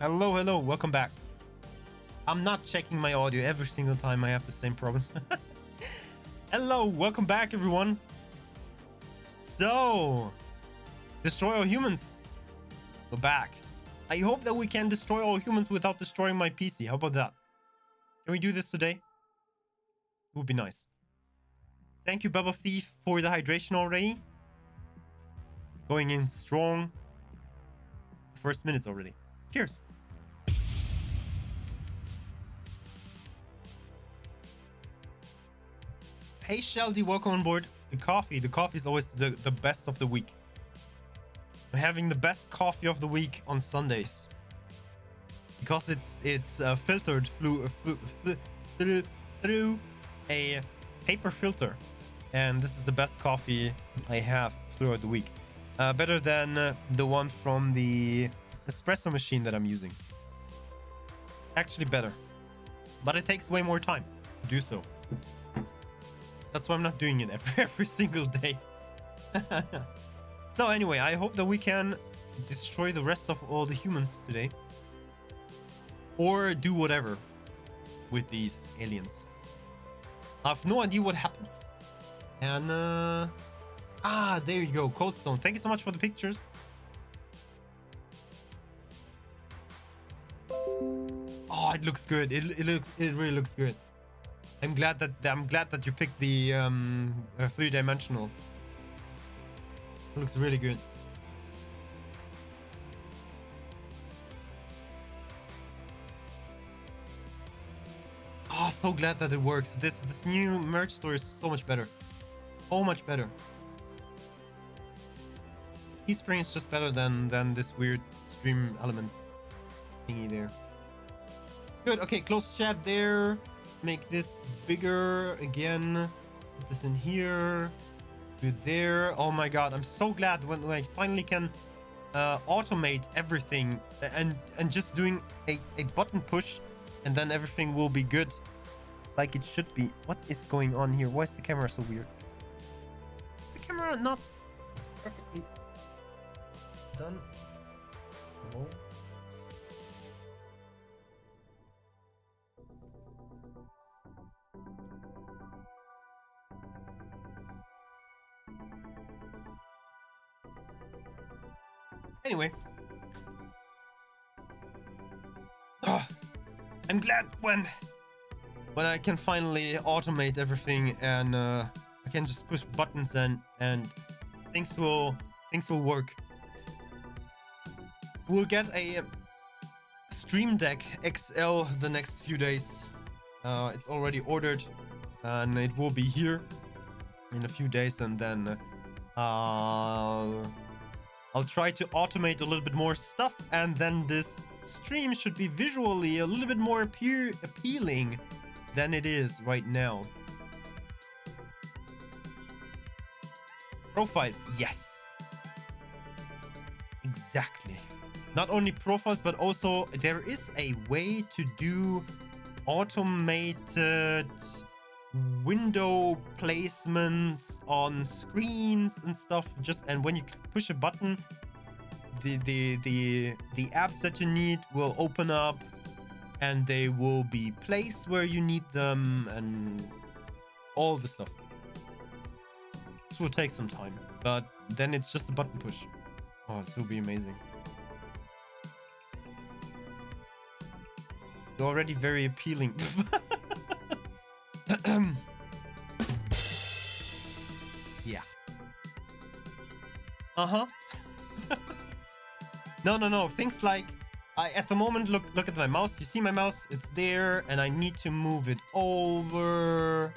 Hello, hello, welcome back. I'm not checking my audio every single time I have the same problem. Hello, welcome back everyone. So, Destroy All Humans. We're back. I hope that we can destroy all humans without destroying my PC. How about that? Can we do this today? It would be nice. Thank you, Bubba Thief, for the hydration already. Going in strong. First minutes already. Cheers. Hey Sheldy, welcome on board. The coffee is always the best of the week. I'm having the best coffee of the week on Sundays because it's filtered through a paper filter, and this is the best coffee I have throughout the week. Better than the one from the espresso machine that I'm using. Actually better, but it takes way more time to do so. That's why I'm not doing it every single day. So anyway, I hope that we can destroy the rest of all the humans today. Or do whatever with these aliens. I have no idea what happens. And there you go, Coldstone. Thank you so much for the pictures. Oh, it looks good. It really looks good. I'm glad that you picked the three-dimensional. It looks really good. Oh, so glad that it works. This new merch store is so much better. So much better. Teespring is just better than this weird Stream Elements thingy there. Good. Okay, close chat there. Make this bigger again. Put this in here. Do there. Oh my god, I'm so glad when I finally can automate everything and just doing a button push, and then everything will be good like it should be. What is going on here? Why is the camera so weird? Is the camera not perfectly done? No. Anyway, I'm glad when I can finally automate everything, and I can just push buttons and things will work. We'll get a Stream Deck XL the next few days. It's already ordered, and it will be here in a few days, and then I'll try to automate a little bit more stuff, and then this stream should be visually a little bit more appealing than it is right now. Profiles, yes. Exactly. Not only profiles, but also there is a way to do automated window placements on screens and stuff, and when you push a button, the apps that you need will open up, and they will be placed where you need them, and all the stuff. This will take some time, but then it's just a button push. Oh, this will be amazing. They're already very appealing. Yeah. No. Things like I at the moment look at my mouse. You see my mouse? It's there, and I need to move it over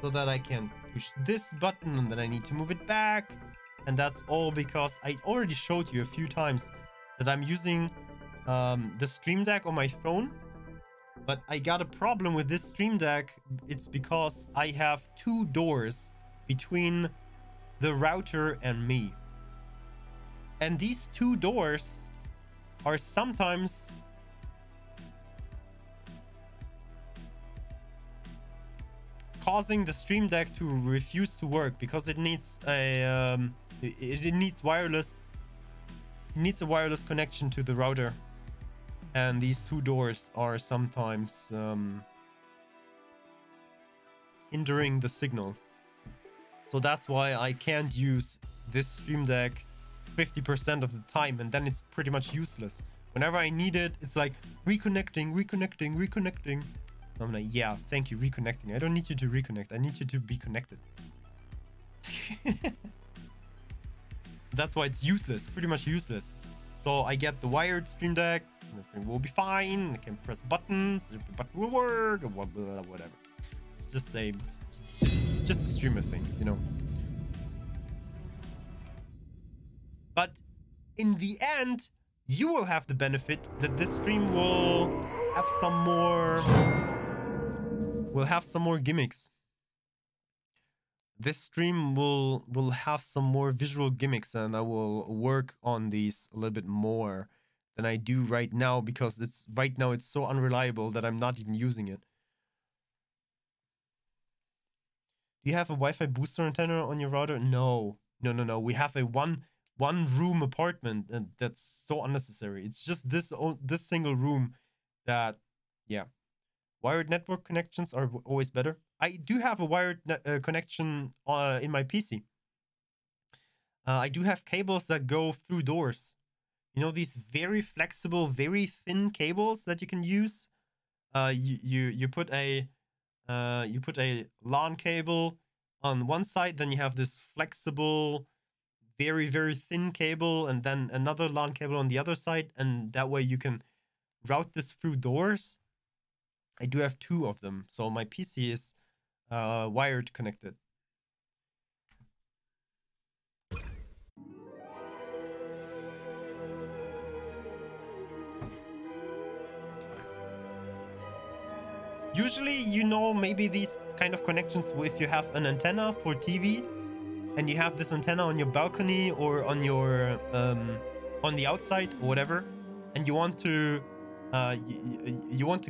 so that I can push this button, and then I need to move it back. And that's all because I already showed you a few times that I'm using the Stream Deck on my phone. But I got a problem with this Stream Deck. It's because I have two doors between the router and me. And these two doors are sometimes... causing the Stream Deck to refuse to work because it needs a... it needs a wireless connection to the router. And these two doors are sometimes hindering the signal. So that's why I can't use this Stream Deck 50% of the time, and then it's pretty much useless. Whenever I need it, it's like reconnecting. I'm like, yeah, thank you, reconnecting. I don't need you to reconnect. I need you to be connected. That's why it's useless, pretty much useless. So I get the wired Stream Deck. Everything will be fine. I can press buttons. The button will work. Whatever. It's just a streamer thing, you know. But in the end, you will have the benefit that this stream will have some more. Will have some more gimmicks. This stream will have some more visual gimmicks, and I will work on these a little bit more than I do right now, because it's right now it's so unreliable that I'm not even using it. Do you have a Wi-Fi booster antenna on your router? No, no. We have a one room apartment, and that's so unnecessary. It's just this single room that, yeah. Wired network connections are always better. I do have a wired connection in my PC. I do have cables that go through doors. You know, these very flexible, very thin cables that you can use. You put a LAN cable on one side, then you have this flexible, very, very thin cable, and then another LAN cable on the other side, and that way you can route this through doors. I do have two of them, so my PC is wired connected. Usually, you know, maybe these kind of connections, if you have an antenna for TV and you have this antenna on your balcony or on your on the outside or whatever, and you want to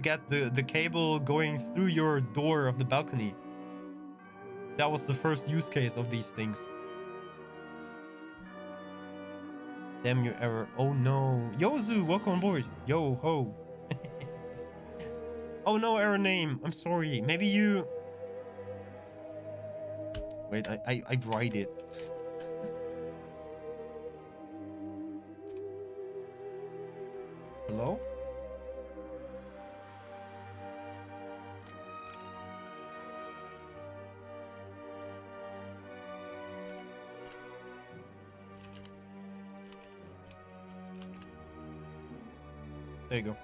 get the cable going through your door of the balcony. That was the first use case of these things. Damn your error. Oh no. Yozu, welcome on board. Yo ho. Oh no, error name. I'm sorry. Maybe you... Wait, I write it. Hello? There you go.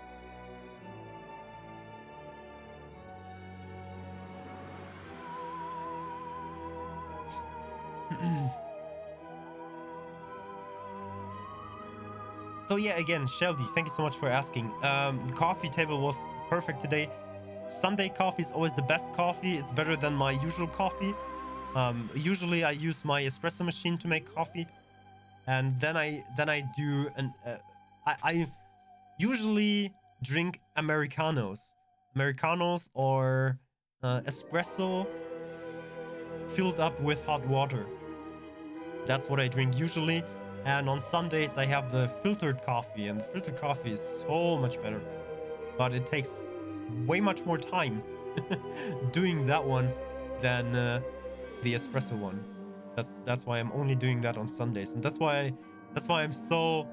So yeah, again, Sheldy, thank you so much for asking. The coffee table was perfect today. Sunday coffee is always the best coffee. It's better than my usual coffee. Usually I use my espresso machine to make coffee, and then I do an I usually drink Americanos or espresso filled up with hot water. That's what I drink usually, and on Sundays I have the filtered coffee, and the filtered coffee is so much better, but it takes way much more time doing that one than the espresso one. That's why I'm only doing that on Sundays, and that's why I'm so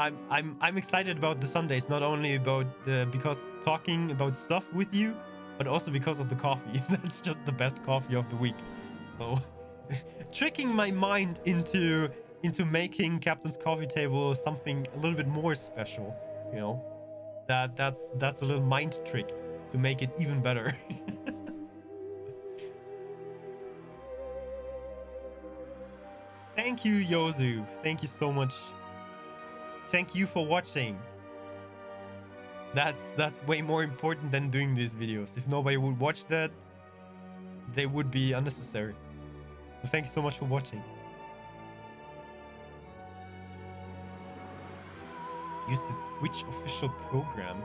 I'm excited about the Sundays, not only about because talking about stuff with you, but also because of the coffee. That's just the best coffee of the week. So tricking my mind into making Captain's Coffee Table something a little bit more special, you know, that's a little mind trick to make it even better. Thank you, Yozu. Thank you so much. Thank you for watching. That's way more important than doing these videos. If nobody would watch that, they would be unnecessary. But thank you so much for watching. Use the Twitch official program.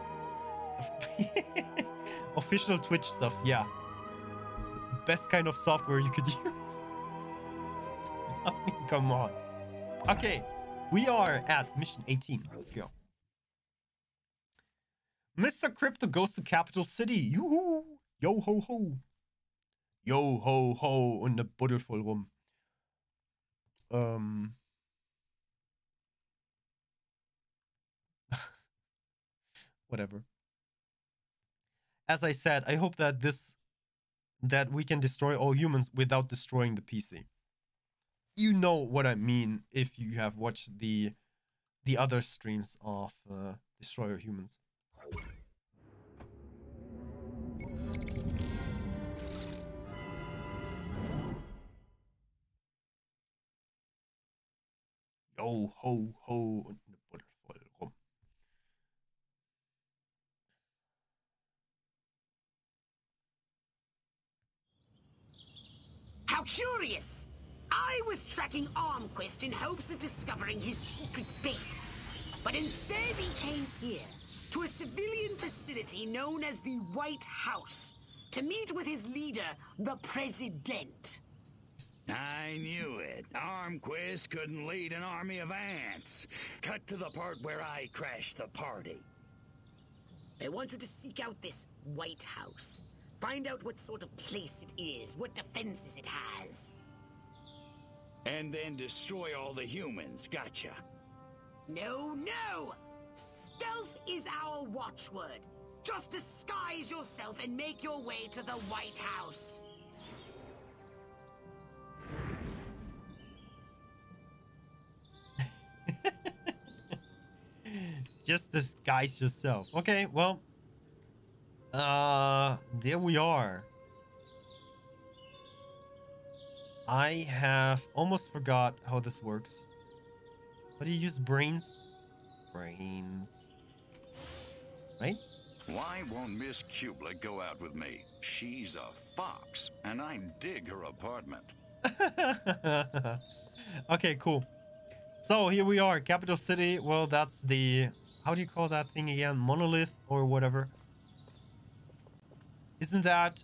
Official Twitch stuff, yeah. Best kind of software you could use. I mean, come on. Okay, we are at mission 18. Let's go. Mr. Crypto goes to Capital City. Juhu. Yo ho ho. Yo ho ho und eine Buddel voll rum. Whatever. As I said, I hope that we can destroy all humans without destroying the PC. You know what I mean if you have watched the other streams of Destroy All Humans. Yo, ho, ho und eine Butter voll rum. How curious! I was tracking Armquist in hopes of discovering his secret base, but instead he came here, to a civilian facility known as the White House, to meet with his leader, the President. I knew it. Armquist couldn't lead an army of ants. Cut to the part where I crashed the party. I want you to seek out this White House. Find out what sort of place it is, what defenses it has. And then destroy all the humans, gotcha. No, no! Stealth is our watchword. Just disguise yourself and make your way to the White House. Just disguise yourself. Okay, well, there we are. I have almost forgot how this works. What do you use? Brains? Brains. Right? Why won't Miss Kubler go out with me? She's a fox, and I dig her apartment. Okay, cool. So here we are, Capital City. Well, that's the... How do you call that thing again? Monolith or whatever. Isn't that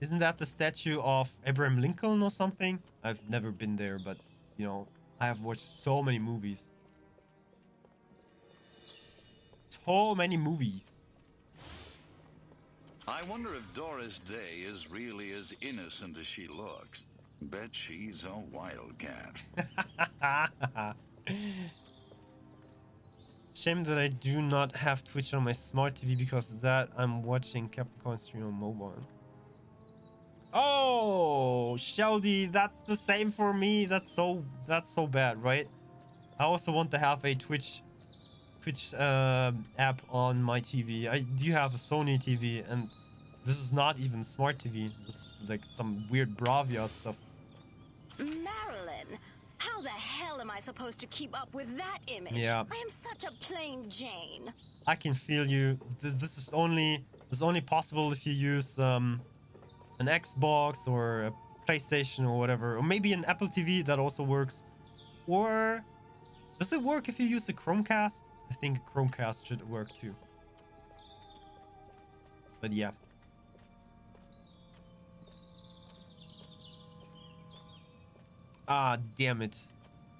the statue of Abraham Lincoln or something? I've never been there, but, you know, I have watched so many movies. So many movies. I wonder if Doris Day is really as innocent as she looks. Bet she's a wildcat. Shame that I do not have Twitch on my smart TV, because of that I'm watching Capcom stream on mobile. Oh, Sheldy, that's the same for me. That's so bad, right? I also want to have a Twitch app on my TV. I do have a Sony TV, and this is not even smart TV. This is like some weird Bravia stuff. Marilyn, how the hell am I supposed to keep up with that image? Yeah. I am such a plain Jane. I can feel you. This is only possible if you use an Xbox or a PlayStation or whatever, or maybe an Apple TV that also works. Or does it work if you use a Chromecast? I think Chromecast should work too. But yeah. Ah, damn it.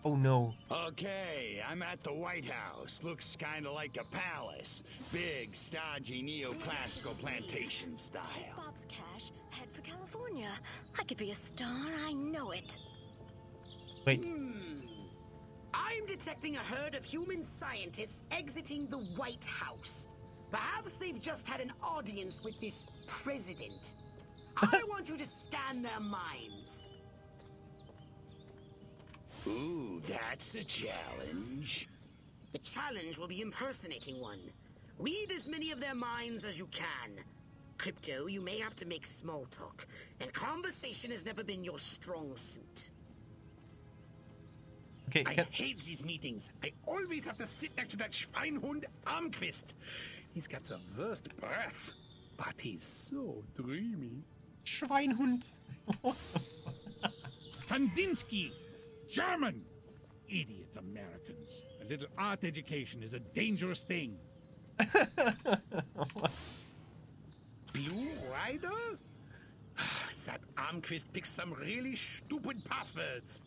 Oh no. Okay, I'm at the White House. Looks kind of like a palace. Big, stodgy, neoclassical plantation style. Take Bob's cash, head for California. I could be a star, I know it. Wait. I'm detecting a herd of human scientists exiting the White House. Perhaps they've just had an audience with this president. I want you to scan their minds. Ooh, that's a challenge. The challenge will be impersonating one. Read as many of their minds as you can. Crypto, you may have to make small talk, and conversation has never been your strong suit. Okay, I hate these meetings. I always have to sit next to that Schweinhund Armquist. He's got the worst breath, but he's so dreamy. Schweinhund. Kandinsky. German! Idiot Americans. A little art education is a dangerous thing. Blue Rider? That Armquist picks some really stupid passwords.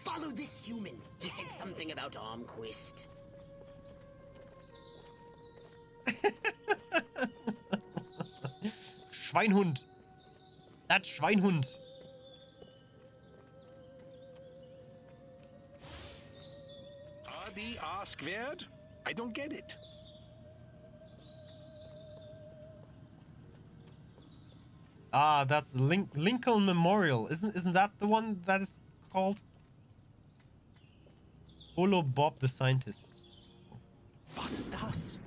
Follow this human. He said something about Armquist. Schweinhund. Das Schweinhund. Are the R squared? I don't get it. Ah, that's Lincoln Memorial. Isn't that the one that is called? Holo Bob the Scientist. Was ist das?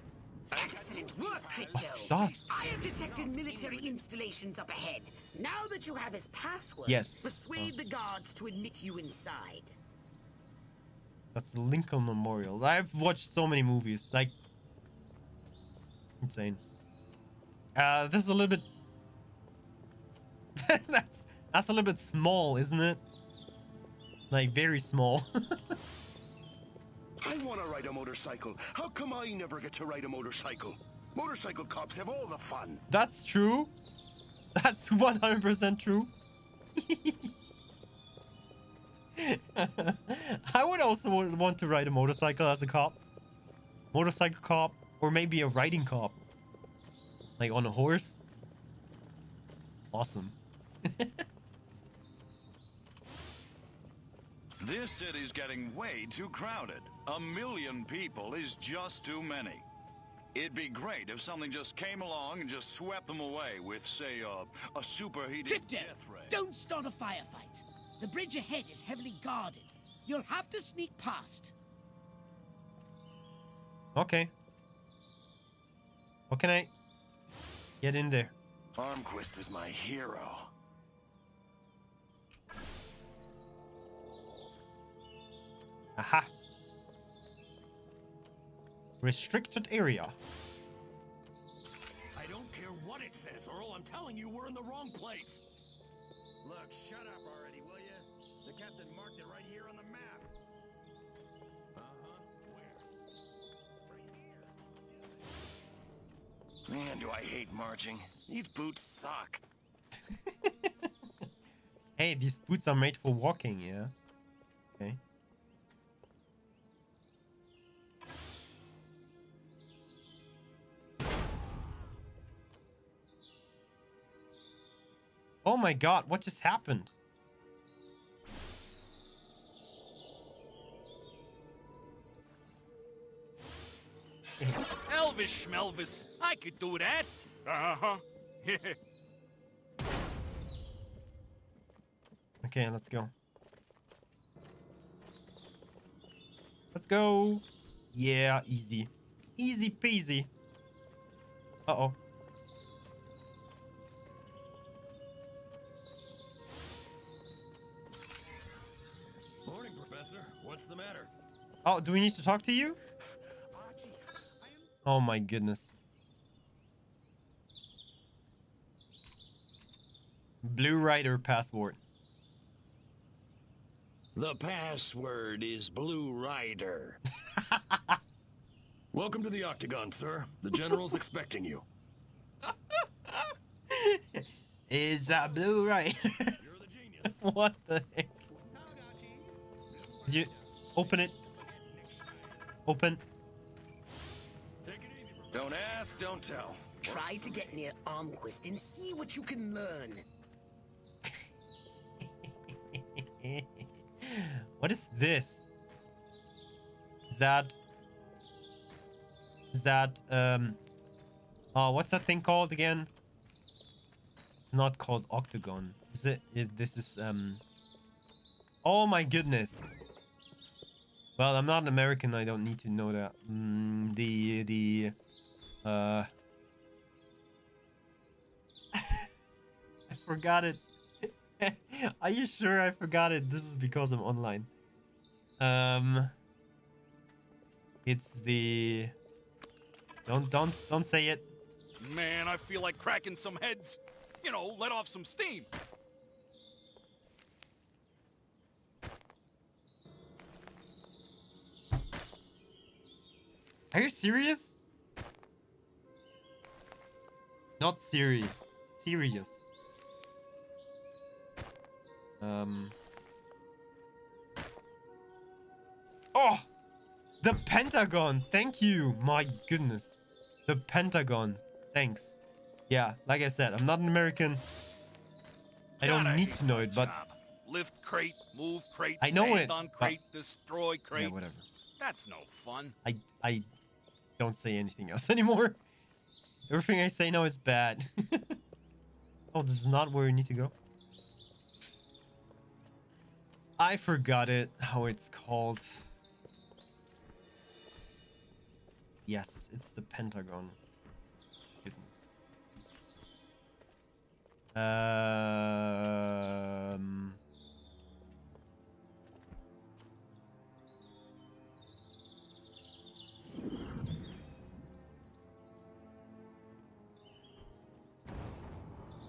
Excellent work, Crypto. I have detected military installations up ahead. Now that you have his password, yes. Persuade the guards to admit you inside. That's the Lincoln Memorial. I've watched so many movies, like insane. This is a little bit. That's a little bit small, isn't it? Like very small. I want to ride a motorcycle. How come I never get to ride a motorcycle? Motorcycle cops have all the fun. That's true. That's 100% true. I would also want to ride a motorcycle as a cop. Motorcycle cop, or maybe a riding cop. Like on a horse. Awesome. This city's getting way too crowded. 1 million people is just too many. It'd be great if something just came along and just swept them away with, say, a superheated Crypto, death ray. Don't start a firefight. The bridge ahead is heavily guarded. You'll have to sneak past. Okay. What can I get in there? Armquist is my hero. Aha. Restricted area. I don't care what it says, Earl. I'm telling you, we're in the wrong place. Look, shut up already, will you? The captain marked it right here on the map. Where? Right here. Man, do I hate marching. These boots suck. Hey, these boots are made for walking, yeah? Okay. Oh my god, what just happened? Elvis Schmelvis, I could do that. Uh-huh. Okay, let's go. Let's go. Yeah, easy. Easy peasy. Uh-oh. What's the matter? Oh, do we need to talk to you? Oh my goodness. Blue Rider password. The password is Blue Rider. Welcome to the Octagon, sir. The general's expecting you. Is that Blue Rider? You're the genius. What the heck? You open it. Open. Take it easy. Don't ask, don't tell. Try to get near Armquist and see what you can learn. What is this? Is that oh, what's that thing called again? It's not called Octagon. Is it? This is oh my goodness. Well, I'm not an American. I don't need to know that. I forgot it. Are you sure I forgot it? This is because I'm online. It's the. Don't say it. Man, I feel like cracking some heads. You know, let off some steam. Are you serious? Not serious. Serious. Oh! The Pentagon! Thank you! My goodness. The Pentagon. Thanks. Yeah, like I said, I'm not an American. I don't need to know it, but... Lift crate, move crate, I know it, on crate, but... destroy crate. Yeah, whatever. That's no fun. I don't say anything else anymore. Everything I say now is bad. Oh, this is not where we need to go. I forgot it, how it's called. Yes, it's the Pentagon.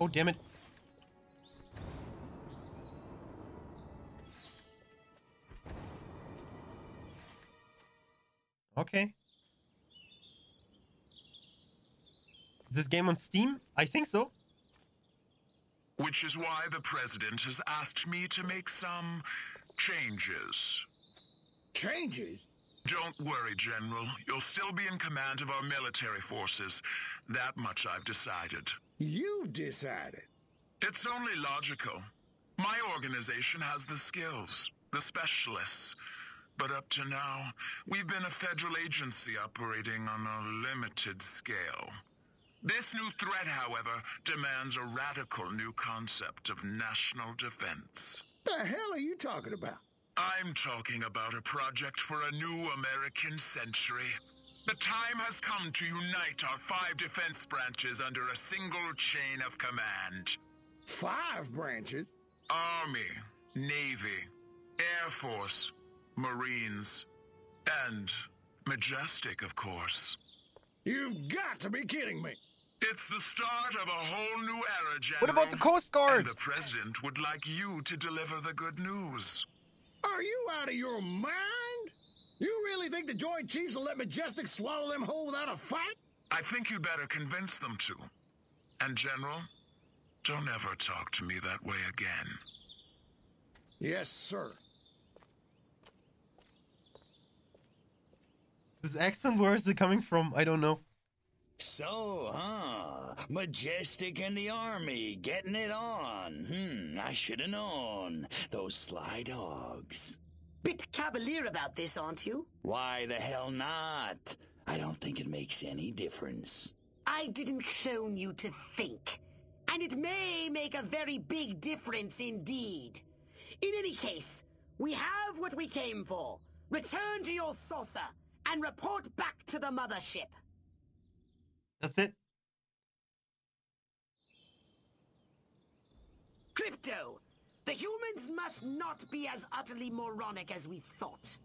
Oh, damn it. Okay. Is this game on Steam? I think so. Which is why the president has asked me to make some changes. Changes? Don't worry, General. You'll still be in command of our military forces. That much I've decided. You've decided? It's only logical. My organization has the skills, the specialists. But up to now, we've been a federal agency operating on a limited scale. This new threat, however, demands a radical new concept of national defense. The hell are you talking about? I'm talking about a project for a new American century. The time has come to unite our 5 defense branches under a single chain of command. 5 branches? Army, Navy, Air Force, Marines, and Majestic, of course. You've got to be kidding me. It's the start of a whole new era, General. What about the Coast Guard? And the president would like you to deliver the good news. Are you out of your mind? You really think the Joint Chiefs will let Majestic swallow them whole without a fight? I think you better convince them to. And General, don't ever talk to me that way again. Yes, sir. This accent, where is it coming from? I don't know. So, huh? Majestic and the Army, getting it on. I should have known. Those sly dogs. Bit cavalier about this, aren't you? Why the hell not? I don't think it makes any difference. I didn't clone you to think. And it may make a very big difference indeed. In any case, we have what we came for. Return to your saucer and report back to the mothership. That's it. Crypto, the humans must not be as utterly moronic as we thought.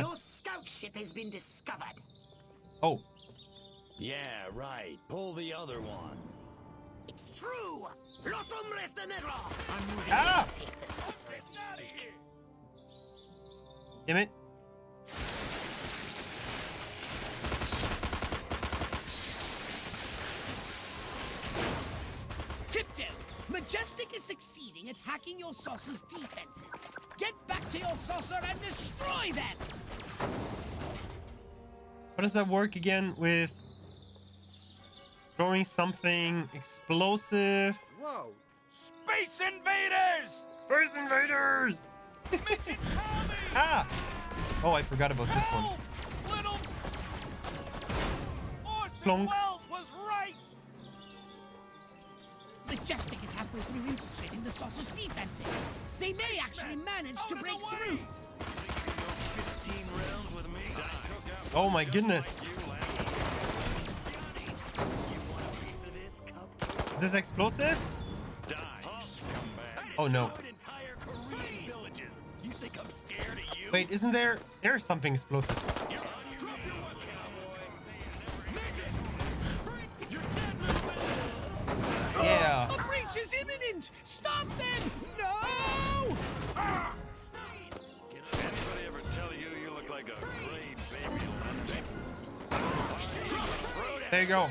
Your scout ship has been discovered. Oh. Yeah, right. Pull the other one. It's true. Los hombres de negro. I'm moving to take the sorceress to speak. Damn it. Crypto, Majestic is succeeding at hacking your saucer's defenses. Get back to your saucer and destroy them! How does that work again with throwing something explosive? Whoa. Space invaders! Space invaders! Ah! Oh, I forgot about Help! This one. Little... Plonk. Majestic is halfway through infiltrating the saucer's defenses. They may actually manage to break through. Oh my goodness. Is this explosive? Oh no. Wait, isn't there... There's something explosive. Yeah. The breach is imminent! Stop them! No! Did anybody ever tell you you look like a great baby lump? There you go.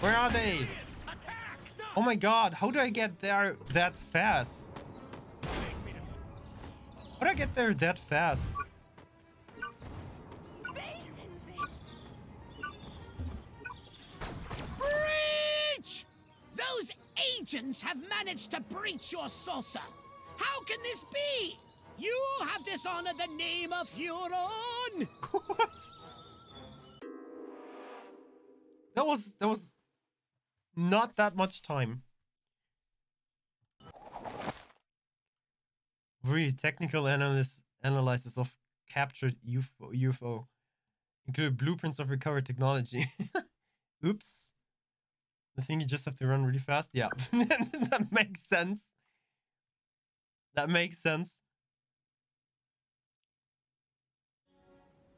Where are they? Oh my god, how do I get there that fast? How do I get there that fast? agents have managed to breach your saucer. How can this be? You have dishonored the name of Furon. What? That was not that much time. Technical analysis of captured UFO. Include blueprints of recovered technology. Oops. The thing you just have to run really fast? Yeah. That makes sense. That makes sense.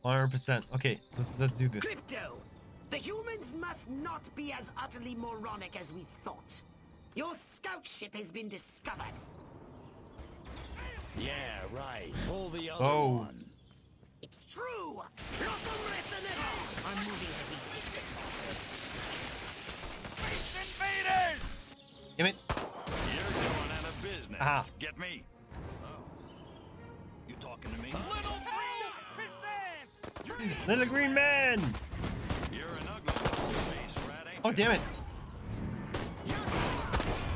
100%. Okay, let's do this. Crypto! The humans must not be as utterly moronic as we thought. Your scout ship has been discovered. Yeah, right. Pull the other one. It's true! Not the rest of it! I'm moving to retake the saucer. Space invaders! Give it. You're going out of business. Aha. Get me. Oh. You talking to me? Little green man! You're an ugly space rat, ain't you? Oh, damn it.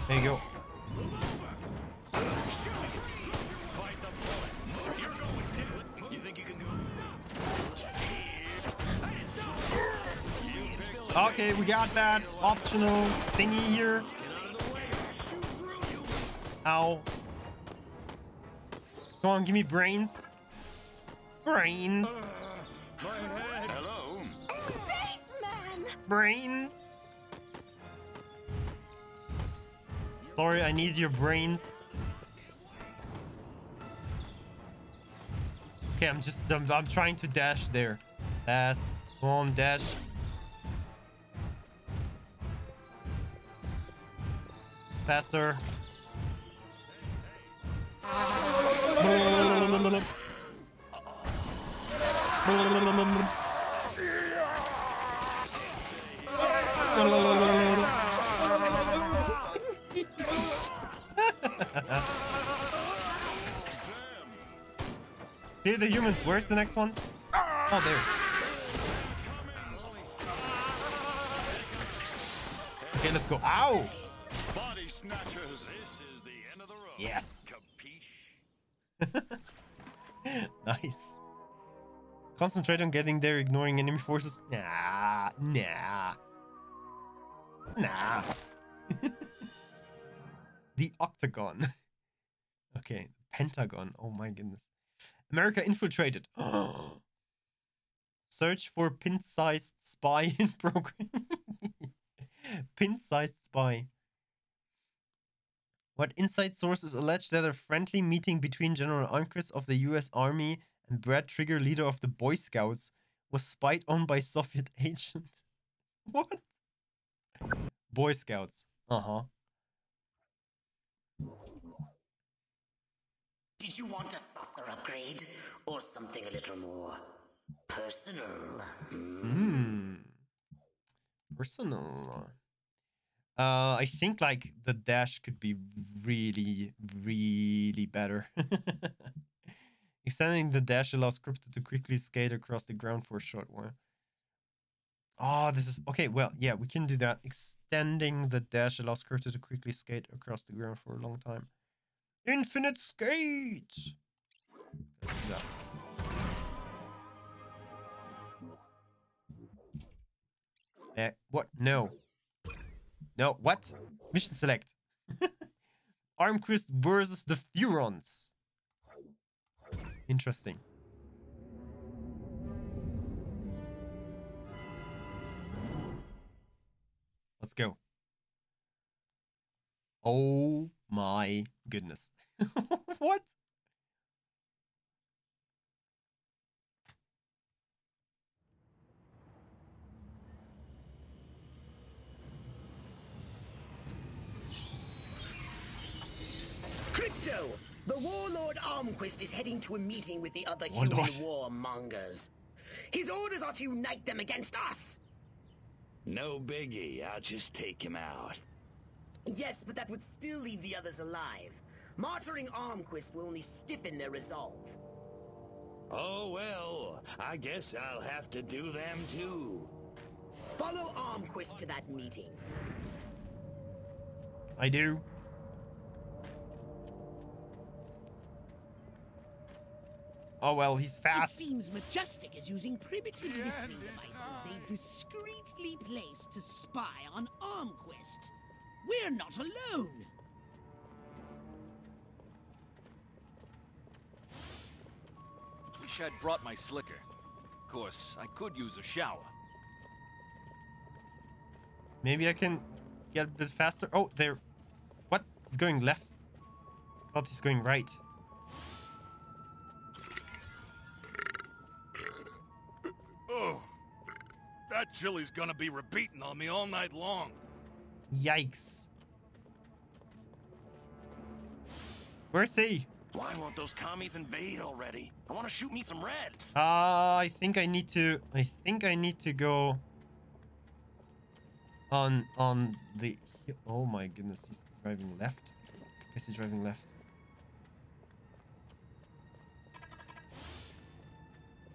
There you go. Okay, we got that optional thingy here. Ow. Go on, give me brains. Brains. Hello. Spaceman. Brains. Sorry, I need your brains. Okay, I'm trying to dash there. Fast. Come on, dash. Faster. Dude, the humans, where's the next one? Oh, there. Okay, let's go. Ow! Body snatchers, this is the end of the road. Yes. Capiche? Nice. Concentrate on getting there, ignoring enemy forces. Nah. The Octagon. Okay, the Pentagon. Oh my goodness. America infiltrated. Search for pin-sized spy in program. Pin-sized spy. What inside sources allege that a friendly meeting between General Unkrist of the US Army and Brad Trigger, leader of the Boy Scouts, was spied on by Soviet agent. What? Boy Scouts. Uh-huh. Did you want a saucer upgrade? Or something a little more personal? Hmm. Personal. I think like the dash could be really better. Extending the dash allows Crypto to quickly skate across the ground for a short while. Oh, this is okay. Well, yeah, we can do that. Extending the dash allows Crypto to quickly skate across the ground for a long time. Infinite skate. Let's do that. What? No. No, what? Mission select. Armquist versus the Furons. Interesting. Let's go. Oh my goodness. What? Crypto! The warlord Armquist is heading to a meeting with the other human warmongers. His orders are to unite them against us! No biggie, I'll just take him out. Yes, but that would still leave the others alive. Martyring Armquist will only stiffen their resolve. Oh well, I guess I'll have to do them too. Follow Armquist to that meeting. I do. Oh, well, he's fast. It seems Majestic is using primitive listening devices they've discreetly placed to spy on Armquist. We're not alone. Wish I'd brought my slicker. Of course, I could use a shower. Maybe I can get a bit faster. Oh, there. What? He's going left. I thought he's going right. Oh, that chili's gonna be repeating on me all night long. Yikes. Where's he? Why won't those commies invade already? I want to shoot me some reds. I think I need to go on the... Oh my goodness, he's driving left. I guess he's driving left.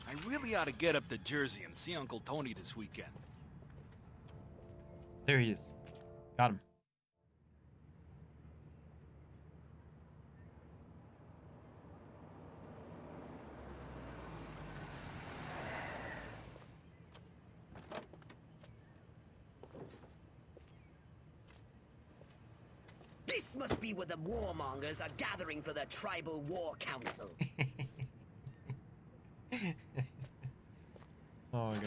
I really ought to get up to Jersey and see Uncle Tony this weekend. There he is. Got him. This must be where the warmongers are gathering for the tribal war council. Oh god.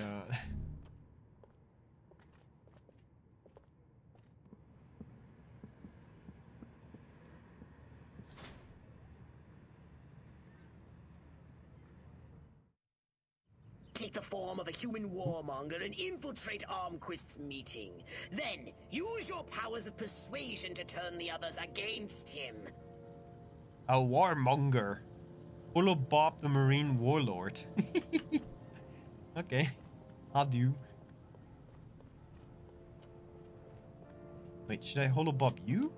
Take the form of a human warmonger and infiltrate Armquist's meeting. Then, use your powers of persuasion to turn the others against him. A warmonger. Olo Bob the Marine Warlord. Okay, I'll do. Wait, should I holo Bob you?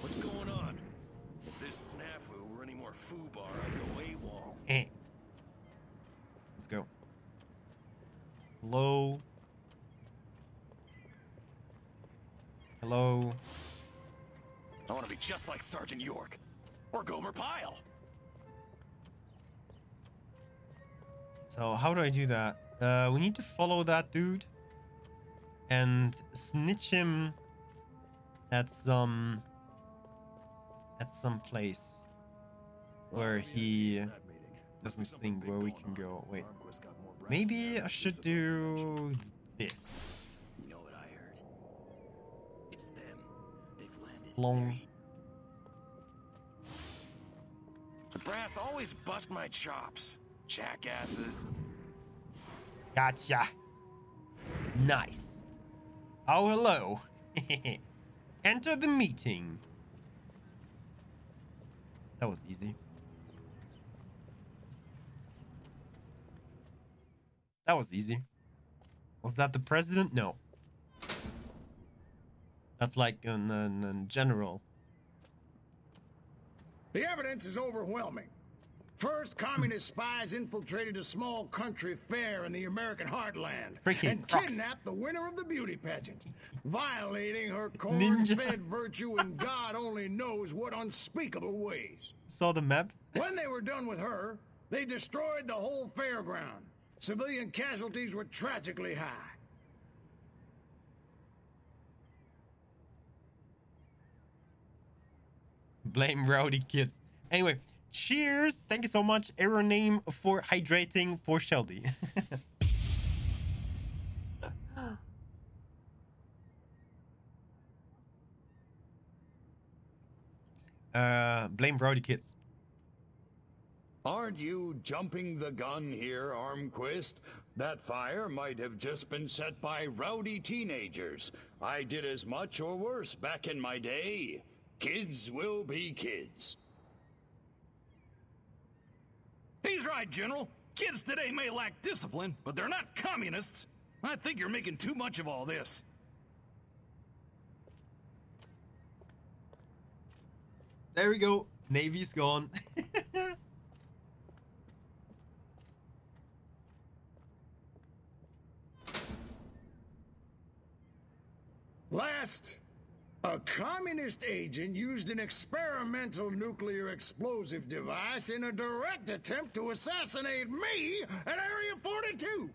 What's going on? If this snafu were any more foobar on the waywall. Eh. Let's go. Hello. Hello. I want to be just like Sergeant York or Gomer Pyle. So how do I do that? We need to follow that dude and snitch him at some place where he doesn't think where we can go. Wait, maybe I should do this. You know what I heard? It's them. They've landed. Long. The brass always bust my chops. Jackasses. Gotcha. Nice. Oh, hello. Enter the meeting. That was easy. That was easy. Was that the president? No. That's like an general. The evidence is overwhelming. First, communist spies infiltrated a small country fair in the American heartland and kidnapped the winner of the beauty pageant, violating her corn-fed virtue in God only knows what unspeakable ways. Saw the map? When they were done with her, they destroyed the whole fairground. Civilian casualties were tragically high. Blame rowdy kids. Anyway. Cheers! Thank you so much, Aeroname, for hydrating for Sheldy. Blame rowdy kids. Aren't you jumping the gun here, Armquist? That fire might have just been set by rowdy teenagers. I did as much or worse back in my day. Kids will be kids. He's right, General. Kids today may lack discipline, but they're not communists. I think you're making too much of all this. There we go. Navy's gone. Last A communist agent used an experimental nuclear explosive device in a direct attempt to assassinate me at Area 42!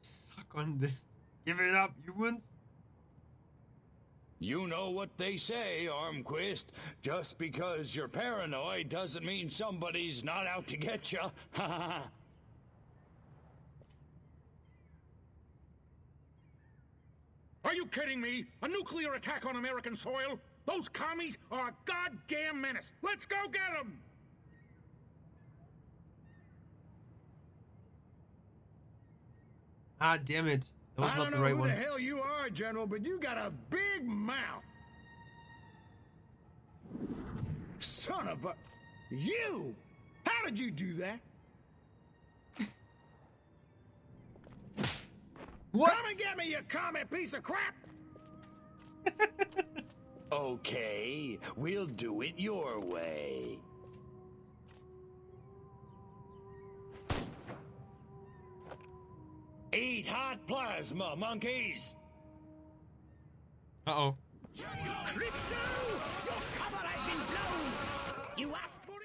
Suck on this. Give it up, humans! You know what they say, Armquist. Just because you're paranoid doesn't mean somebody's not out to get you. Are you kidding me? A nuclear attack on American soil? Those commies are a goddamn menace. Let's go get them! Ah, damn it. I don't know who the hell you are, General, but you got a big mouth. Son of a... You! How did you do that? What? Come and get me, you commie piece of crap! Okay, we'll do it your way. Eat hot plasma, monkeys! Uh-oh. Crypto! Your cover has been blown! You asked for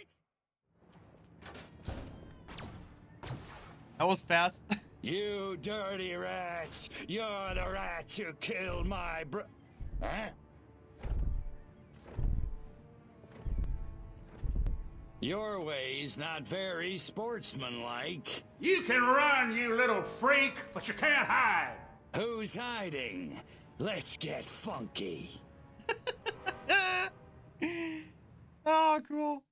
it! That was fast. You dirty rats! You're the rats who killed my bro... Huh? Your way's not very sportsmanlike. You can run, you little freak, but you can't hide. Who's hiding? Let's get funky. Oh, cool.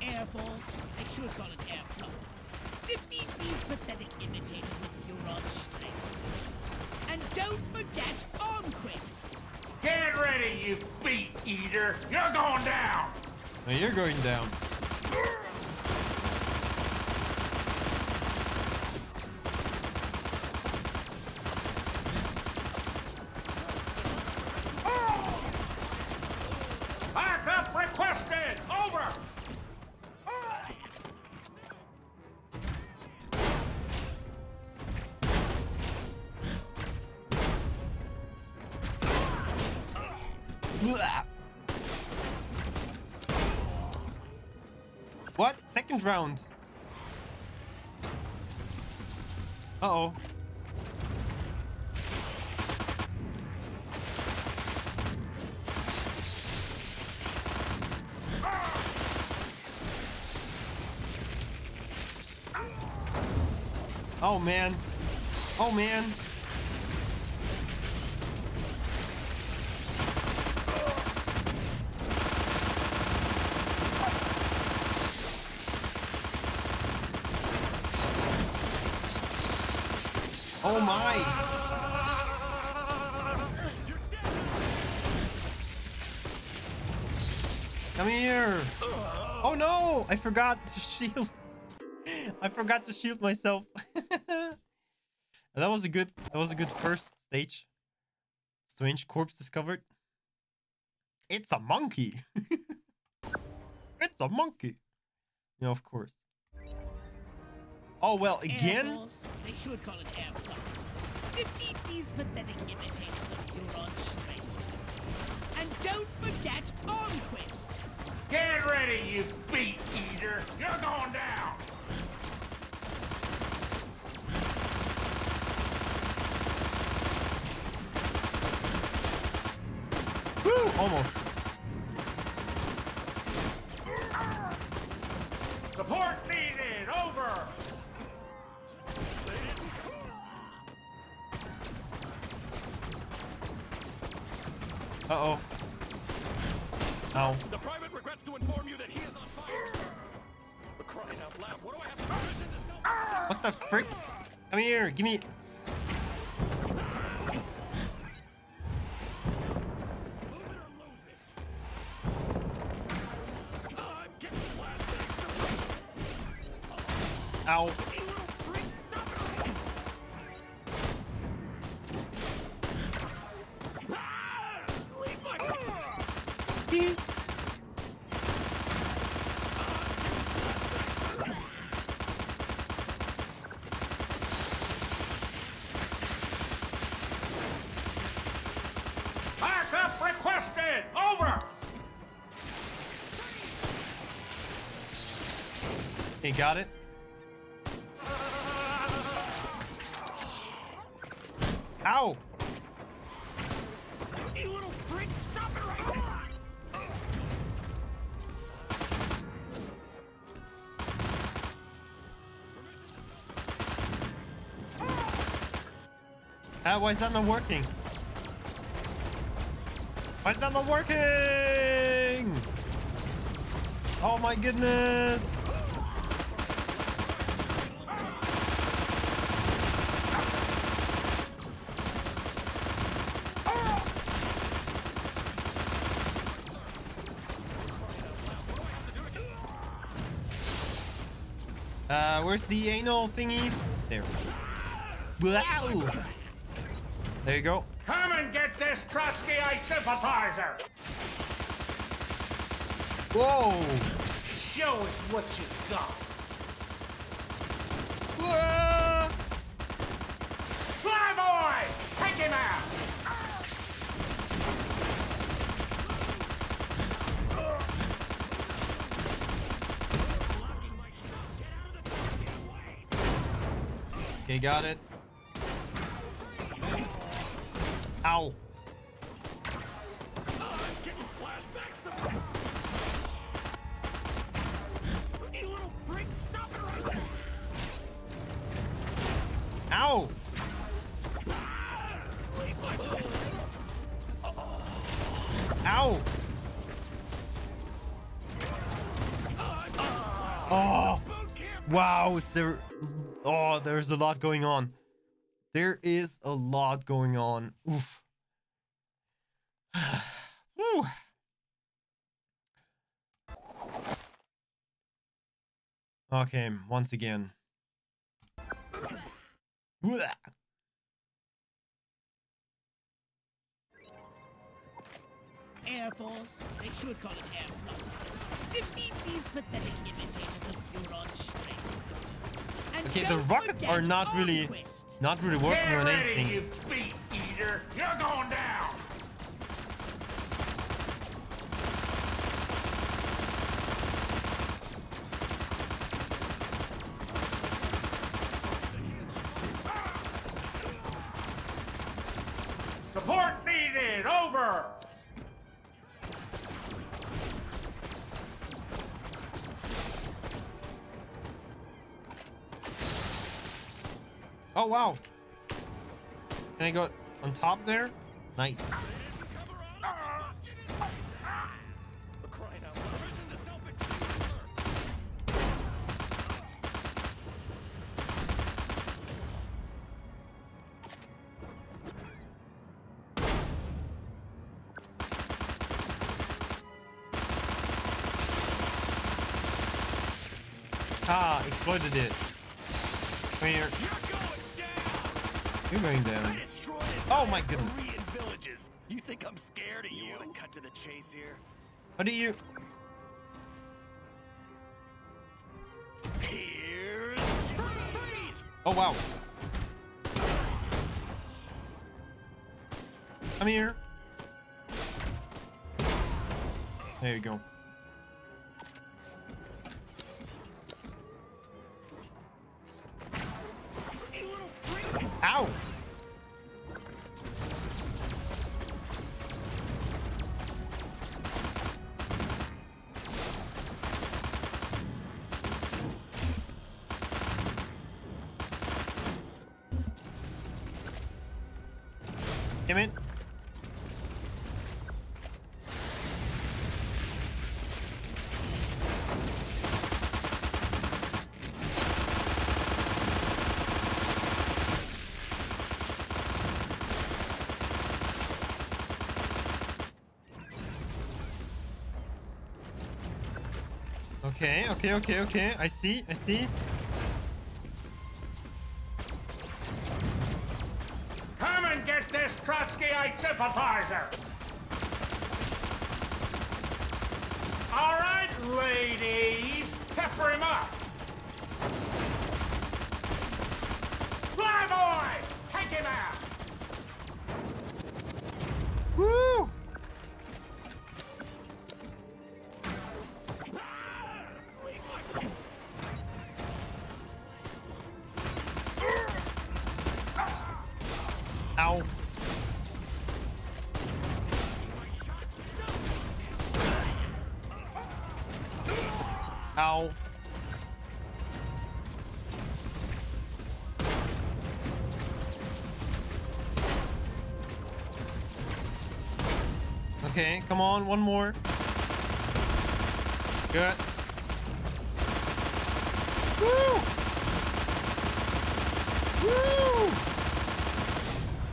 Air Force. They should call it Air Force. Defeat these pathetic imitators with your own strength. And don't forget Armquist. Get ready, you beat eater. You're going down. No, you're going down. Backup requested. Over. What? Second round. Uh-oh. Oh man. Oh man. Oh my! Come here! Oh no! I forgot to shield. I forgot to shield myself. That was a good. That was a good first stage. Strange corpse discovered. It's a monkey. It's a monkey. Yeah, of course. Oh well, again? Animals. They should call it Amazon. Defeat these pathetic imitators of your own strength. And don't forget Armquist! Get ready, you beat eater! You're going down! Woo! Almost. Support needed! Over! Uh-oh. Ow. The private regrets to inform you that he is on fire. We're crying out loud. What do I have to do in this house? What the frick? Come here, give me. Ow. me, got it? Ow! You little freak, stop it right now! Ah, why is that not working? Why is that not working? Oh my goodness! Where's the anal thingy? There we go. Ow. There you go. Come and get this Trotskyite sympathizer! Whoa! Show us what you got. Whoa! Fly boy! Take him out! Okay, got it. Ow. Ow. Ow. Oh. Wow, sir. Oh, there's a lot going on. There is a lot going on. Oof. Woo. Okay, once again. Blah. Air Force. They should call it Air Force. Defeat these pathetic imitators of Huron strength. And okay, the rockets are not really... Not really working on anything. Get ready, you beat eater. You're going down. Support needed. Over. Oh, wow. Can I go on top there? Nice. Ah, exploded it. Come here. You're going down. Oh my goodness. Villages. You think I'm scared of you? You want to cut to the chase here? How do you? Here's oh wow. Come here. There you go. Ow! Damn it. Okay, okay, okay, okay. I see, I see. Come and get this Trotskyite sympathizer! All right, ladies, pepper him up! Fly boy! Take him out! Woo! Ow. Ow. Okay, come on, one more. Good. Woo! Woo!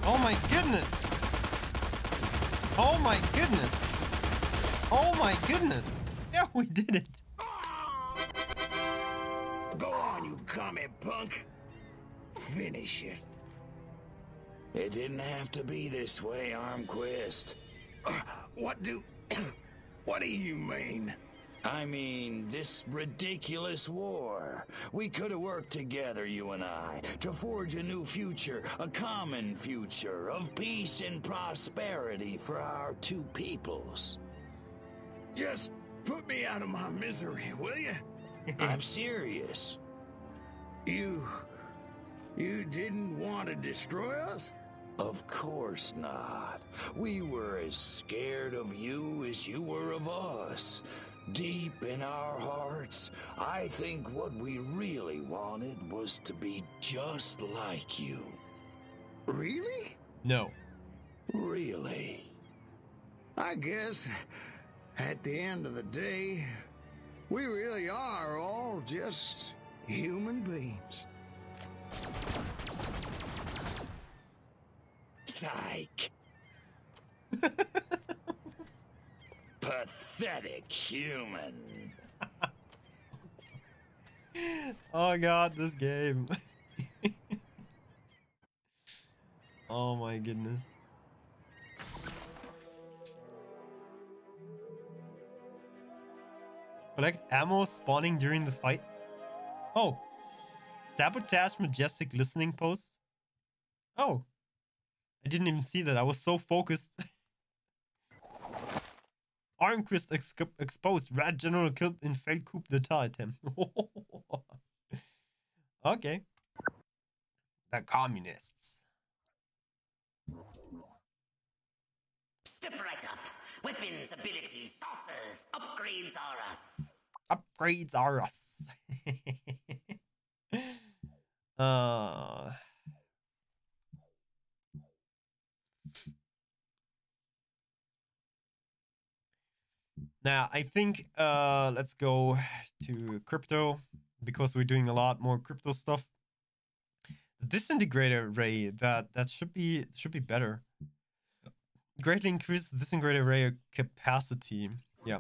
Oh my goodness! Oh my goodness! Oh my goodness! Yeah, we did it! Go on, you comic punk! Finish it. It didn't have to be this way, Armquist. What do you mean? I mean, this ridiculous war. We could have worked together, you and I, to forge a new future, a common future of peace and prosperity for our two peoples. Just put me out of my misery, will you? I'm serious. You didn't want to destroy us? Of course not. We were as scared of you as you were of us. Deep in our hearts, I think what we really wanted was to be just like you. Really? No. Really? I guess at the end of the day, we really are all just human beings. Psych. Pathetic human. Oh god, this game. Oh my goodness. Collect ammo spawning during the fight. Oh. Sabotage majestic listening post. Oh. I didn't even see that. I was so focused. Armquist exposed. Rat General killed in failed coup d'etat attempt. Okay. The communists. Step right up. Weapons, abilities, saucers, upgrades are us. Upgrades are us. Now, I think let's go to crypto because we're doing a lot more crypto stuff. The disintegrator ray, that should be better. Greatly increase the disintegrator ray capacity. Yeah.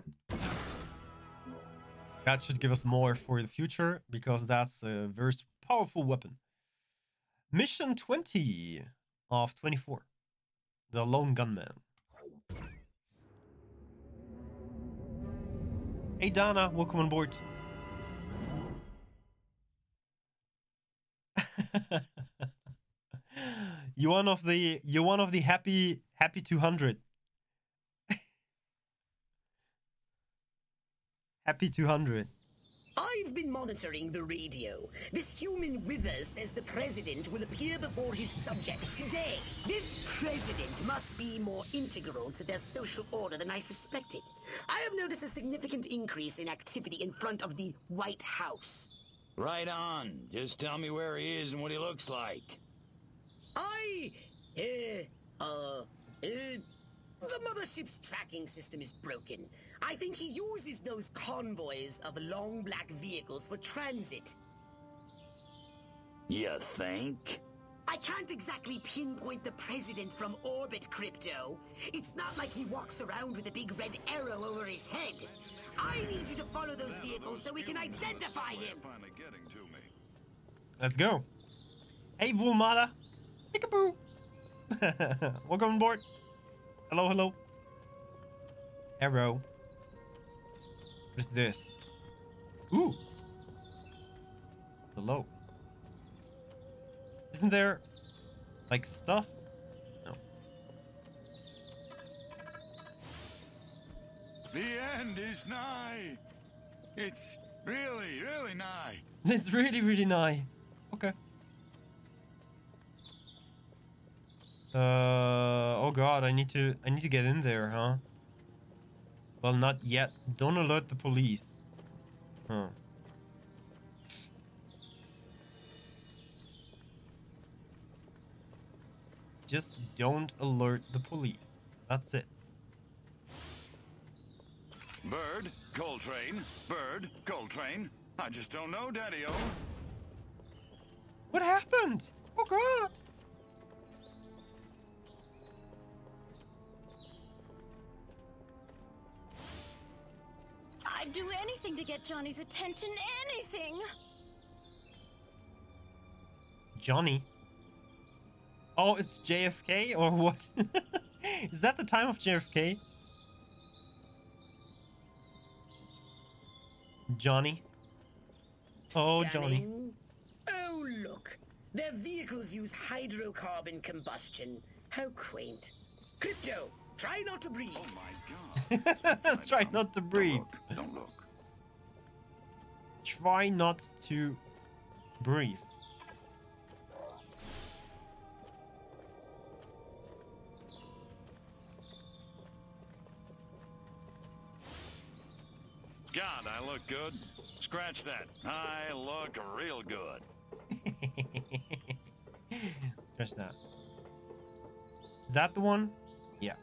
That should give us more for the future because that's a very powerful weapon. Mission 20 of 24. The Lone Gunman. Hey Donna, welcome on board. You're one of the happy 200. Happy 200. I've been monitoring the radio. This human Withers says the president will appear before his subjects today. This president must be more integral to their social order than I suspected. I have noticed a significant increase in activity in front of the White House. Right on. Just tell me where he is and what he looks like. The mothership's tracking system is broken. I think he uses those convoys of long black vehicles for transit. You think? I can't exactly pinpoint the president from orbit, Crypto. It's not like he walks around with a big red arrow over his head. I need you to follow those vehicles so we can identify him. Let's go. Hey, Vulmata. Peekaboo. Welcome on board. Hello, hello. Arrow. What is this? Ooh. Hello. Isn't there like stuff? No. The end is nigh. It's really, really nigh. It's really, really nigh. Okay. Oh god, I need to get in there, huh? Well, not yet. Don't alert the police. Huh. Just don't alert the police. That's it. Bird, Coltrane, Bird, Coltrane. I just don't know, Daddy-o. What happened? Oh god. I'd do anything to get Johnny's attention, anything. Johnny? Oh, it's JFK or what? Is that the time of JFK? Johnny? Oh, Johnny. Oh, look. Their vehicles use hydrocarbon combustion. How quaint. Crypto, try not to breathe. Oh, my God. Try not to breathe. Don't look. Try not to breathe. God, I look good. Scratch that. I look real good. Scratch that. Is that the one? Yeah.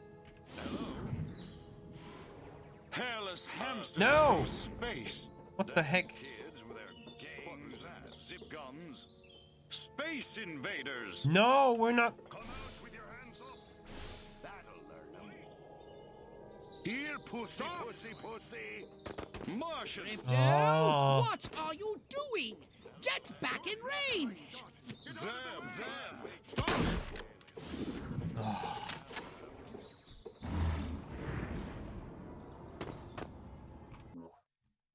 Hairless hamsters no! From space. What the heck? Kids with their gangs and zip guns. Space invaders. No, we're not. Come out with your hands up. That'll learn them. Here, pussy, pussy, pussy. Martian. Oh. What are you doing? Get back in range. Them. Stop. Oh.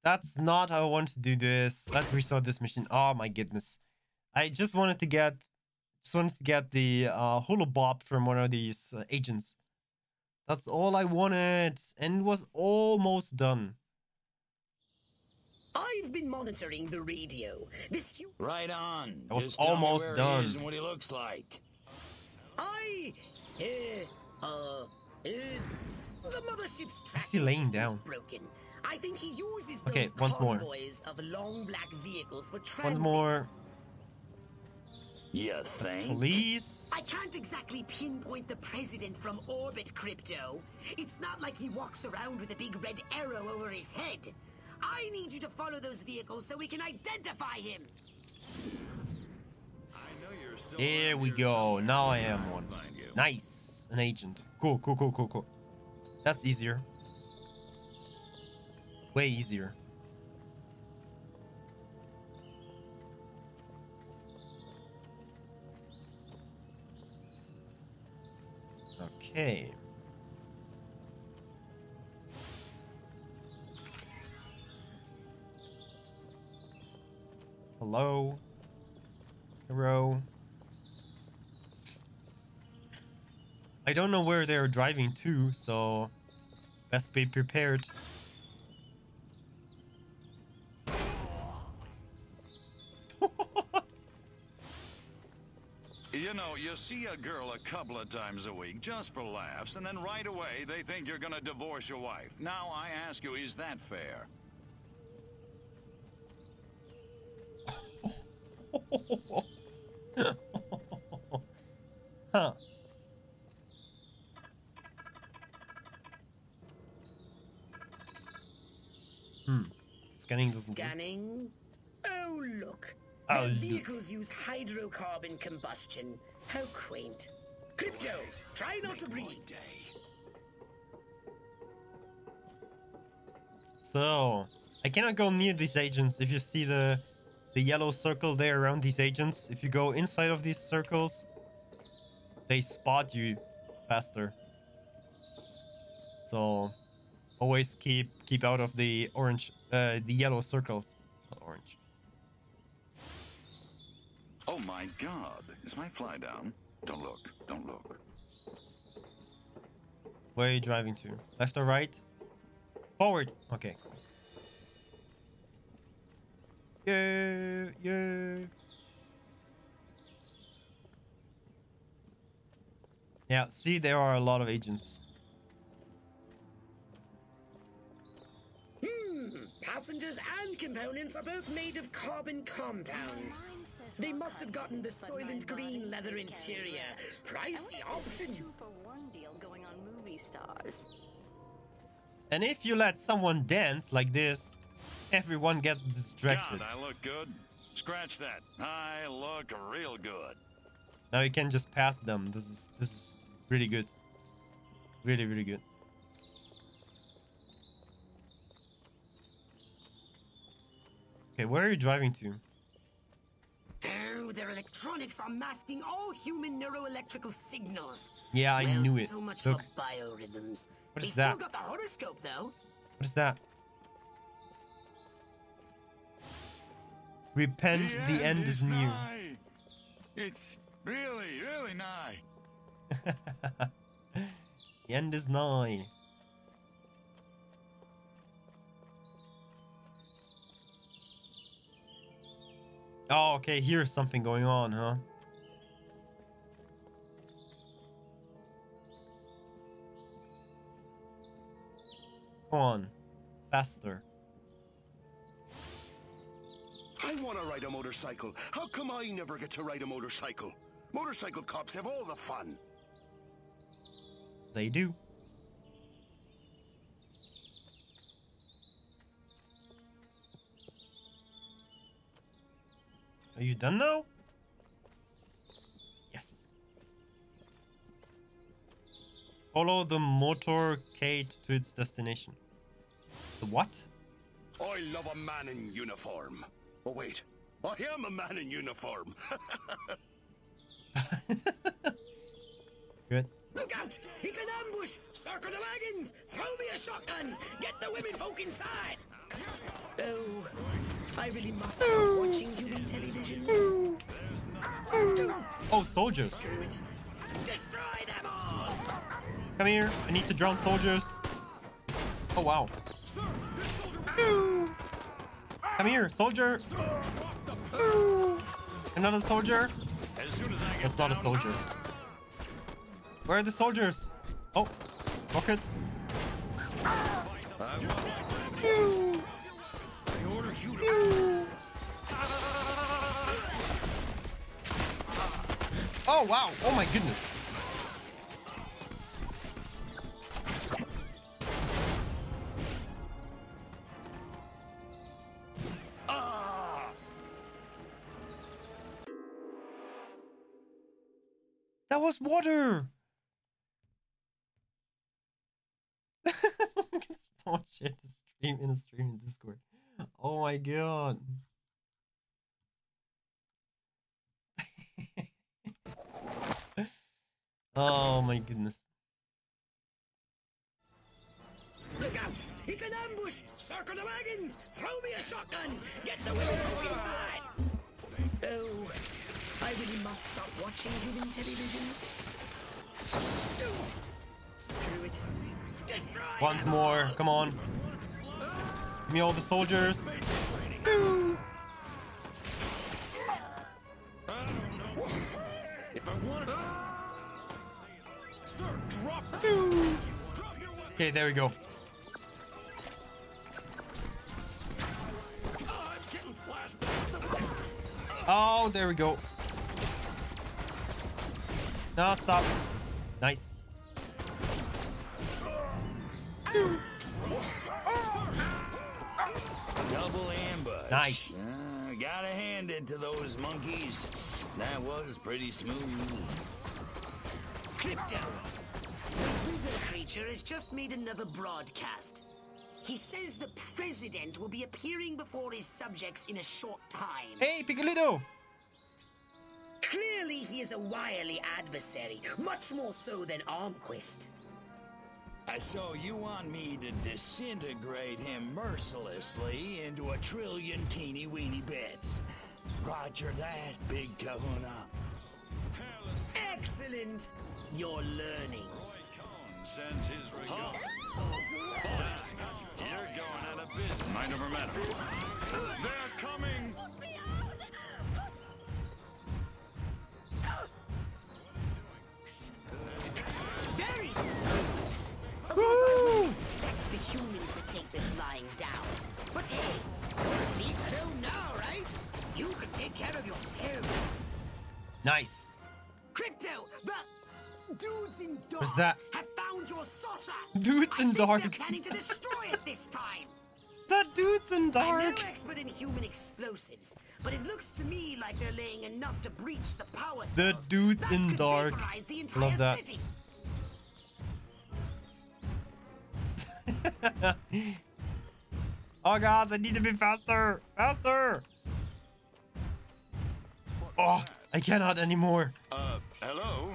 That's not how I want to do this. Let's restart this mission. Oh my goodness. I just wanted to get the holobob from one of these agents. That's all I wanted, and it was almost done. I've been monitoring the radio. This right on. It was just almost where done. He is and what he looks like. The mothership's tracking is broken. I think he uses okay, those convoys of long black vehicles for transit. Once more. You think? Police? I can't exactly pinpoint the president from orbit, Crypto. It's not like he walks around with a big red arrow over his head. I need you to follow those vehicles so we can identify him. I know you're still here we go. Now I am one. Nice. An agent. Cool, cool, cool, cool, cool. That's easier. Way easier. Okay. Hello. Hello. I don't know where they're driving to, so best be prepared. You know, you see a girl a couple of times a week just for laughs, and then right away they think you're gonna divorce your wife. Now I ask you, is that fair? Huh. Hmm. Scanning. Oh look. Oh, the vehicles use hydrocarbon combustion. How quaint. Crypto, try not to breathe. So I cannot go near these agents. If you see the yellow circle there around these agents, if you go inside of these circles, they spot you faster. So always keep out of the orange, the yellow circles. Not orange. Oh my God! Is my fly down? Don't look! Don't look! Where are you driving to? Left or right? Forward. Okay. Yeah, yeah. Yeah, see, there are a lot of agents. Passengers and components are both made of carbon compounds. They must have gotten the soylent green leather interior. Pricey option. 2-for-1 deal going on movie stars. And if you let someone dance like this, everyone gets distracted. God, I look good. Scratch that. I look real good. Now you can just pass them. This is really good. Really, really good. Okay, where are you driving to? Oh, their electronics are masking all human neuroelectrical signals. Yeah, I knew it. So much for biorhythms. What is that? He's still got the horoscope, though. What is that? Repent, the end is near. It's really, really nigh. The end is nigh. Oh, okay, here's something going on, huh? Come on, faster. I want to ride a motorcycle. How come I never get to ride a motorcycle? Motorcycle cops have all the fun. They do. Are you done now? Yes. Follow the motorcade to its destination. The what? I love a man in uniform. Oh wait, I am a man in uniform. Good. Look out! It's an ambush! Circle the wagons! Throw me a shotgun! Get the women folk inside! Oh, I really must stop watching human television. Oh, soldiers. Destroy them all. Come here. I need to drown soldiers. Oh, wow. Come here, soldier. Another soldier. That's not a soldier. Where are the soldiers? Oh, rocket. Oh wow, oh my goodness. That was water. So much shit to stream in a stream in Discord. Oh my god. Oh my goodness. Look out! It's an ambush! Circle the wagons! Throw me a shotgun! Get the women inside! Oh, I really must stop watching human television. Screw it. Destroy once more, come on. Give me all the soldiers. Okay, there we go. Oh, there we go. No, stop. Nice. Double ambush. Nice. Gotta hand it to those monkeys. That was pretty smooth. Clip down. The creature has just made another broadcast. He says the president will be appearing before his subjects in a short time. Hey, Piccolito! Clearly he is a wily adversary, much more so than Armquist. So you want me to disintegrate him mercilessly into a trillion teeny weeny bits. Roger that, big kahuna. Excellent! You're learning. Sends his regards. You're going out of business. Mind over matter. They're coming. Nice. Crypto, the dudes in dark have found your saucer. Dudes in dark. They're planning to destroy it this time. The dudes in dark. I'm no expert in human explosives, but it looks to me like they're laying enough to breach the power cells. The dudes that in dark. Love that. City. Oh god, they need to be faster! Faster! Oh, I cannot anymore. Hello?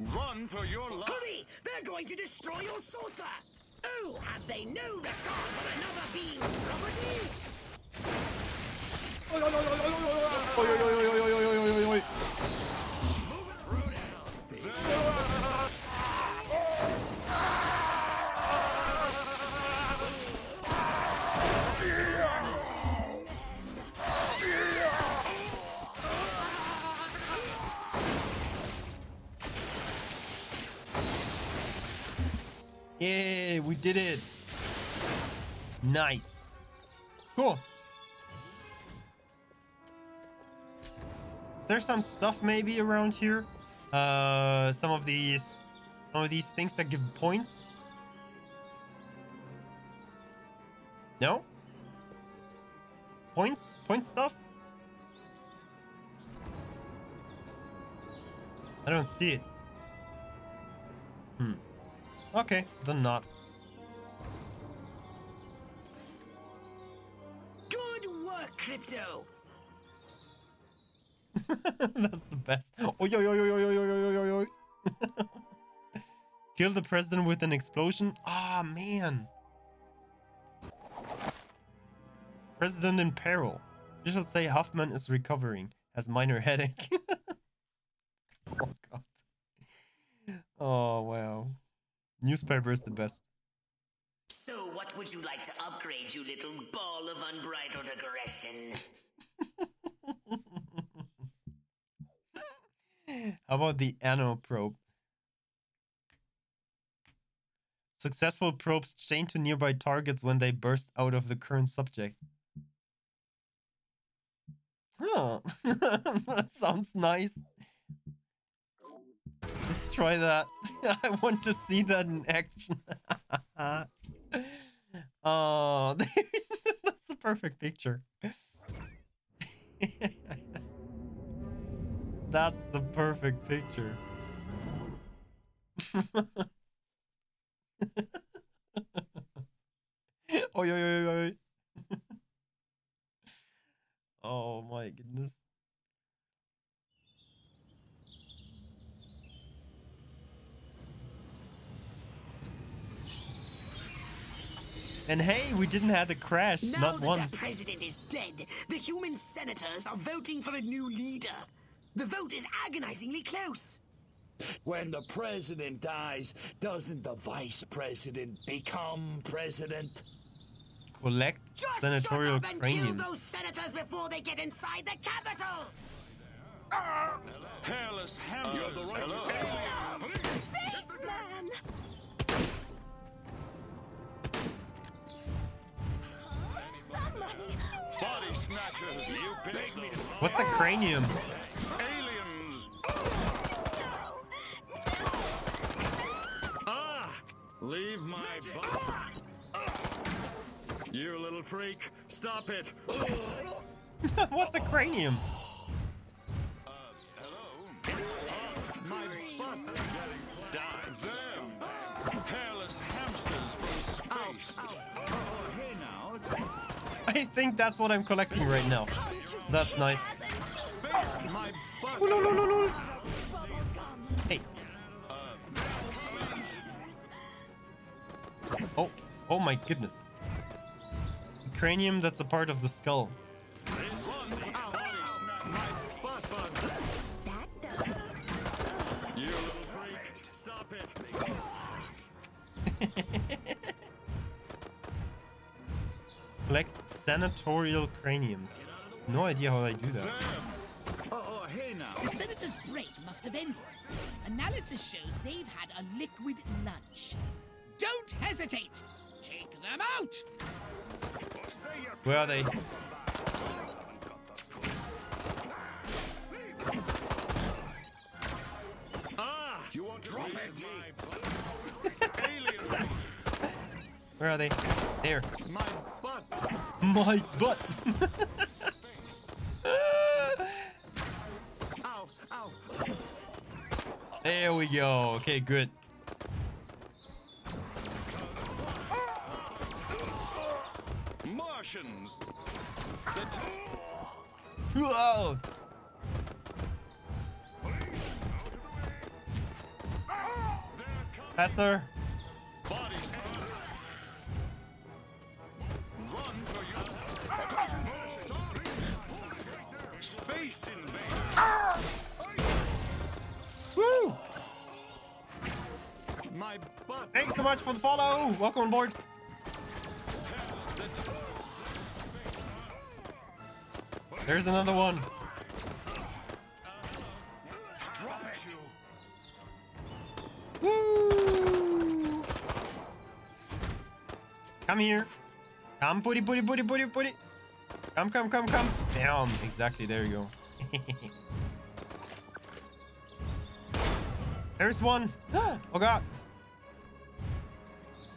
Run for your life! Hurry! They're going to destroy your saucer! Oh, have they no regard for another being's property? Oi, oi, oi, oi, oi, oi, oi, oi, oi, oi, oi, oi, oi. Yay, we did it. Nice. Cool. Is there some stuff maybe around here? Some of these things that give points? No? Points? Point stuff? I don't see it. Hmm. Okay, then not. Good work, Crypto. That's the best. Oh yo yo yo yo yo yo yo yo. Kill the president with an explosion. Ah man. President in peril. You should say Huffman is recovering. Has minor headache. Oh god. Oh wow. Newspaper is the best. So what would you like to upgrade, you little ball of unbridled aggression? How about the Anno probe? Successful probes chained to nearby targets when they burst out of the current subject. Huh. That sounds nice. Let's try that. I want to see that in action. Oh, that's the perfect picture. That's the perfect picture. Oh, yo, yo, yo, yo. Oh my goodness. And hey, we didn't have a crash, not once. Now that the president is dead, the human senators are voting for a new leader. The vote is agonizingly close. When the president dies, doesn't the vice president become president? Collect senatorial craniums. Just shut up and kill those senators before they get inside the Capitol! Hairless ham, you're the right to Spaceman! Body snatchers, you beg me to... What's a cranium? Aliens. Ah, leave my body. You little freak, stop it. What's a cranium? Hello. My butt. Dive them. Hairless hamsters from space. Oh, hey now. I think that's what I'm collecting right now. That's nice. Oh, no, no, no, no. Hey. Oh, oh my goodness. The cranium that's a part of the skull. Stop it. Collect senatorial craniums. No idea how I do that. Oh, hey now. The senator's break must have ended. Analysis shows they've had a liquid lunch. Don't hesitate. Take them out. Where are they? Where are they? There. My butt. My butt. Ow, ow. There we go. Okay, good. Martians. Whoa. Faster. Woo! Thanks so much for the follow. Welcome on board. There's another one. Woo! Come here. Come, booty, booty, booty, booty, booty. Come, come, come, come. Damn, exactly. There you go. There's one. Oh, God.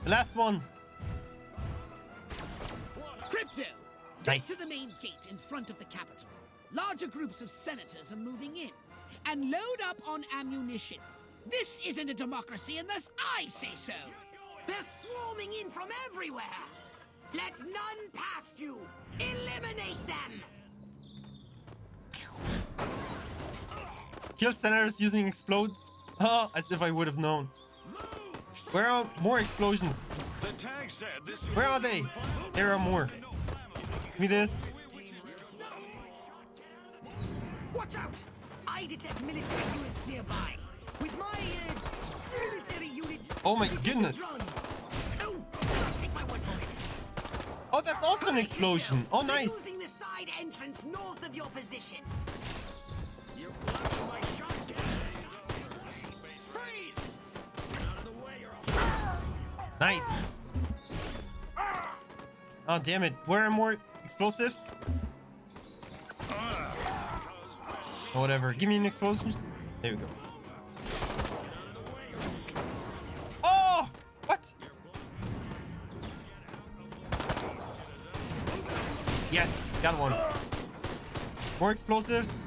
The last one. Crypto. Nice. This is the main gate in front of the Capitol. Larger groups of senators are moving in and load up on ammunition. This isn't a democracy unless I say so. They're swarming in from everywhere. Let none past you. Eliminate them. Kill senators using explode. Oh, as if I would have known. Where are more explosions? Where are they? There are more. Give me this. Watch out! I detect military units nearby. With my military unit. Oh my goodness! Oh, just take my word for it. Oh, that's also an explosion. Oh, nice. Using the side entrance north of your position. You lost my shotgun. Nice. Oh, damn it. Where are more explosives? Oh, whatever. Give me an explosion. There we go. Oh! What? Yes! Got one. More explosives.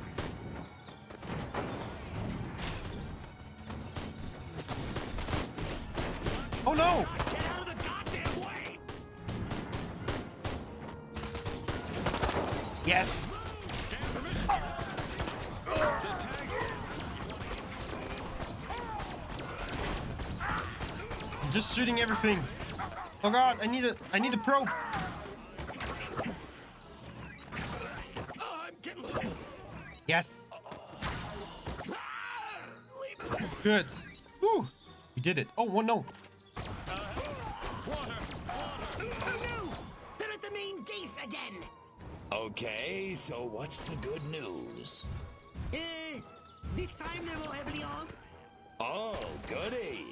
Oh no! Get out of the goddamn way! Yes! I'm just shooting everything. Oh God, I need a probe. Yes. Good. Woo! We did it. Oh, one no. Again. Okay, so what's the good news? This time they're all heavily armed. Oh, goody.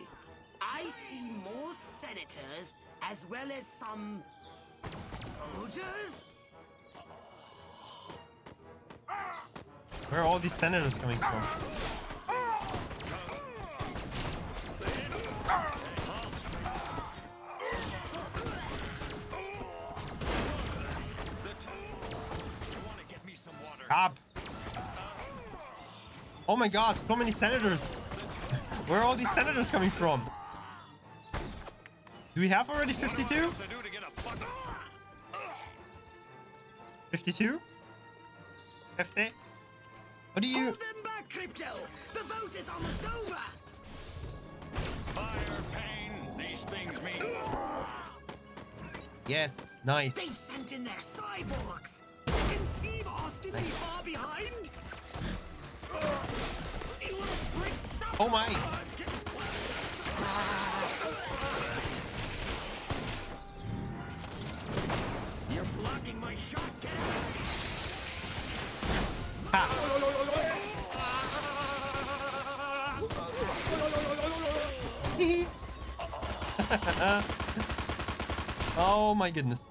I see more senators as well as some soldiers. Where are all these senators coming from? Up. Oh my God, so many senators. Where are all these senators coming from? Do we have already 52? 52? 50? What do you... Hold them back, Crypto. The vote is almost over. Fire, pain. These things mean... Yes, nice. They've sent in their cyborgs. Can Steve Austin be far behind? Oh my! You're blocking my shot. Oh my goodness!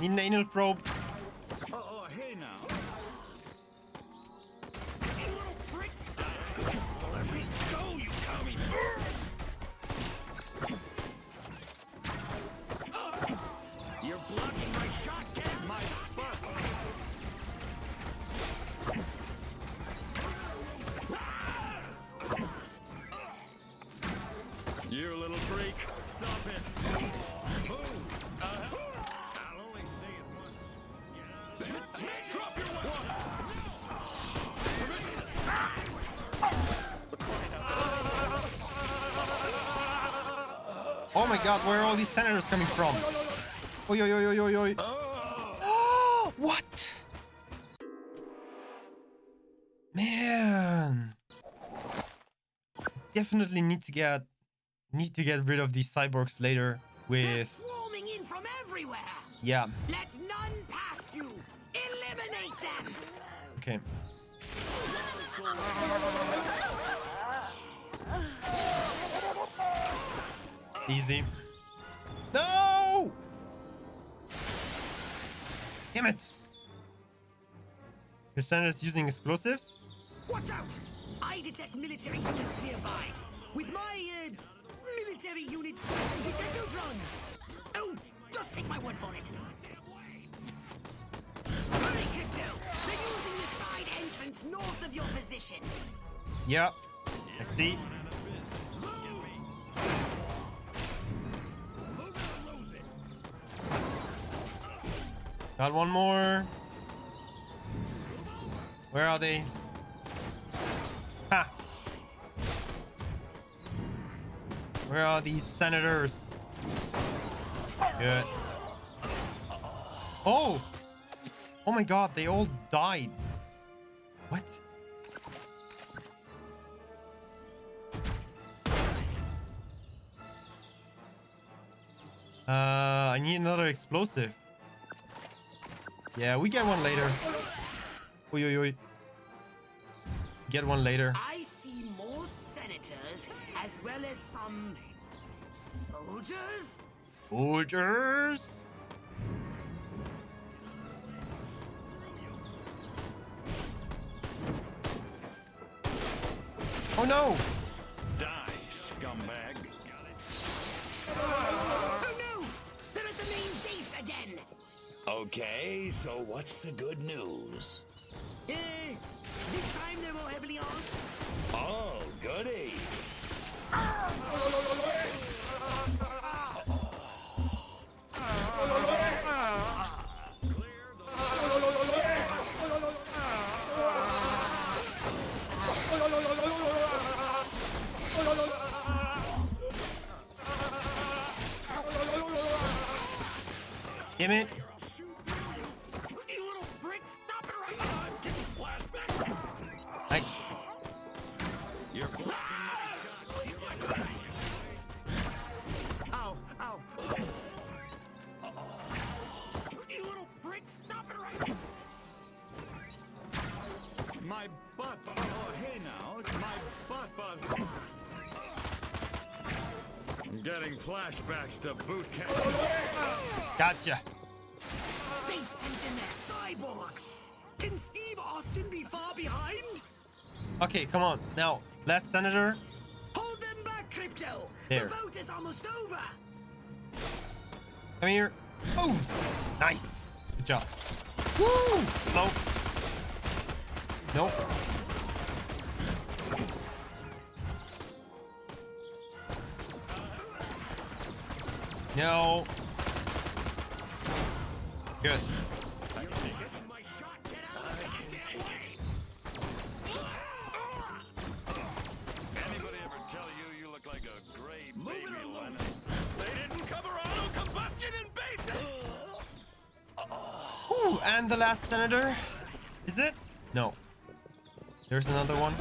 Need an anal probe. Oh my god, where are all these senators coming from? Oi, oi, oi, oi, oi. What? Man. Definitely need to get rid of these cyborgs later with... They're swarming in from everywhere. Yeah. Let none pass you. Eliminate them. Okay. Easy. No! Damn it! The senator's using explosives? Watch out! I detect military units nearby. With my military unit detectors run. Oh, just take my word for it. Hurry, Crypto! They're using the side entrance north of your position. Yeah, I see. Got one more. Where are they? Ha! Where are these senators? Good. Oh! Oh my god, they all died. What? I need another explosive. Yeah, we get one later. Oi, oi, oi. Get one later. I see more senators as well as some soldiers. Soldiers? Oh no! Die, scumbag. Oh no! They're at the main base again. Okay, so what's the good news? This time they're more heavily armed. Oh, goody. Damn it. Flashbacks to boot camp. Gotcha. They sent in their cyborgs. Can Steve Austin be far behind? Okay, come on. Now, last senator. Hold them back, Crypto. There. The vote is almost over. Come here. Oh, nice. Good job. Woo! Hello. Nope. No. Good. Anybody ever tell you look like a gray baby lemon? They didn't cover auto combustion in basic. Ooh, and the last senator. Is it? No. There's another one.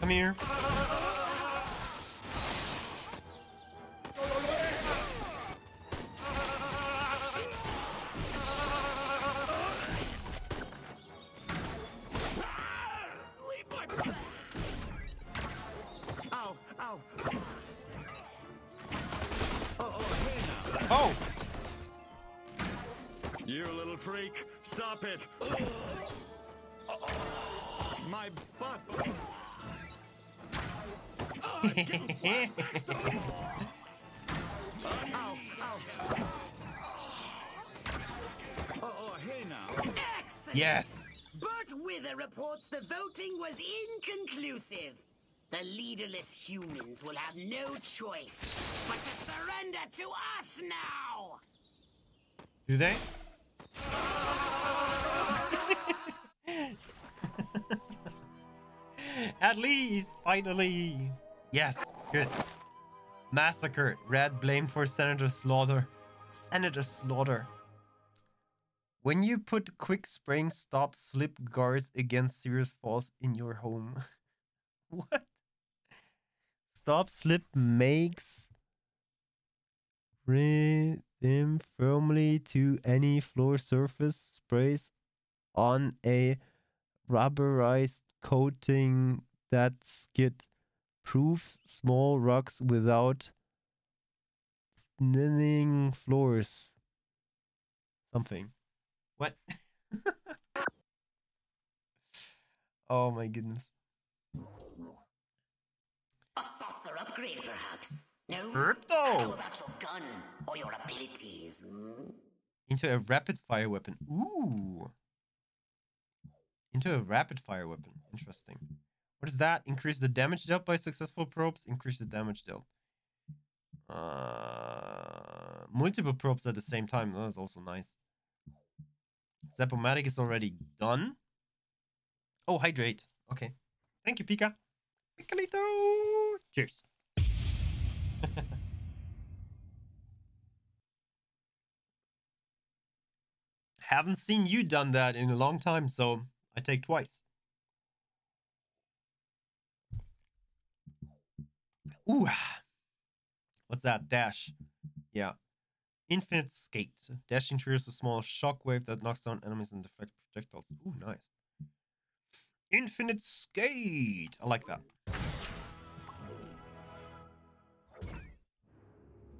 Come here. Ow, ow. Oh! You little freak, stop it. My butt. Yes. But Robert Wither reports the voting was inconclusive. The leaderless humans will have no choice but to surrender to us now. Do they? At least, finally. Yes, good. Massacre. Red blamed for Senator Slaughter. Senator Slaughter. When you put quick spring stop slip guards against serious falls in your home. What? Stop slip makes rhythm firmly to any floor surface, sprays on a rubberized coating that skid proofs small rocks without thinning floors. Something. What? Oh my goodness. A saucer upgrade, perhaps? No? Crypto! How about your gun or your abilities? Mm? Into a rapid fire weapon. Ooh! Into a rapid fire weapon. Interesting. What is that? Increase the damage dealt by successful probes. Increase the damage dealt. Multiple probes at the same time. That's also nice. Zap-o-matic is already done. Oh, hydrate. Okay. Thank you, Pika. Picolito! Cheers. Haven't seen you done that in a long time, so I take twice. Ooh. What's that? Dash. Yeah. Infinite skate. Dashing triggers a small shockwave that knocks down enemies and deflects projectiles. Ooh, nice. Infinite skate. I like that.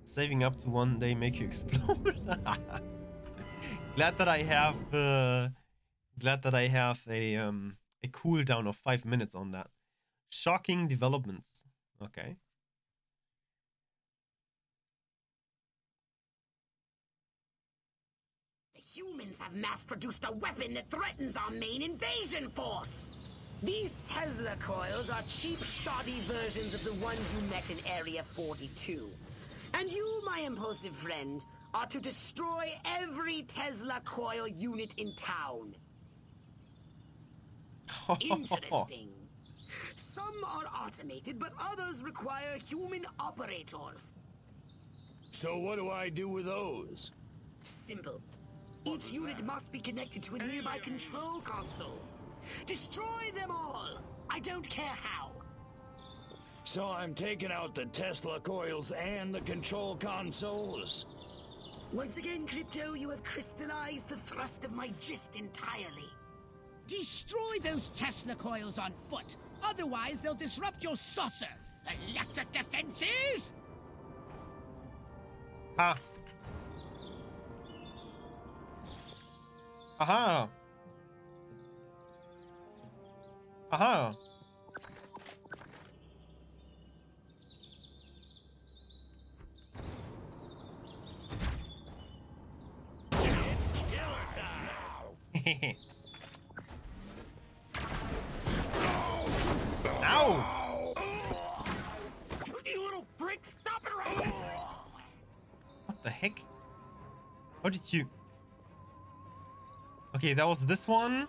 Saving up to one day make you explode. Glad that I have. Glad that I have a cooldown of 5 minutes on that. Shocking developments. Okay. Humans have mass-produced a weapon that threatens our main invasion force. These Tesla coils are cheap, shoddy versions of the ones you met in Area 42. And you, my impulsive friend, are to destroy every Tesla coil unit in town. Interesting. Some are automated, but others require human operators. So what do I do with those? Simple. Each unit must be connected to a nearby control console. Destroy them all! I don't care how. So I'm taking out the Tesla coils and the control consoles. Once again, Crypto, you have crystallized the thrust of my gist entirely. Destroy those Tesla coils on foot. Otherwise, they'll disrupt your saucer. Electric defenses? Huh. Aha! Aha! It's killer time! Ow! You little prick, stop it right now! What the heck? How did you... Okay, that was this one.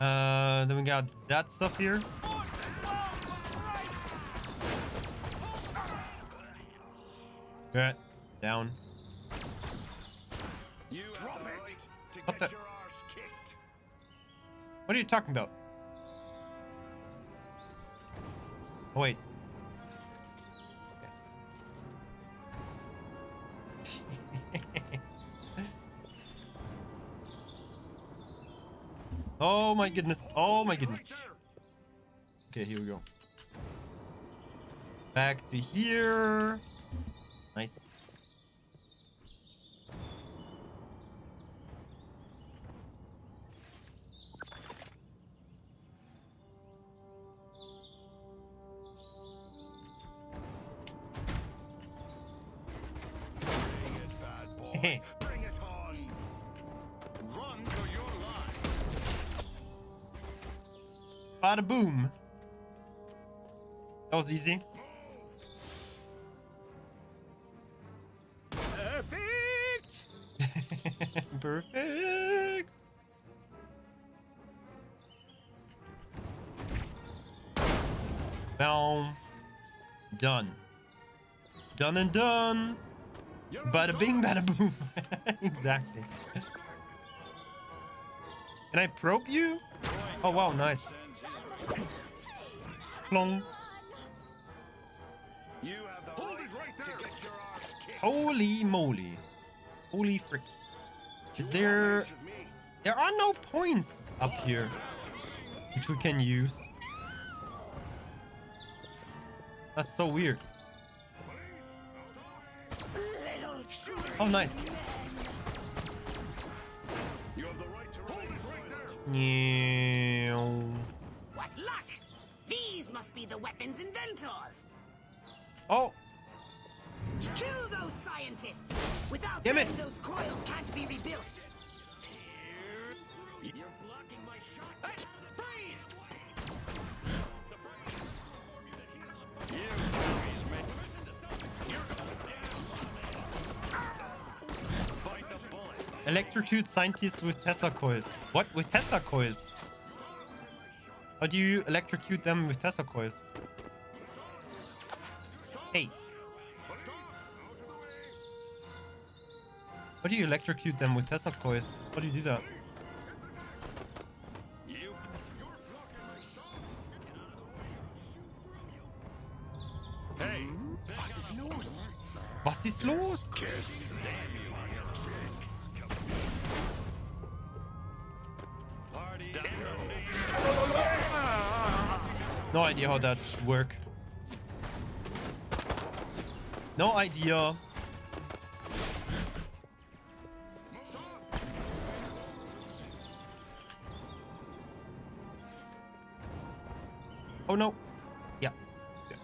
Then we got that stuff here. Good. Down. You drop it. What the? What are you talking about? Oh, wait. Oh my goodness. Oh my goodness. Okay, here we go. Back to here. Nice. Hey. Bada boom. That was easy. Perfect. Perfect. Now, done. Done and done. Bada bing, bada boom. Exactly. Can I probe you? Oh wow, nice. Plong. You have the right there to get your ass kicked. Holy moly. Holy frick. Is there... There are no points up here which we can use. That's so weird. Oh, nice. What luck! These must be the weapons inventors. Oh! Kill those scientists! Without them, those coils can't be rebuilt. You're blocking my shot. Electrocute scientists with Tesla coils. What? With Tesla coils? How do you electrocute them with Tesla coils? Hey. How do you electrocute them with Tesla coils? How do you do that? Hey. Was ist los? Was ist los? No idea how that should work. No idea. Oh no. Yeah. Yeah.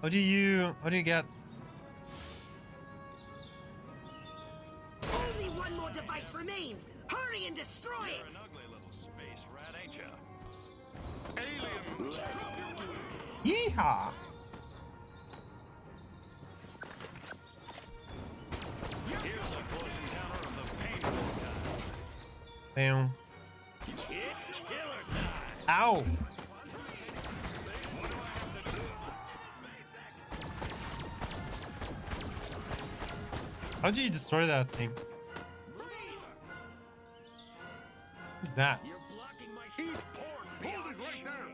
How do you get? Remains. Hurry and destroy it. An ugly little space rat, ain't ya? Alien. Yeehaw. Here's a close encounter of the painful kind. Bam. It's killer time. Ow. How do you destroy that thing? That you're blocking my sheep. Hold it right there.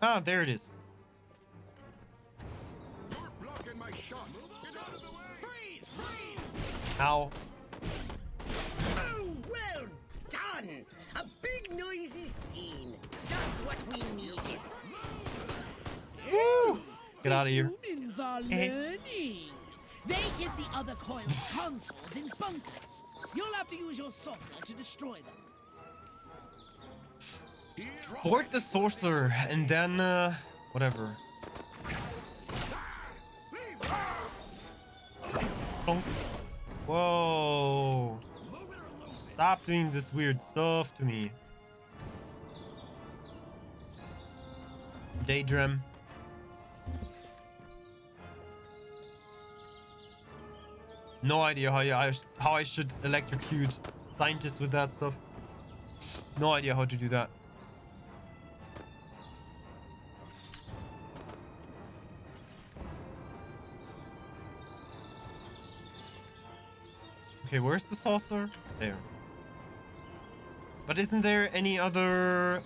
Ah, there it is. You're blocking my shot. Get out of the way. Freeze, freeze. Ow. Oh, well done. A big noisy scene. Just what we needed. Woo! Get out of here. Humans are learning. They hit the other coils' consoles in bunkers. You'll have to use your sorcerer to destroy them. Board the sorcerer and then whatever. Whoa. Stop doing this weird stuff to me. Daydream. No idea how I should electrocute scientists with that stuff. No idea how to do that. Okay, where's the saucer? There. But isn't there any other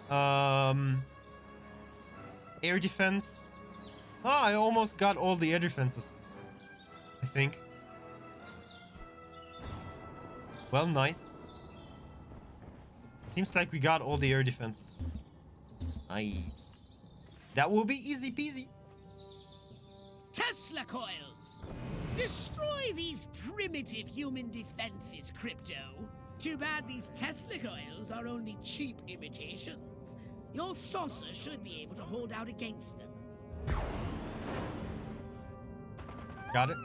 air defense? Ah, I almost got all the air defenses, I think. Well, nice. Seems like we got all the air defenses. Nice. That will be easy peasy. Tesla coils! Destroy these primitive human defenses, Crypto. Too bad these Tesla coils are only cheap imitations. Your saucer should be able to hold out against them. Got it.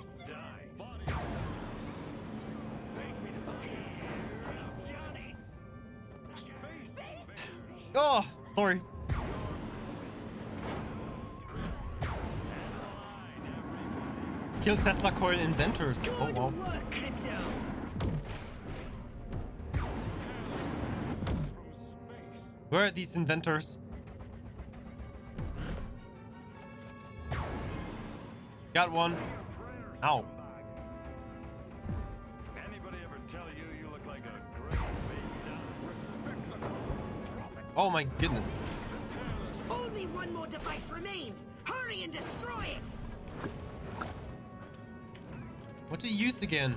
Oh, sorry. Kill Tesla coil inventors. Oh, wow. Where are these inventors? Got one. Ow. Anybody ever tell you you look like a great big respectable tropic? Oh my goodness. Only one more device remains. Hurry and destroy it. What do you use again?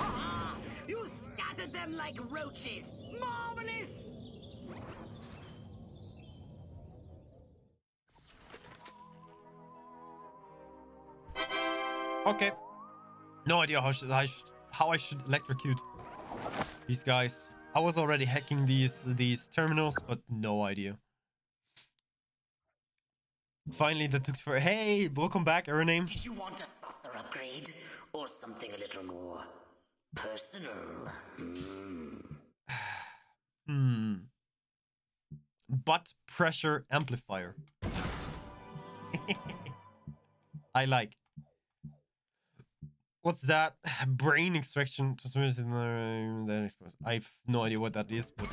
Ah, you scattered them like roaches. Marvelous. Okay. No idea how I should electrocute these guys. I was already hacking these terminals, but no idea. Finally, that took for. Hey, welcome back, Aeroname. Did you want a saucer upgrade or something a little more personal? Butt pressure amplifier. I like. What's that? Brain extraction. I have no idea what that is, but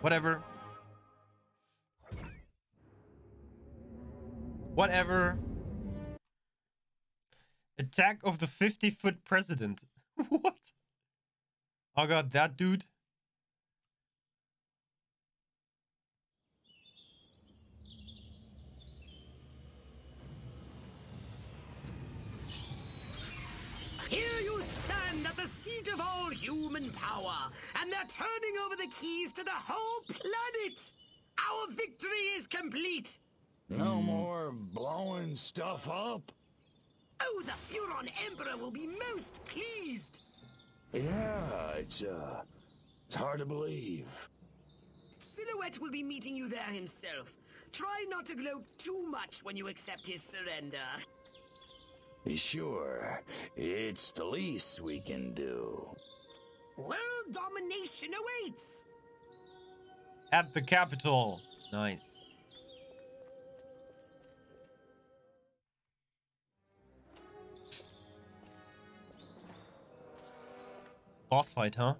whatever. Whatever. Attack of the 50-foot president. What? Oh god, that dude. Here you stand at the seat of all human power, and they're turning over the keys to the whole planet. Our victory is complete. No more blowing stuff up. Oh, the Furon Emperor will be most pleased. Yeah, it's hard to believe. Silhouette will be meeting you there himself. Try not to gloat too much when you accept his surrender. Sure, it's the least we can do. World domination awaits! At the capital. Nice. Boss fight, huh?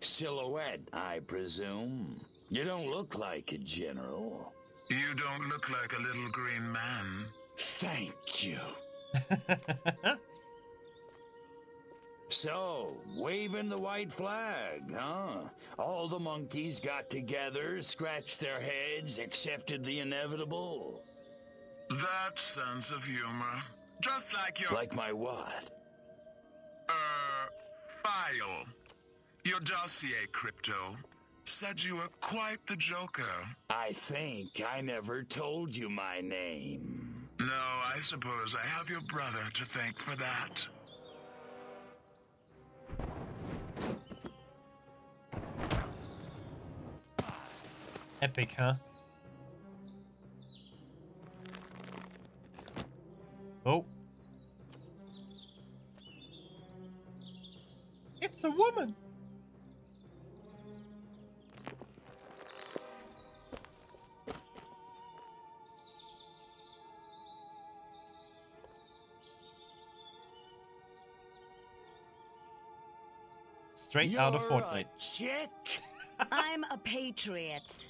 Silhouette, I presume. You don't look like a general. You don't look like a little green man. Thank you. So, waving the white flag, huh? All the monkeys got together, scratched their heads, accepted the inevitable. That sense of humor. Just like your... Like my what? File. Your dossier, Crypto, said you were quite the joker. I think I never told you my name. No, I suppose I have your brother to thank for that. Epic, huh? Oh. It's a woman! Straight out of Fortnite. Chick. I'm a patriot.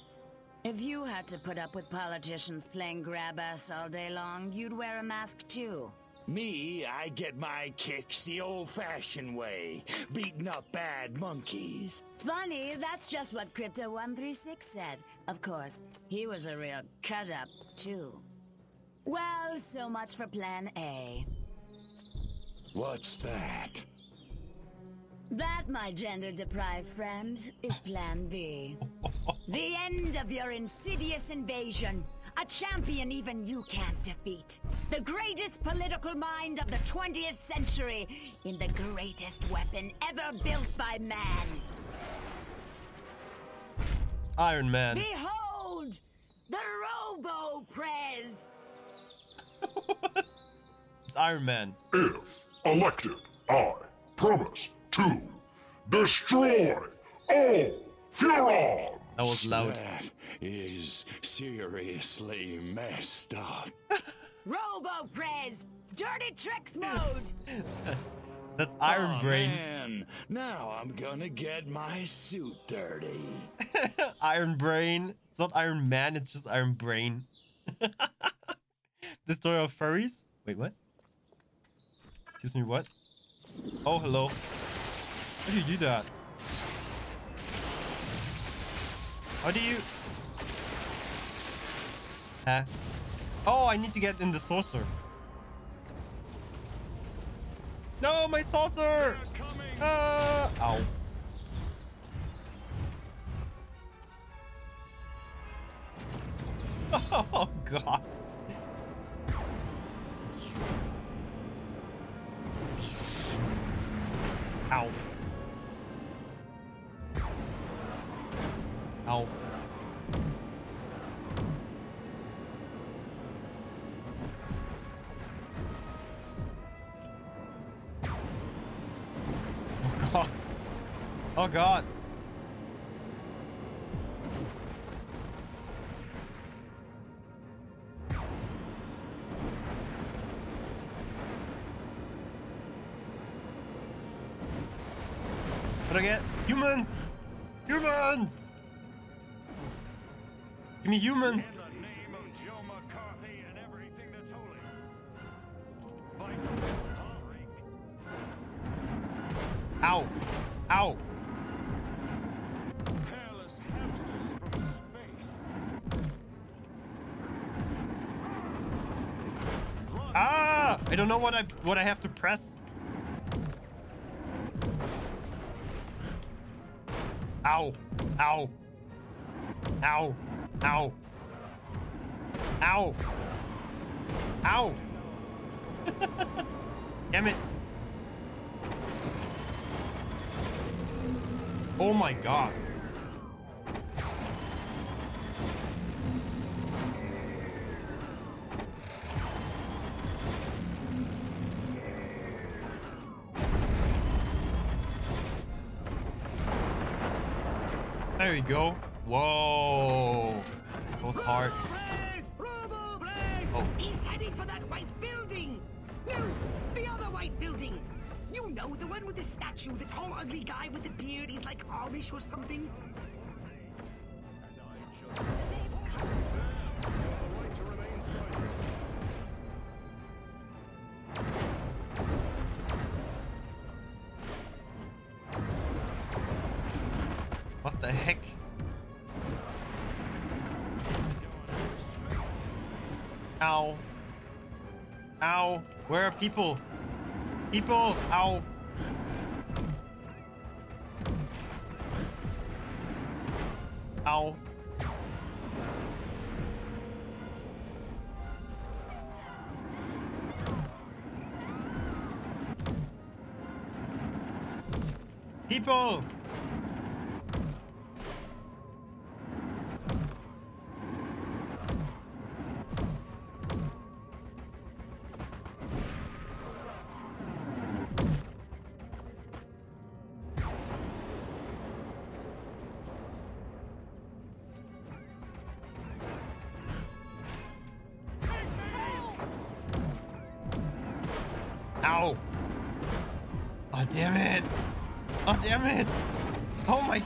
If you had to put up with politicians playing grab ass all day long, you'd wear a mask too. Me, I get my kicks the old-fashioned way, beating up bad monkeys. Funny, that's just what Crypto136 said. Of course, he was a real cut-up too. Well, so much for Plan A. What's that? That, my gender-deprived friend, is Plan B. The end of your insidious invasion. A champion even you can't defeat. The greatest political mind of the 20th century in the greatest weapon ever built by man. Iron Man. Behold, the road elbow press. It's Iron Man. If elected, I promise to destroy all Furons. That was loud. That is seriously messed up. Robo Prez, dirty tricks mode. That's Iron Brain. Man. Now I'm gonna get my suit dirty. Iron Brain. It's not Iron Man. It's just Iron Brain. The story of furries. Wait, what? Excuse me, what? Oh, hello. How do you do that? How do you? Huh? Oh, I need to get in the saucer. No, my saucer! Ow. Oh, God. Ow. Ow. Oh God. What do I get? Humans! Humans! Give me humans! Ow! Ow! I don't know what I have to press. Ow. Ow. Ow. Ow. Ow. Ow. Damn it. Oh my God. There we go. Whoa. That was hard. Robo Brace. Oh. He's heading for that white building. No, the other white building. You know, the one with the statue, the tall, ugly guy with the beard. He's like Amish or something. People. People. Ow. Ow. People.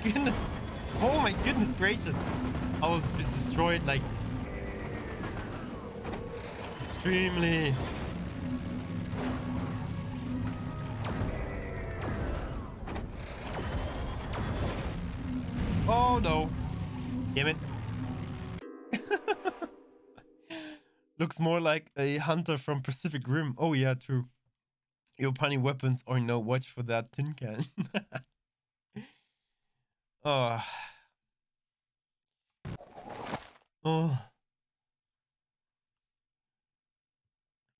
Goodness. Oh my goodness gracious. I was just destroyed like extremely. Oh no. Damn it. Looks more like a hunter from Pacific Rim. Oh yeah, true. Your funny weapons or no, watch for that tin can. Oh. Oh.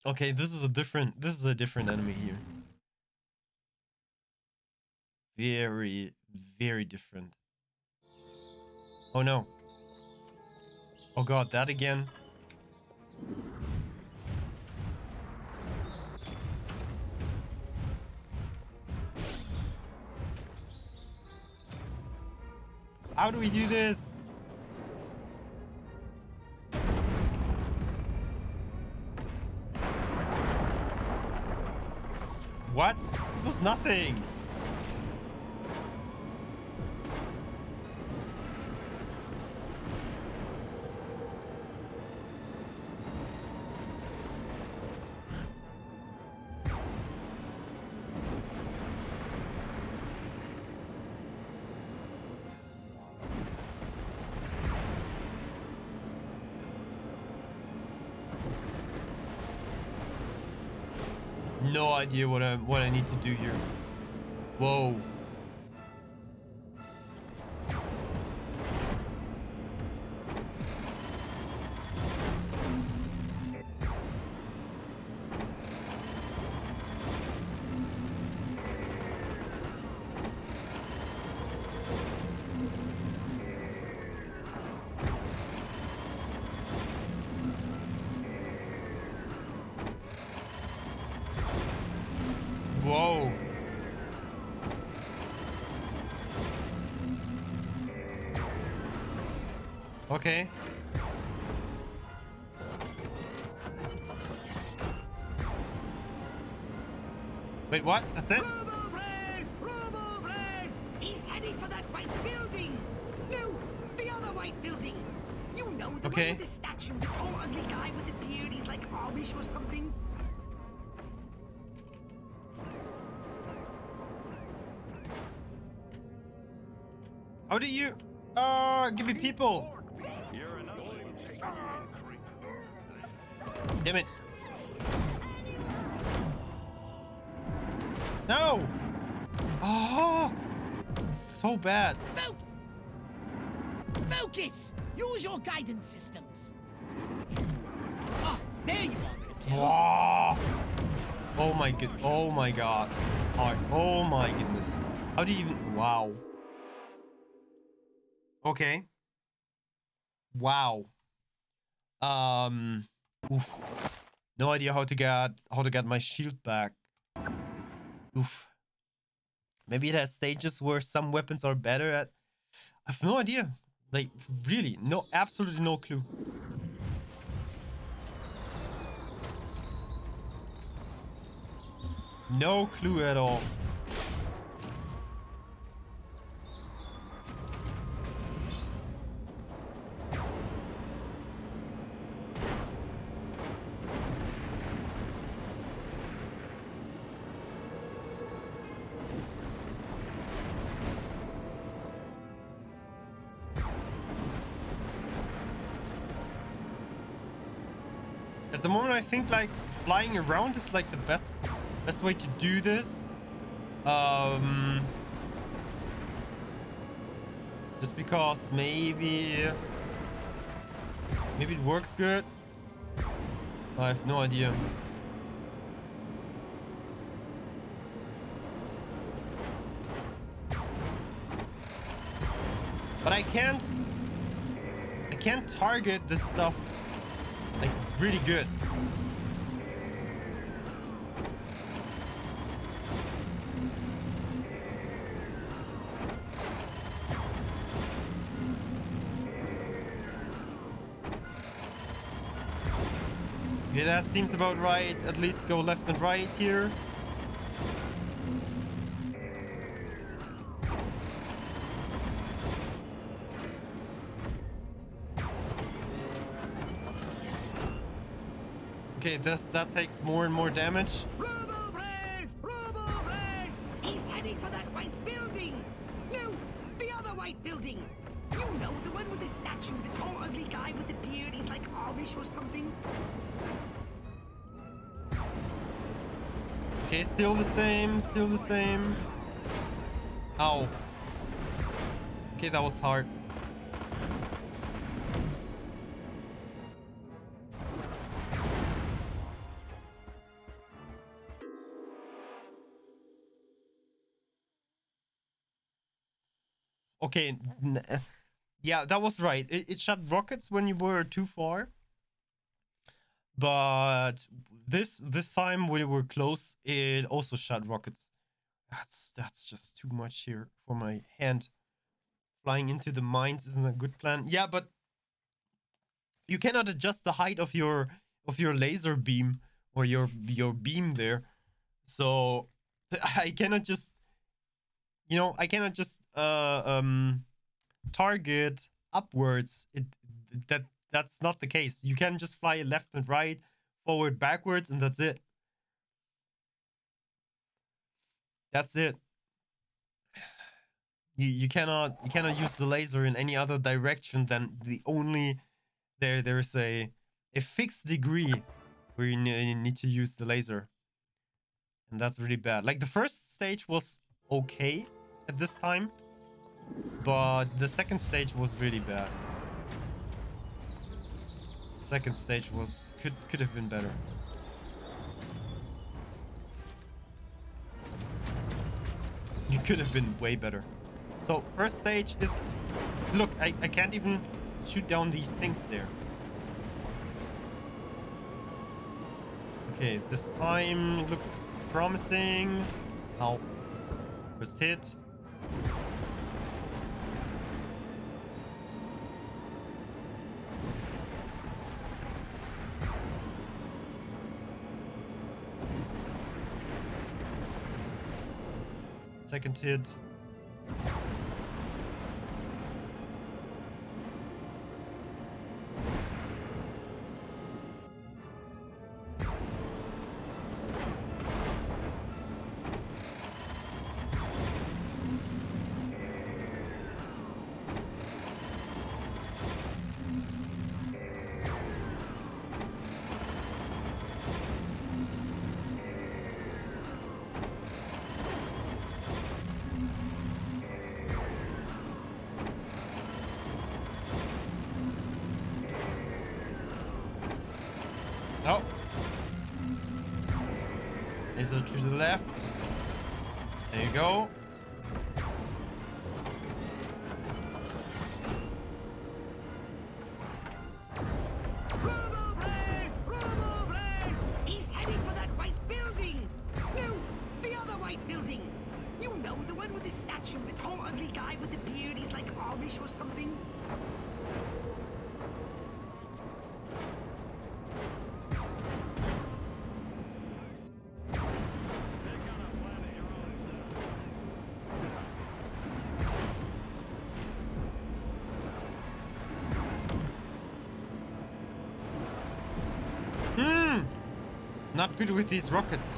Okay, this is a different enemy here. Very, very different. Oh no. Oh God, that again. How do we do this? What? There's nothing. No idea what I need to do here. Whoa. Okay. Wait, what? That's it? Robo race, he's heading for that white building. No, the other white building. You know, the one with the statue, the tall ugly guy with the beard. He's like Amish or something. How do you? Give me people. Damn it. No! Oh! So bad. Focus! Use your guidance systems. Ah, there you are. Oh, oh my god. Oh my god. Sorry. Oh my goodness. How do you even... Wow. Okay. Wow. Oof. No idea how to get my shield back. Oof. Maybe it has stages where some weapons are better at. I have no idea. Like really, no, absolutely no clue. No clue at all. At the moment, I think like flying around is like the best way to do this. Just because maybe it works good. I have no idea. But I can't target this stuff. Like, really good. Yeah, that seems about right. At least go left and right here. Okay, that takes more and more damage. Robo race, he's heading for that white building. No, the other white building. You know, the one with the statue, the tall ugly guy with the beard. He's like Amish or something. Okay, still the same, still the same. Ow. Okay, that was hard. Okay, yeah, that was right. It shot rockets when you were too far. But this time we were close. It also shot rockets. That's just too much here for my hand. Flying into the mines isn't a good plan. Yeah, but you cannot adjust the height of your laser beam or your beam there. So I cannot just, you know, I cannot just target upwards. That's not the case. You can just fly left and right, forward, backwards, and that's it. That's it. You cannot use the laser in any other direction than the only there's a fixed degree where you need to use the laser. And that's really bad. Like the first stage was okay at this time, but the second stage was really bad. Second stage was could have been better. It could have been way better. So first stage is, look, I can't even shoot down these things there. Okay, this time it looks promising. Ow. First hit. Second hit. Not good with these rockets.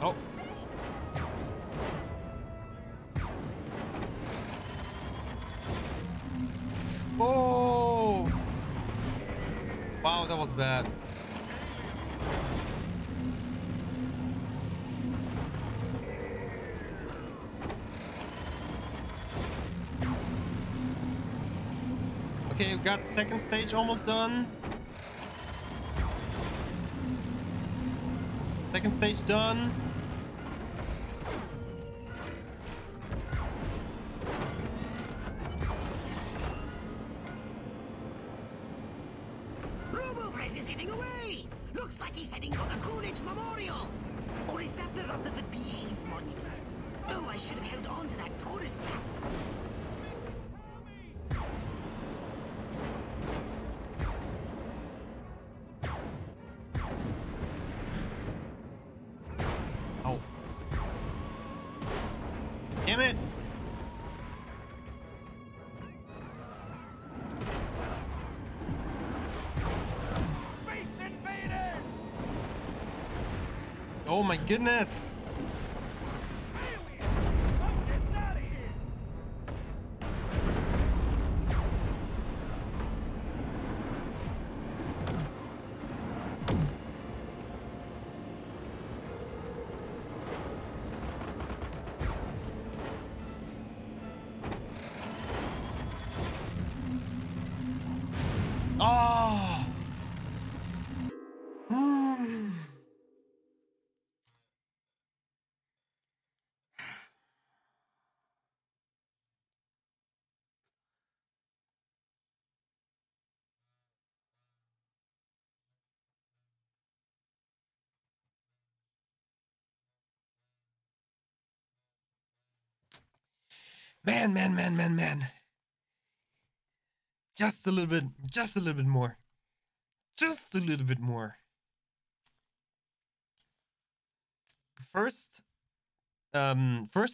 Oh. Oh. Wow, that was bad. Okay, we've got second stage almost done. Second stage done. RoboPress is getting away. Looks like he's heading for the Coolidge Memorial. Or is that the Rutherford B. Hayes monument? Oh, I should have held on to that tourist map. Oh my goodness! Man. Just a little bit more. First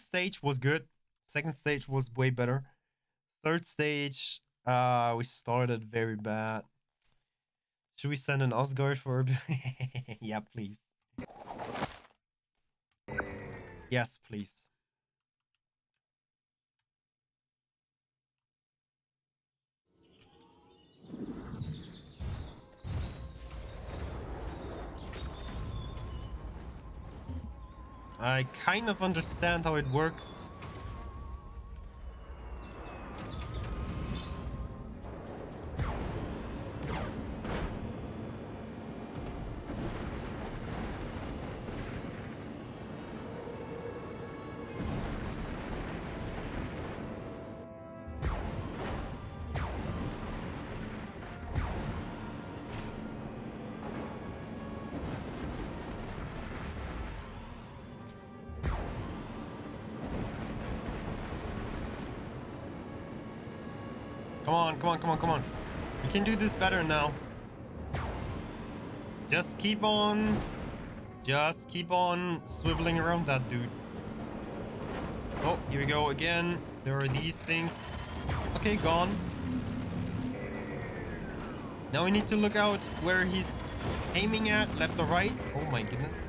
stage was good. Second stage was way better. Third stage, we started very bad. Should we send an Osgard for a bit? Yeah, please. Yes, please. I kind of understand how it works. Come on. We can do this better now. Just keep on swiveling around that dude. Oh, here we go again. There are these things. Okay, gone. Now we need to look out where he's aiming at, left or right. Oh my goodness.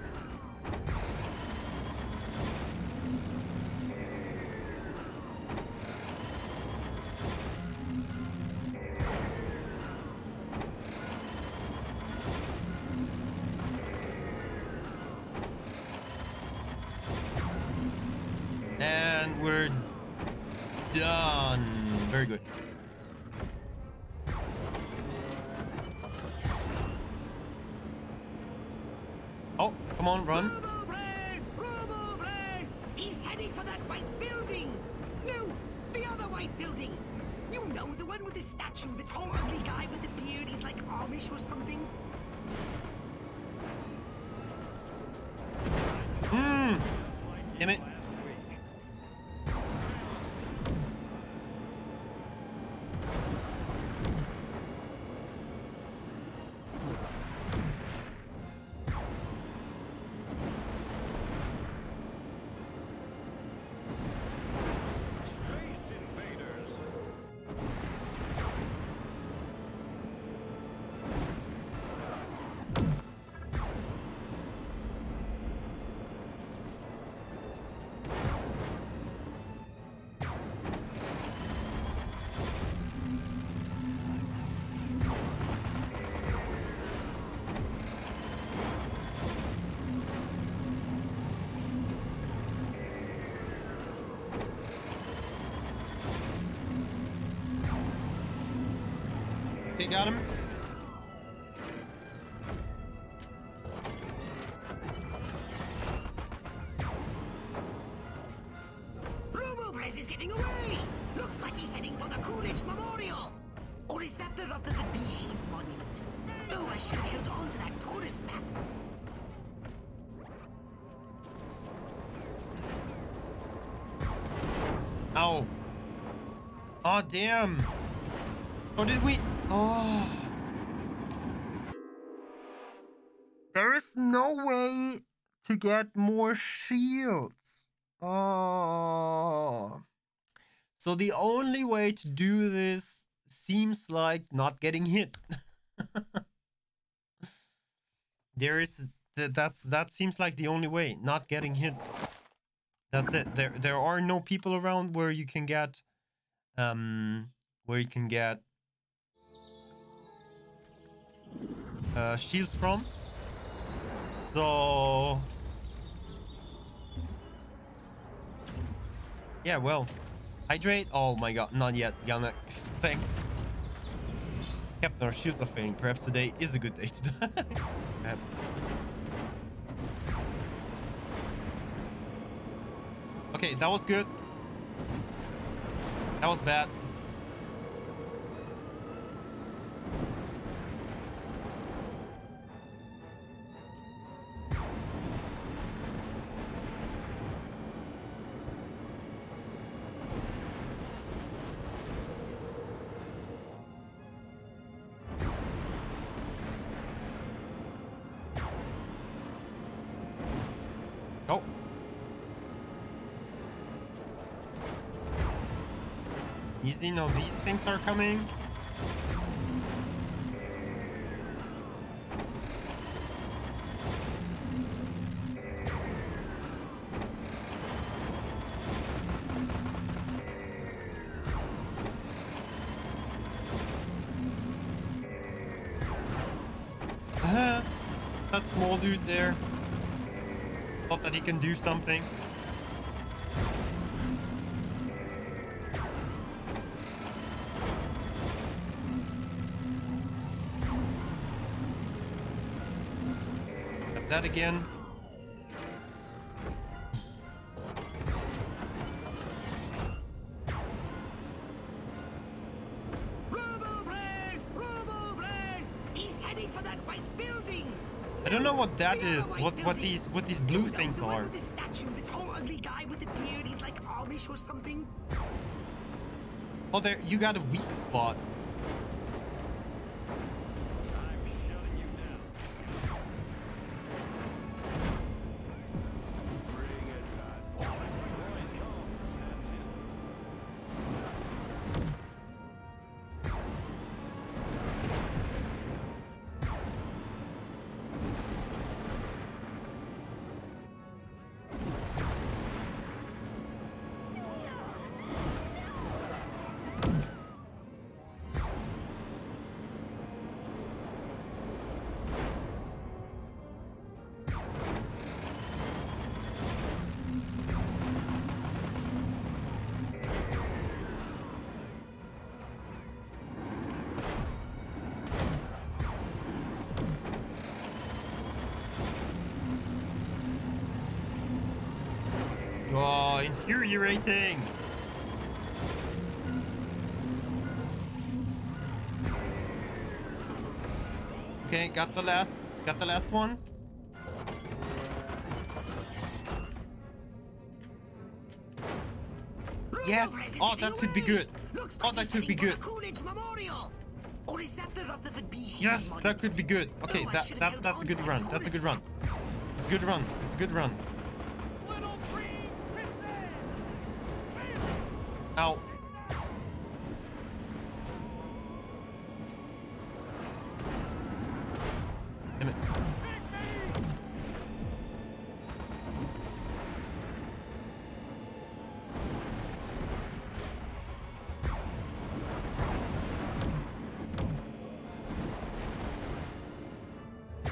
Got him. Robo-Press is getting away. Looks like he's heading for the Coolidge Memorial. Or is that the Wrath of the BA's monument? Oh, I should have held on to that tourist map. Ow. Aw, damn. Oh, did we? Oh, there is no way to get more shields. Oh, so the only way to do this seems like not getting hit. That seems like the only way, not getting hit. That's it. There are no people around where you can get, shields from, so yeah. Well, hydrate. Oh my god, not yet, Yana. Thanks, Captain. Our shields are failing. Perhaps today is a good day to die. Perhaps. Okay, that was good. That was bad. Easy, no, these things are coming. That small dude there. Thought that he can do something. That again. I don't know what that is. What these blue things are. The statue, that whole ugly guy with the beard, he's like Amish or something. Oh, there you got a weak spot. Infuriating. Okay, got the last one. Yes. Oh, that could be good. Oh, that could be good. Yes, that could be good. Okay, that's a good run. That's a good run. It's a good run. It's a good run. Ow. Damn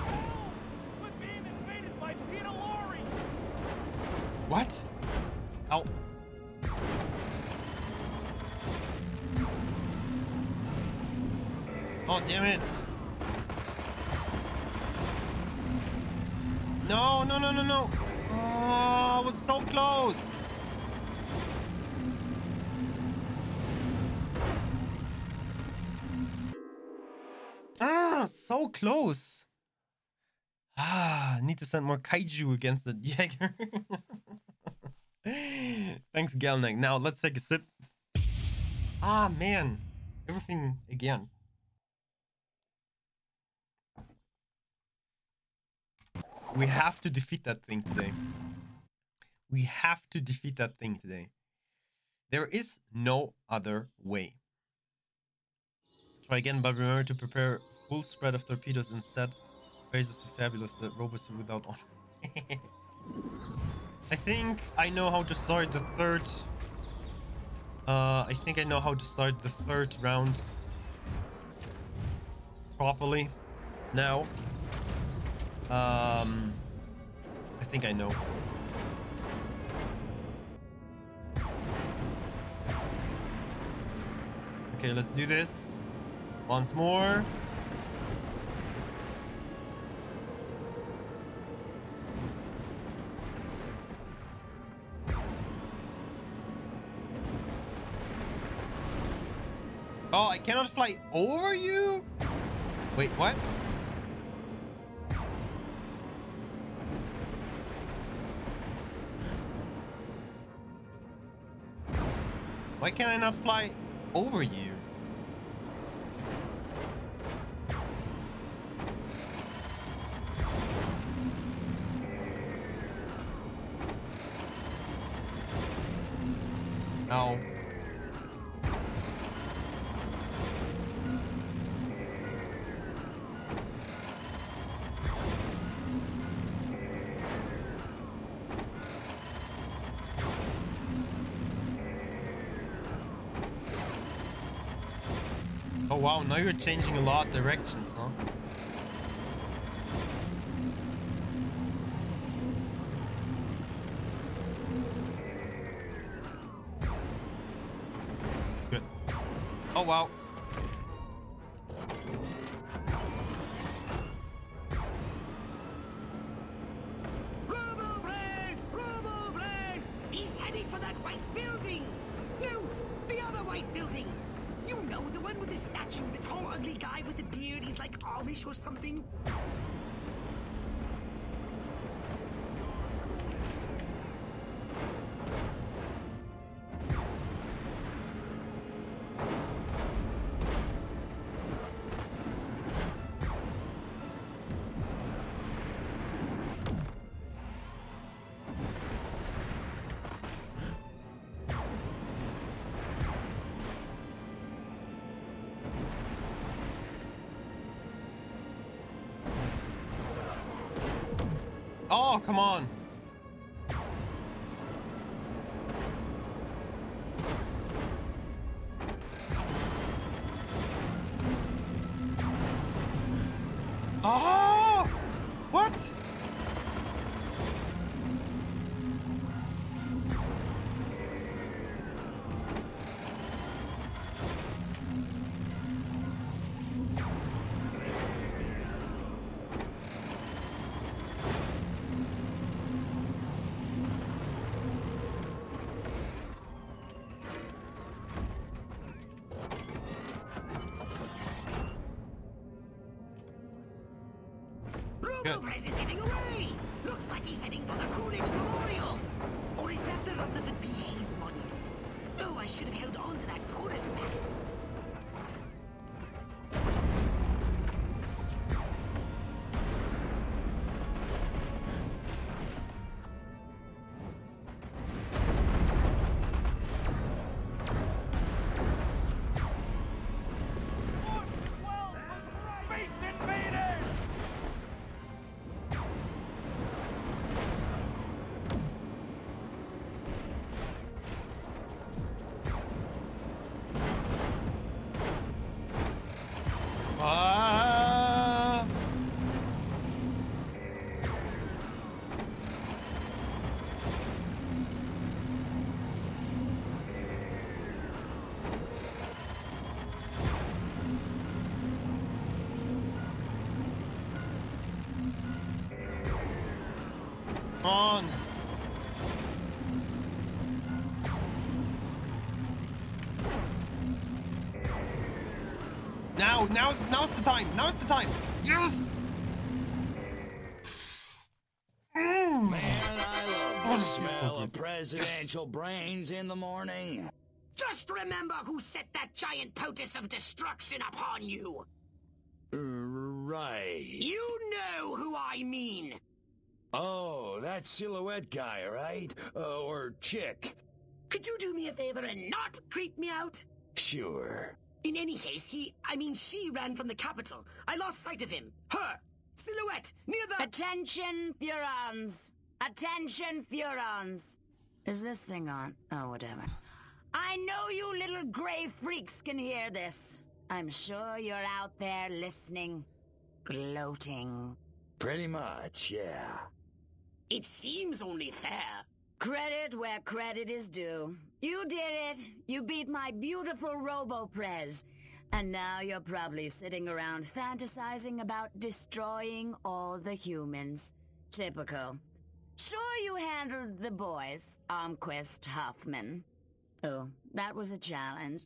it. What? Ow. Oh, damn it. No, no, no, no, no. Oh, I was so close. Ah, so close. Ah, I need to send more kaiju against the Jäger. Thanks, Galnek. Now, let's take a sip. Ah, man. Everything again. We have to defeat that thing today. We have to defeat that thing today. There is no other way. Try again, but remember to prepare full spread of torpedoes and set phrases to fabulous that robots without honor. I think I know how to start the third. I think I know how to start the third round properly now. I think I know. Okay, let's do this once more. Oh, I cannot fly over you? Wait, what? Why can I not fly over you? Ow. Oh wow, now you're changing a lot of directions, huh? Good. Oh wow. Oh, come on. Oh, what? Robo-Prez is getting away! Looks like he's heading for the Coolidge Memorial! Or is that the Rutherford B.A.'s monument? Oh, I should have held on to that tourist map. Now's the time. Now's the time. Yes. Man, I love the smell of presidential brains in the morning. Just remember who set that giant potus of destruction upon you. Right. You know who I mean. Oh, that silhouette guy, right? Or chick. Could you do me a favor and not creep me out? Sure. In any case, she ran from the capital. I lost sight of him. Her. Silhouette. Near the... Attention, Furons. Attention, Furons. Is this thing on? Oh, whatever. I know you little gray freaks can hear this. I'm sure you're out there listening. Gloating. Pretty much, yeah. It seems only fair. Credit where credit is due. You did it! You beat my beautiful Robo-Prez. And now you're probably sitting around fantasizing about destroying all the humans. Typical. Sure you handled the boys, Armquist Hoffman. Oh, that was a challenge.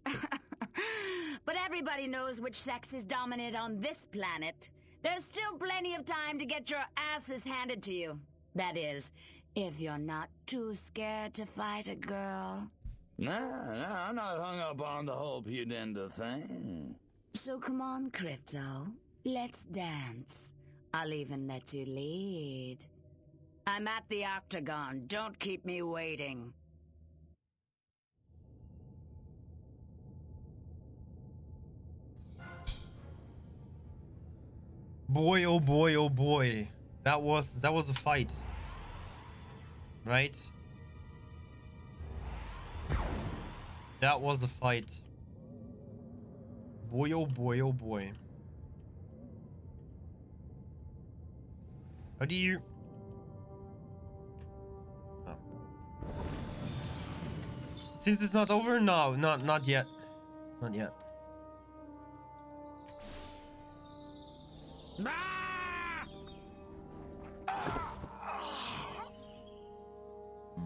But everybody knows which sex is dominant on this planet. There's still plenty of time to get your asses handed to you. That is, if you're not too scared to fight a girl. No, I'm not hung up on the whole pudenda thing. So come on, Crypto. Let's dance. I'll even let you lead. I'm at the Octagon. Don't keep me waiting. Boy, oh boy, oh boy. That was a fight. Right? That was a fight. boy, oh boy, oh boy. How do you... Oh. Seems it's not over? No, not yet. Not yet.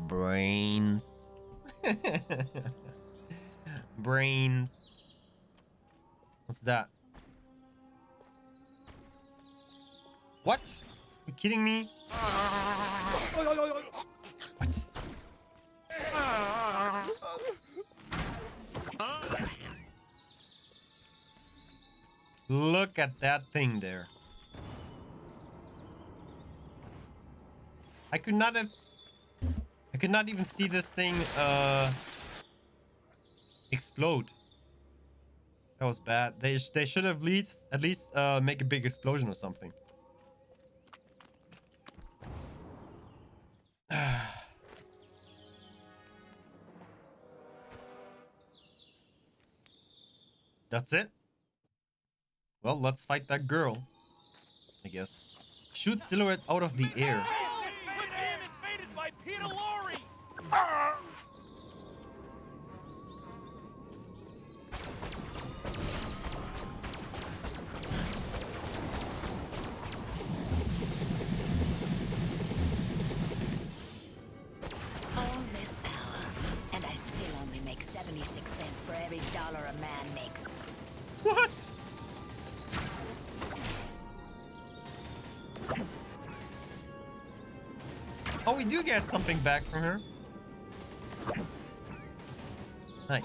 Brains. Brains. What's that? What? Are you kidding me? What? Look at that thing there. I could not have... I could not even see this thing explode. That was bad. They should have at least make a big explosion or something. That's it. Well, let's fight that girl, I guess. Shoot silhouette out of the air. You get something back from her. Nice.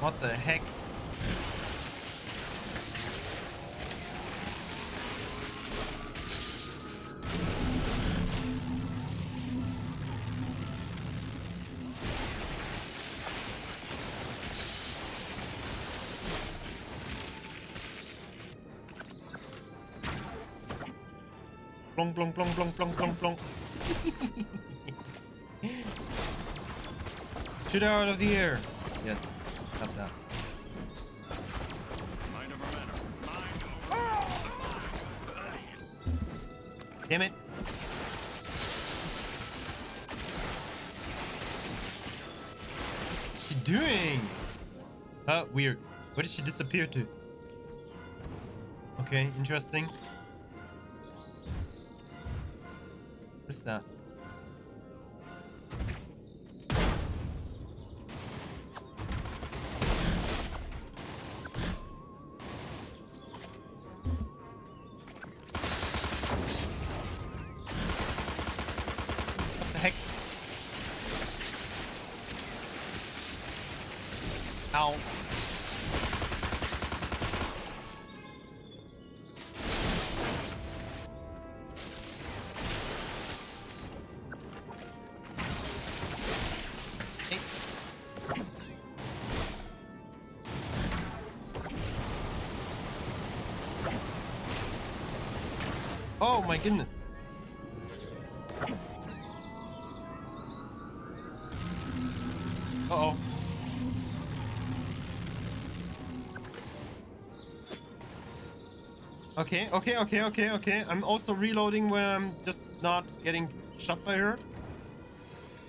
What the heck? Plong, plong, plong, plong, plong, plong, plong. Shoot out of the air. Yes. Damn it. What's she doing? Oh, weird. Where did she disappear to? Okay, interesting. What's that? Oh my goodness. Uh-oh. Okay. I'm also reloading when I'm just not getting shot by her.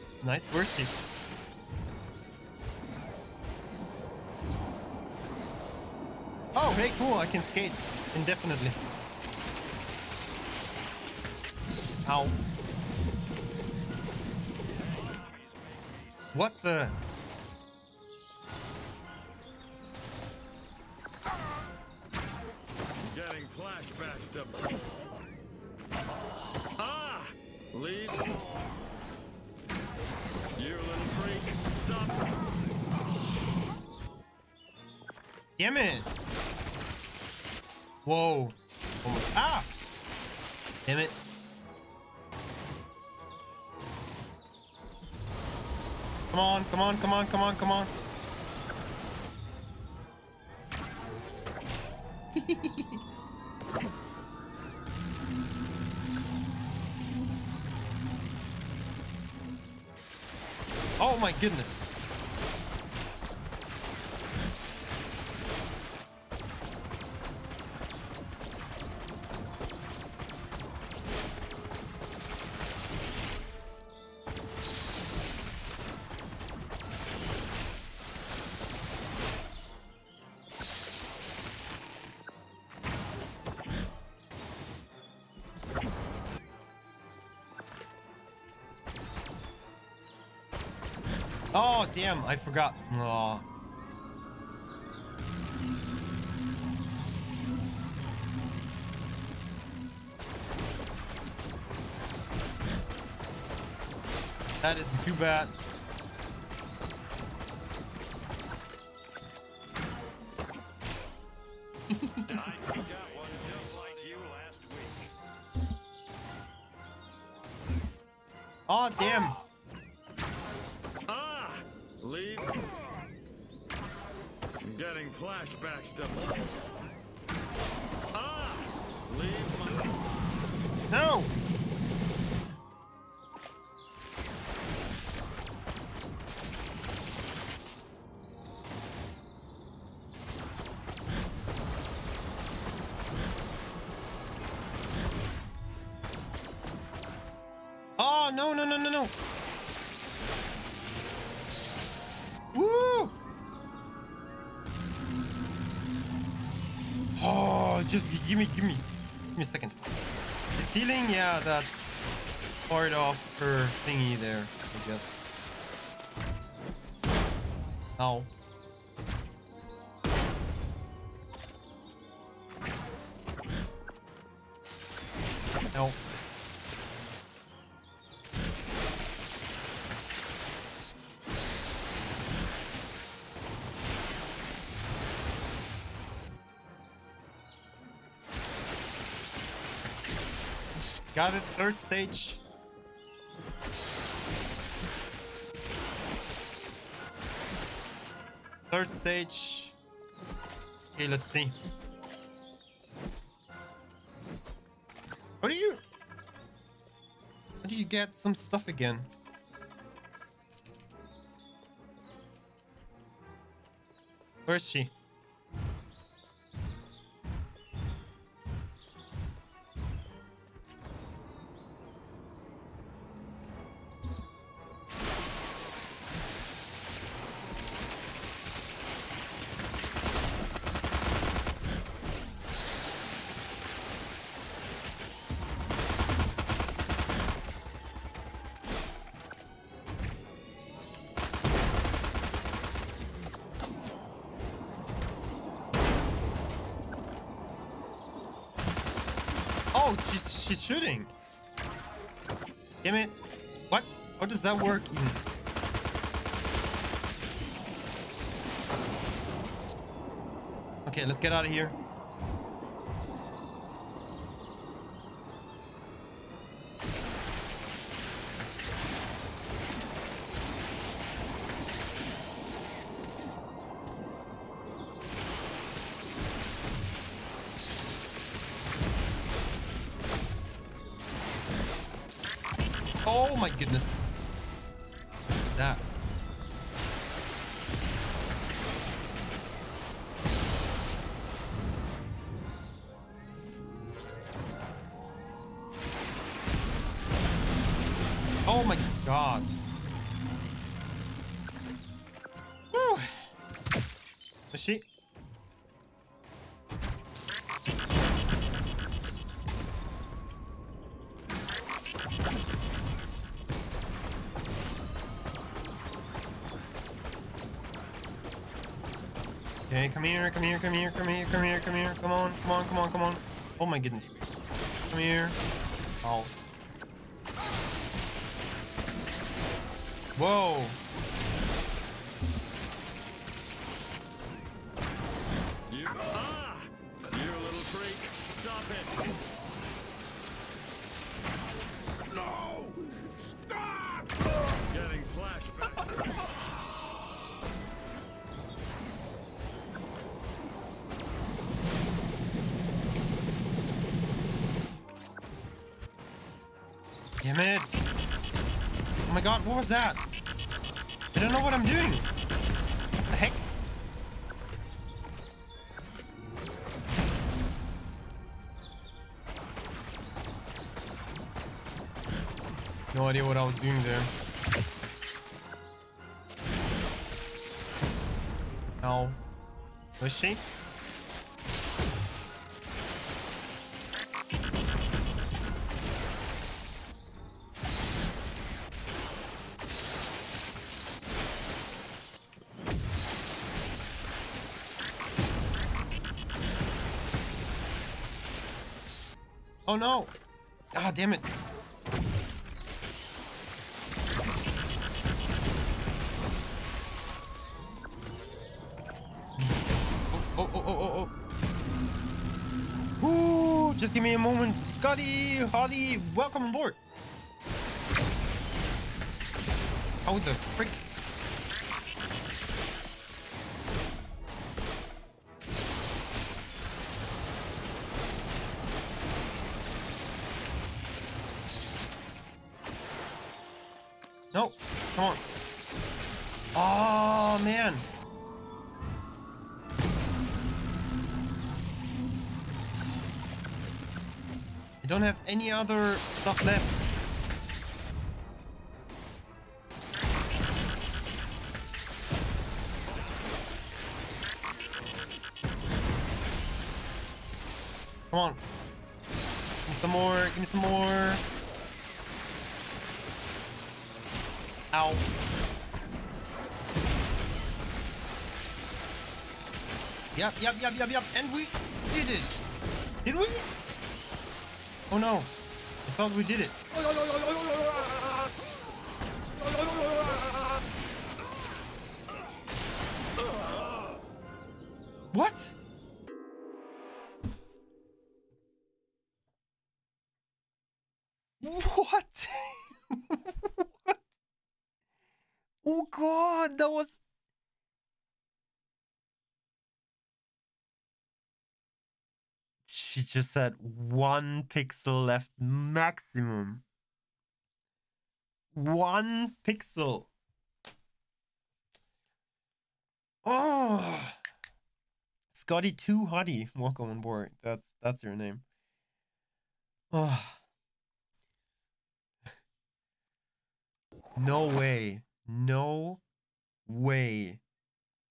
It's nice. Where's she? Oh, hey, cool. I can skate indefinitely. Ow. What the... Getting flashbacks to... Ah! Leave. You little freak. Stop. Damn it. Whoa. Almost. Ah! Damn it. Come on, come on, come on, come on, come on. Oh my goodness. Oh, damn, I forgot. Aww. That isn't too bad. Oh, damn. Flashbacks to ah, leave my no. Oh no. Just give me a second. She's healing? Yeah, that's part of her thingy there, I guess. Ow. No. Got it, third stage. Third stage. Okay, let's see. How do you get some stuff again? Where is she? She's shooting. Damn it. What? How does that work even? Okay, let's get out of here. Oh my goodness. What is that? Oh my god. Whew. Machine. Okay, come here. Come on. Oh my goodness. Come here. Oh. Whoa. You, you little freak. Stop it. No. Stop. Getting flashbacks. Damn it. Oh my god, what was that? I don't know what I'm doing. What the heck? No idea what I was doing there. No. Was she? Oh no! Ah, damn it! Oh! Ooh, just give me a moment, Scotty, Holly, welcome aboard. Oh, the frick! No, come on. Oh, man. I don't have any other stuff left. Come on. Give me some more. Give me some more. Ow. Yep. And we did it. Did we? Oh no. I thought we did it. What? What? Oh god, that was... She just had 1 pixel left maximum. 1 pixel. Oh, Scotty Too Hottie, welcome on board. That's your name. Oh. No way. No way.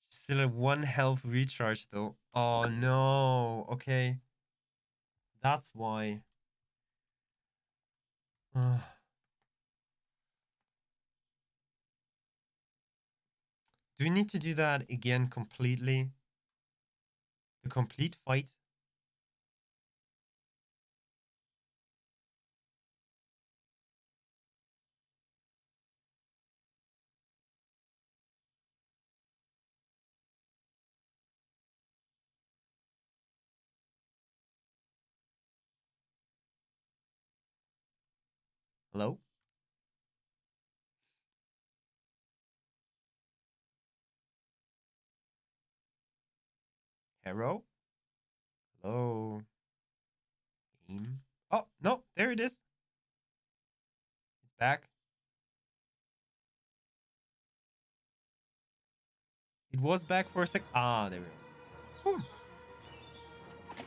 Still have 1 health recharge though. Oh no. Okay. That's why. Do we need to do that again completely? The complete fight? Hello? Hello? Hello? Game? Oh, no, there it is. It's back. It was back for a sec. Ah, there we go.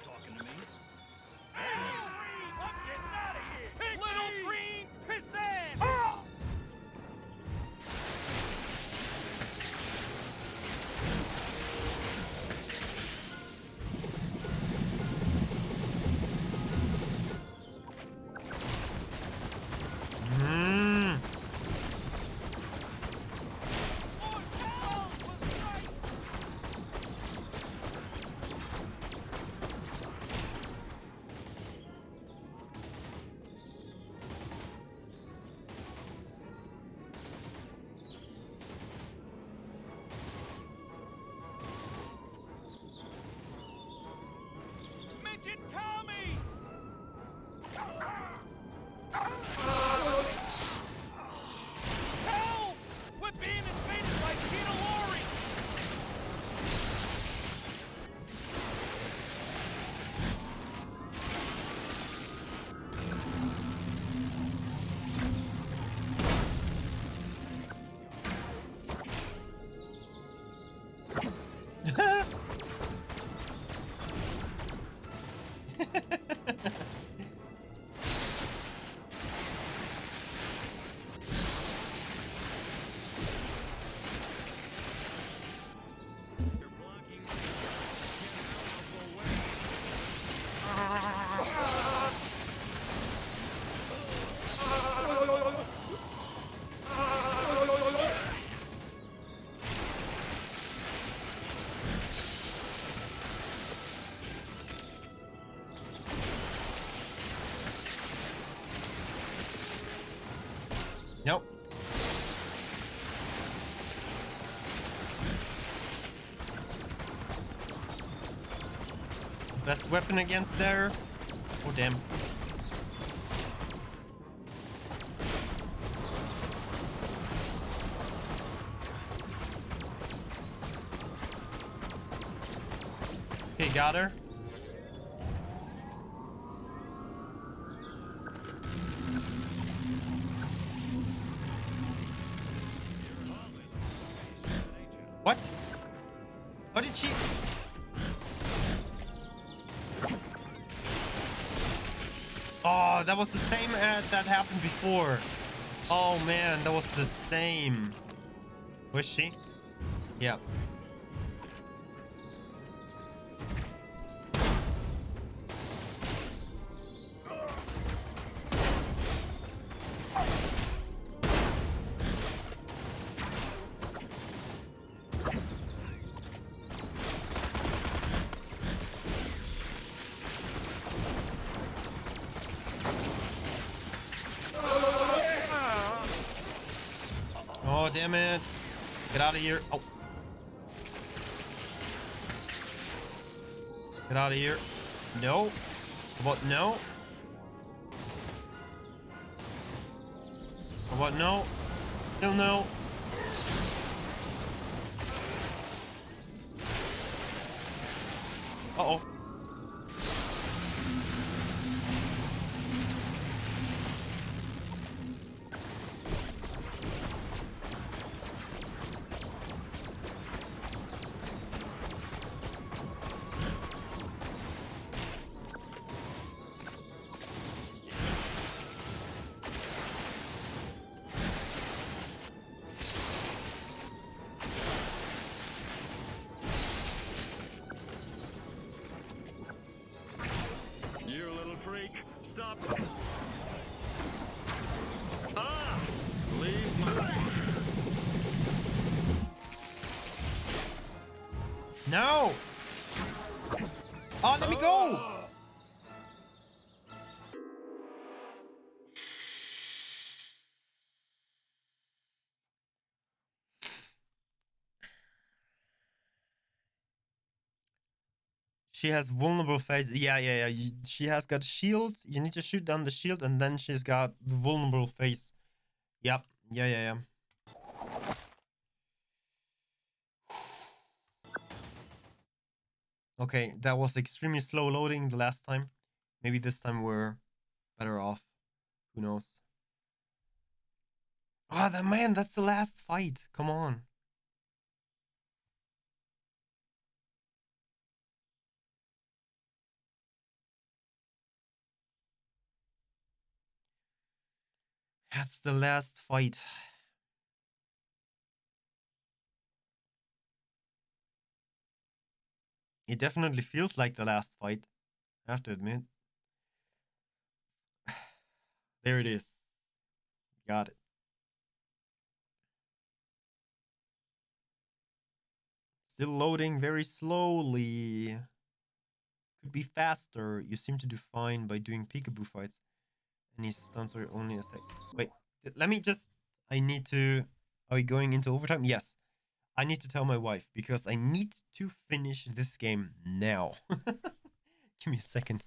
Talking to me? I'm getting out of here. Pick little me. Green pissant. Oh. Best weapon against there. Oh, damn. Okay, got her. What? What did she... Oh, that was the same ad that happened before. Oh man, that was the same. Was she? Yeah. Damn it. Get out of here. Oh. Get out of here. No. How about no? How about no? Still no. Uh-oh. She has vulnerable phase. Yeah. She has got shield. You need to shoot down the shield, and then she's got the vulnerable phase. Yep. Yeah. Okay, that was extremely slow loading the last time. Maybe this time we're better off. Who knows? Ah, oh, that man, that's the last fight. Come on. That's the last fight. It definitely feels like the last fight, I have to admit. There it is. Got it. Still loading very slowly. Could be faster. You seem to do fine by doing peekaboo fights. And his stunts are only attack. Wait, let me just... I need to... Are we going into overtime? Yes. I need to tell my wife because I need to finish this game now. Give me a second.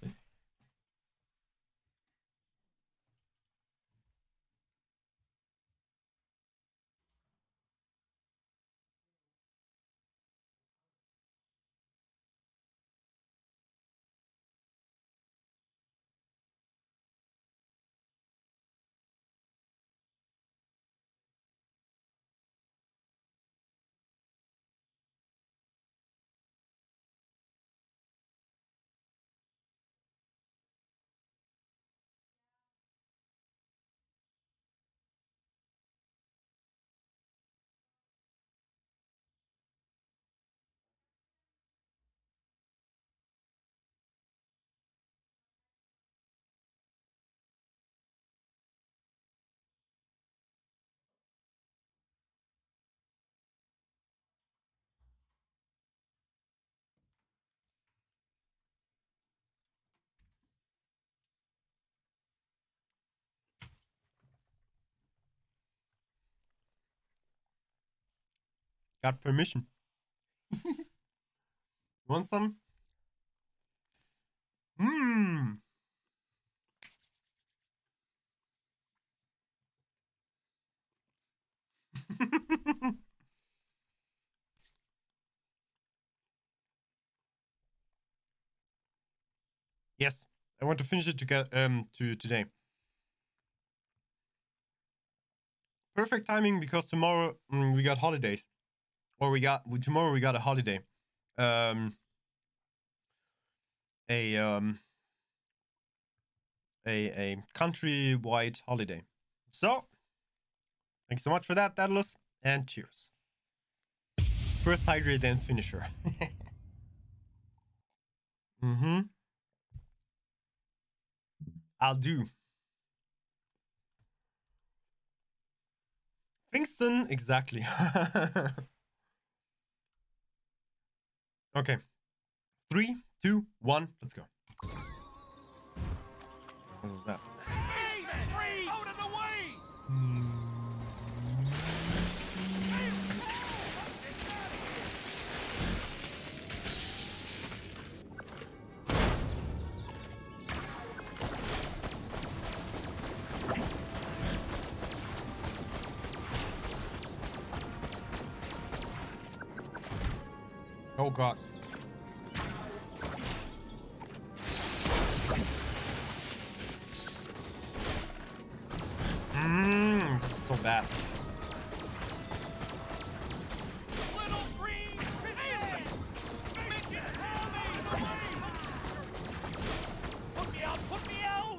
Got permission. Want some? Mmm. Yes, I want to finish it to today. Perfect timing because tomorrow we got holidays. Or tomorrow we got a holiday. A countrywide holiday. So, thanks so much for that, Daedalus, and cheers. First hydrate, then finisher. I'll do. Pfingsten, exactly. Okay, 3, 2, 1, let's go. What was that? Out of the way! Oh god. This is so bad. Little green put me out, put me out.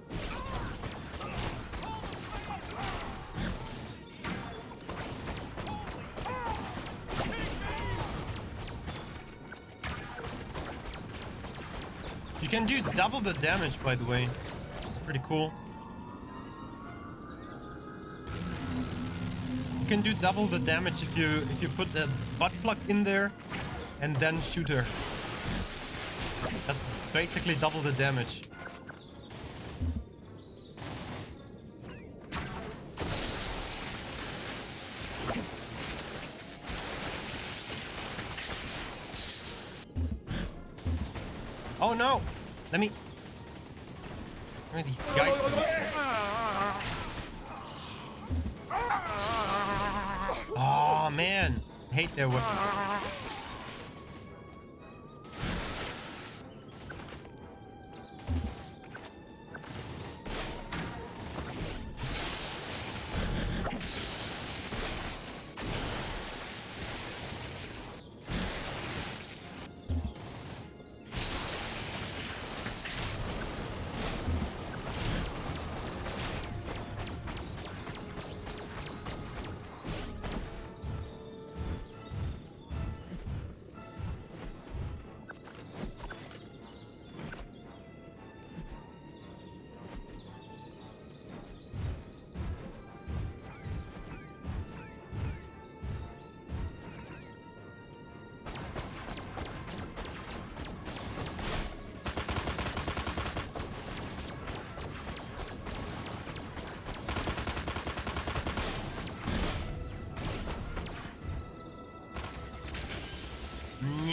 You can do double the damage, by the way. It's pretty cool. You can do double the damage if you put a butt plug in there and then shoot her. That's basically double the damage. Oh no! Let me... Where are these guys? Oh man! I hate their weapons.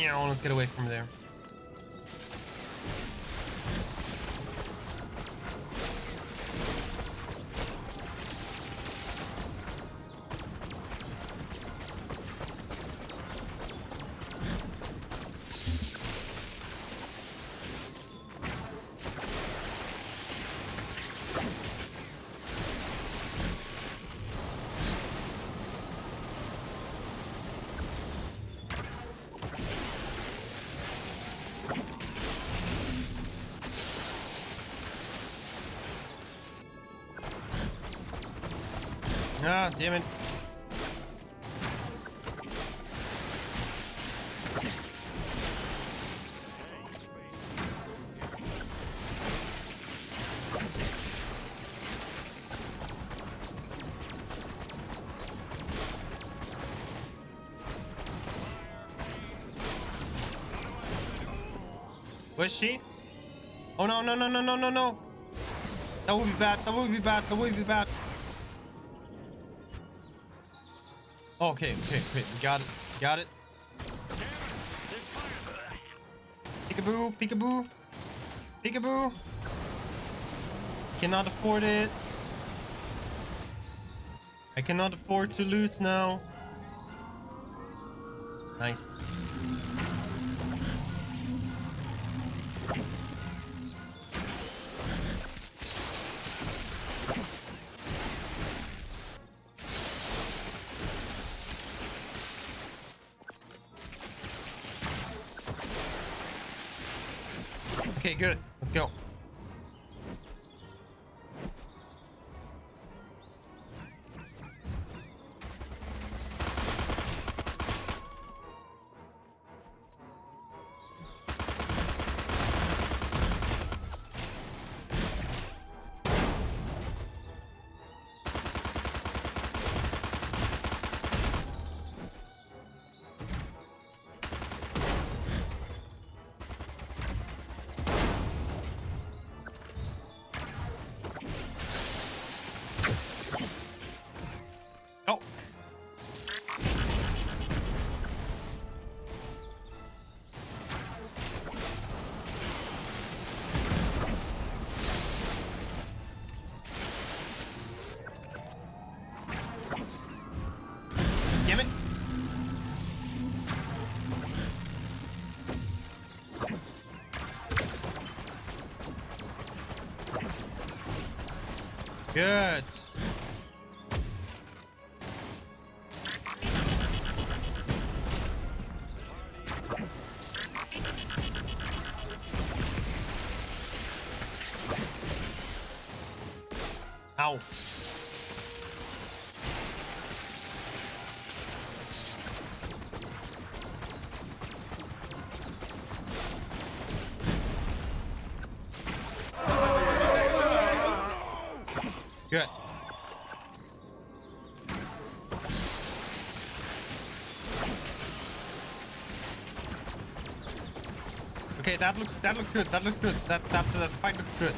Meow, let's get away from there. Ah, damn it. Was she? Oh no, no, no, no, no, no, no. That would be bad. That would be bad. That would be bad. Okay, okay, okay, got it, got it. Peekaboo, peekaboo, peekaboo. Cannot afford it. I cannot afford to lose now. Nice. Okay, good. Let's go. Good. Ow. Good. Okay, that looks good. That looks good. That fight looks good.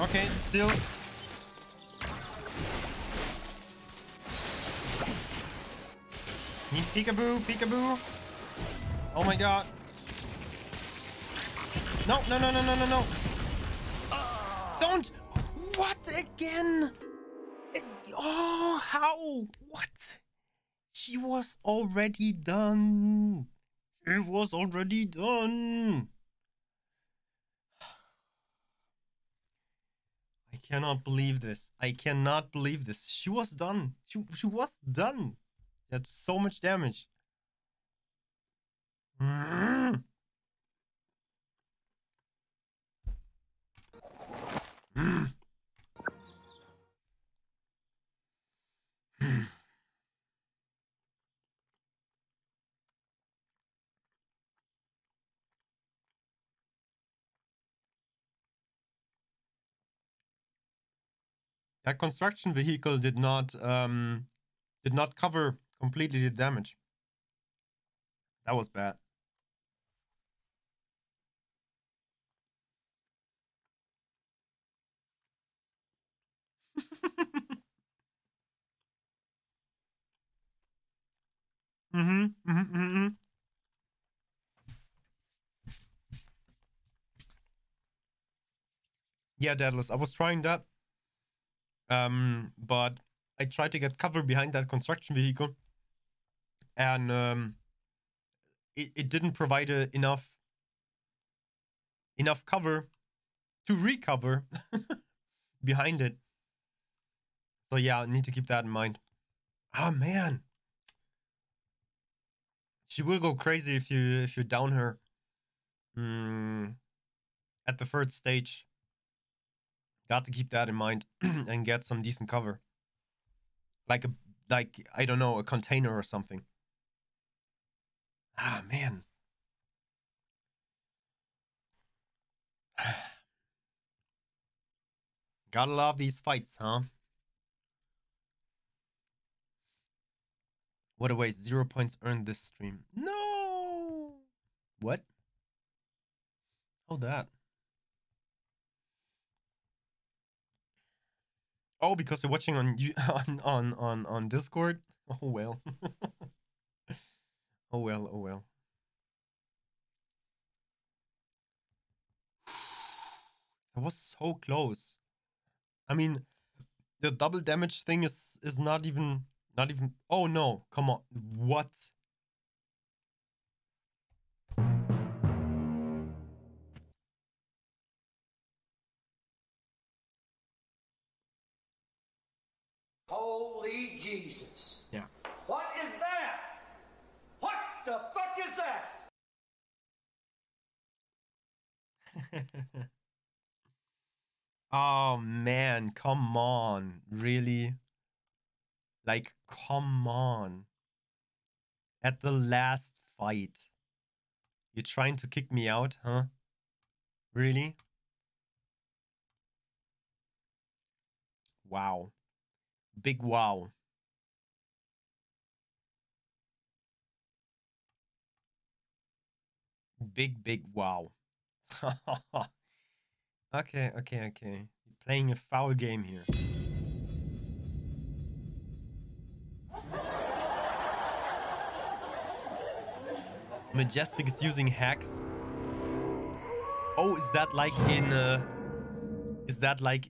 Okay, still. Peekaboo, peekaboo. Oh my god. No, no, no, no, no, no, no. Don't. What again? Oh, how? What? She was already done. It was already done. I cannot believe this. I cannot believe this. She was done. She was done. That's so much damage. That construction vehicle did not cover completely the damage. That was bad. Yeah, Daedalus, I was trying that. But I tried to get cover behind that construction vehicle. And it didn't provide enough cover to recover behind it. So yeah, I need to keep that in mind. Oh man. She will go crazy if you down her at the third stage. Got to keep that in mind and get some decent cover. Like I don't know, a container or something. Ah man. Gotta love these fights, huh? What a waste. 0 points earned this stream. No! What? How that? Oh, because you're watching on Discord? Oh well. Oh well, oh well. That was so close. I mean, the double damage thing is not even. Oh no, come on. What? Holy Jesus. Yeah. What is that? What the fuck is that? Oh man, come on. Really? Like, come on. At the last fight. You're trying to kick me out, huh? Really? Wow. Big wow. Big, big wow. Okay. You're playing a foul game here. Majestic is using hacks. Oh, is that like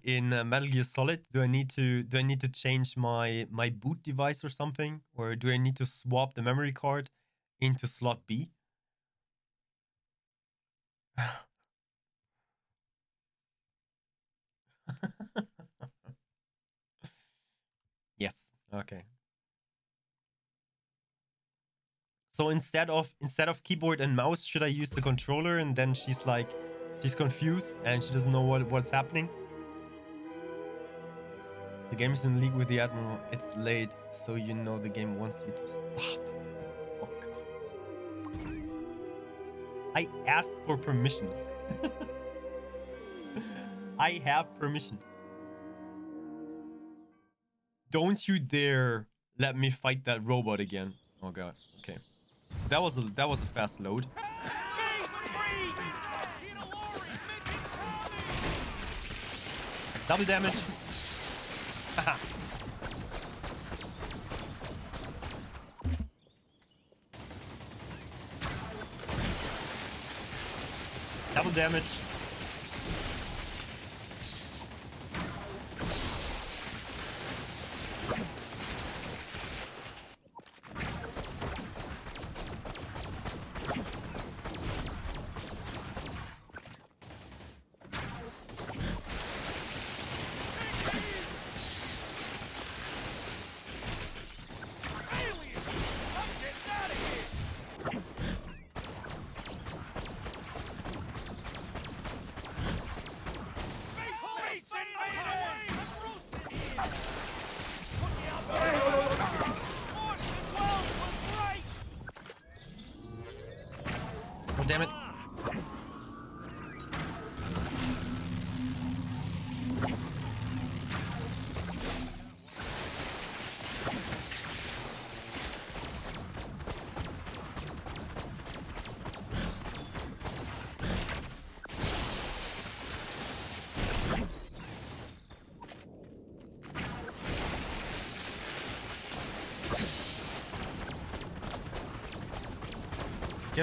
in Metal Gear Solid? Do I need to change my boot device or something, or do I need to swap the memory card into slot B? Yes. Okay. So instead of keyboard and mouse, should I use the controller? And then she's like, she's confused and she doesn't know what's happening. The game is in league with the Admiral. It's late, so you know the game wants you to stop. Oh God. I asked for permission. I have permission. Don't you dare let me fight that robot again. Oh God. Okay. That was a fast load. Double damage. Haha. Double damage.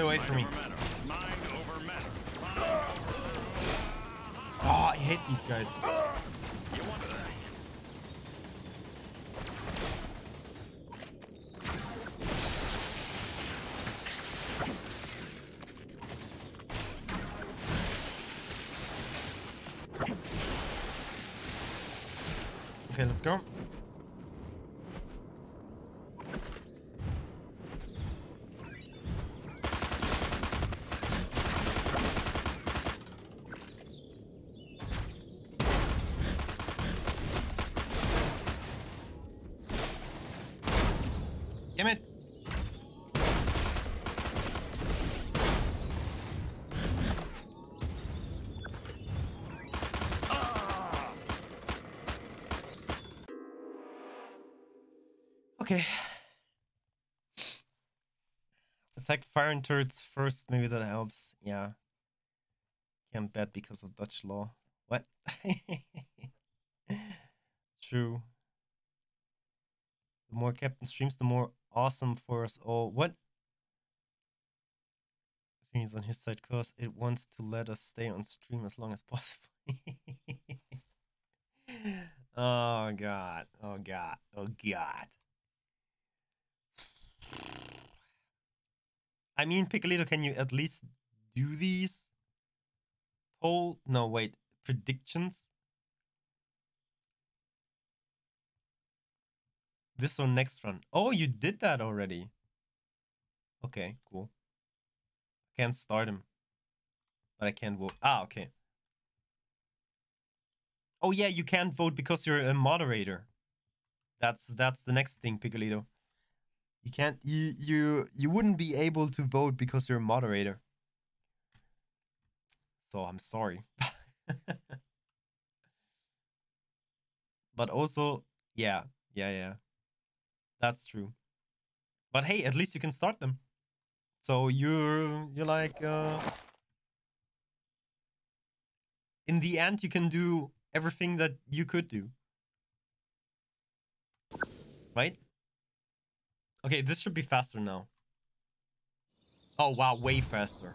Stay away from me. Oh, I hate these guys. Okay, let's go. Okay. Attack fire and turrets first, maybe that helps. Yeah. Can't bet because of Dutch law. What? True. The more Captain streams, the more awesome for us all. What? I think he's on his side because it wants to let us stay on stream as long as possible. Oh god. Oh god. Oh god. I mean, Piccolito, can you at least do these poll? No, wait, predictions. This or next run? Oh, you did that already. Okay, cool. Can't start him, but I can vote. Ah, okay. Oh yeah, you can't vote because you're a moderator. That's the next thing, Piccolito. You can't, you wouldn't be able to vote because you're a moderator. So I'm sorry. But also, yeah. That's true. But hey, at least you can start them. So you're like, in the end, you can do everything that you could do. Right? Okay, this should be faster now. Oh wow, way faster.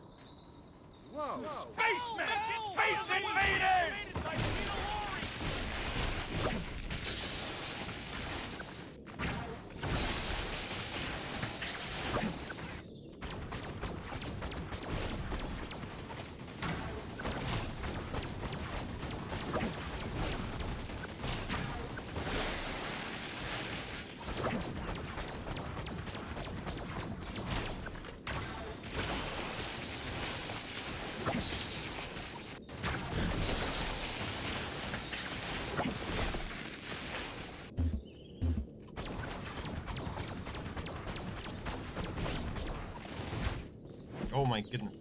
Whoa! Spacemen! Space invaders! Oh my goodness.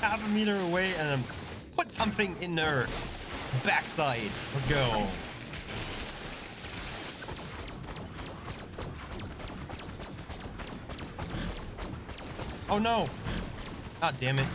Half a meter away and then put something in her backside. Let's go. Oh no. God damn it.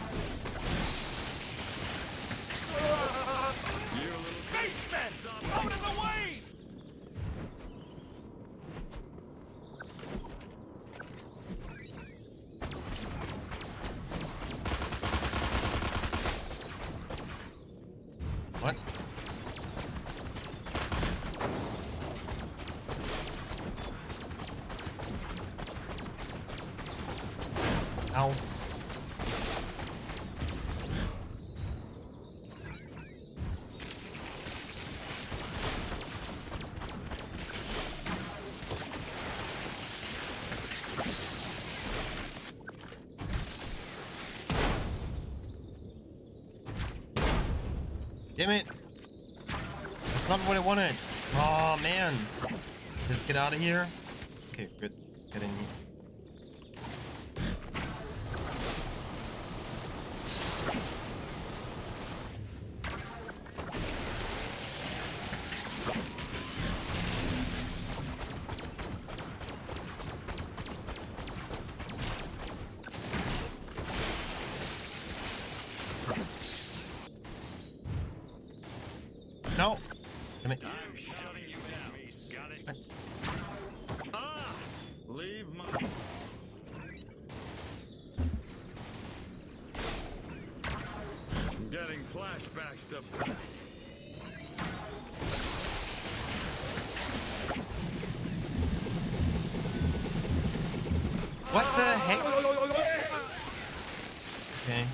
Damn it! That's not what I wanted. Oh man! Let's get out of here. Okay, good. Get in here. No. Come here. I'm shutting you down. Got it. Ah, leave my... I'm getting flashbacks to... What the heck? Okay.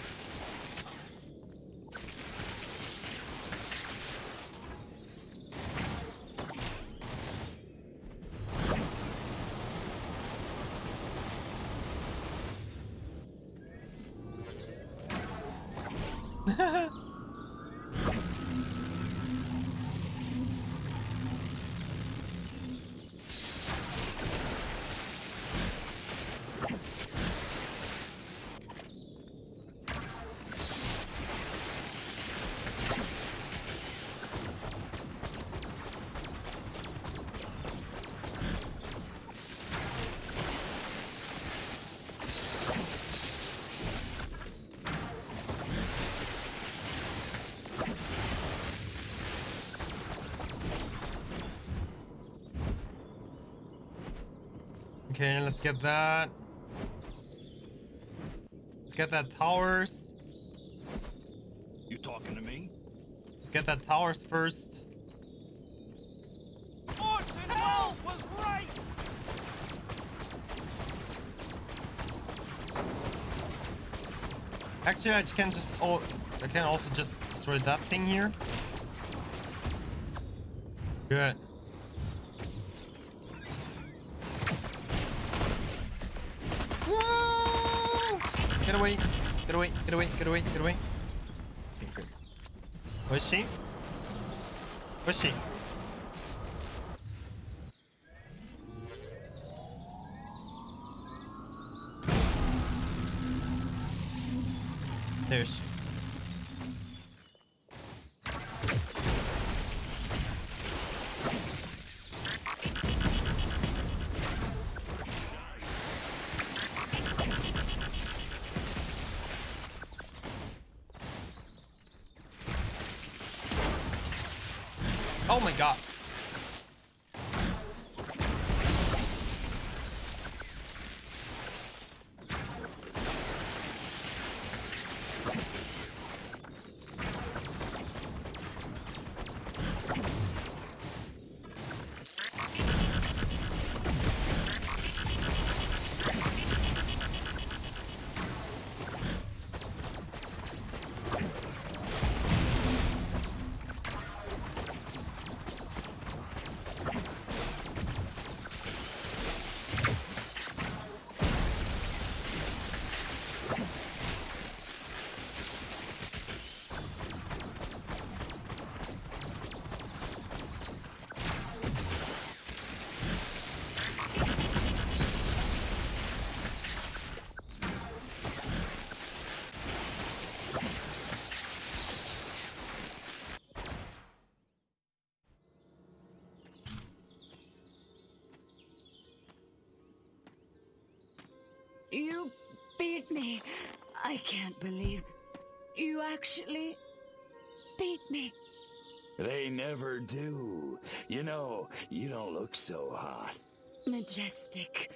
Okay, let's get that. Let's get that towers. You talking to me? Let's get that towers first. Hell was right. Actually, I can just I can also just destroy that thing here. Good. Get away, get away, get away, get away, get away. Okay, good. Where's she? Where's she? There's she. I can't believe you actually beat me. They never do. You know, you don't look so hot. Majestic.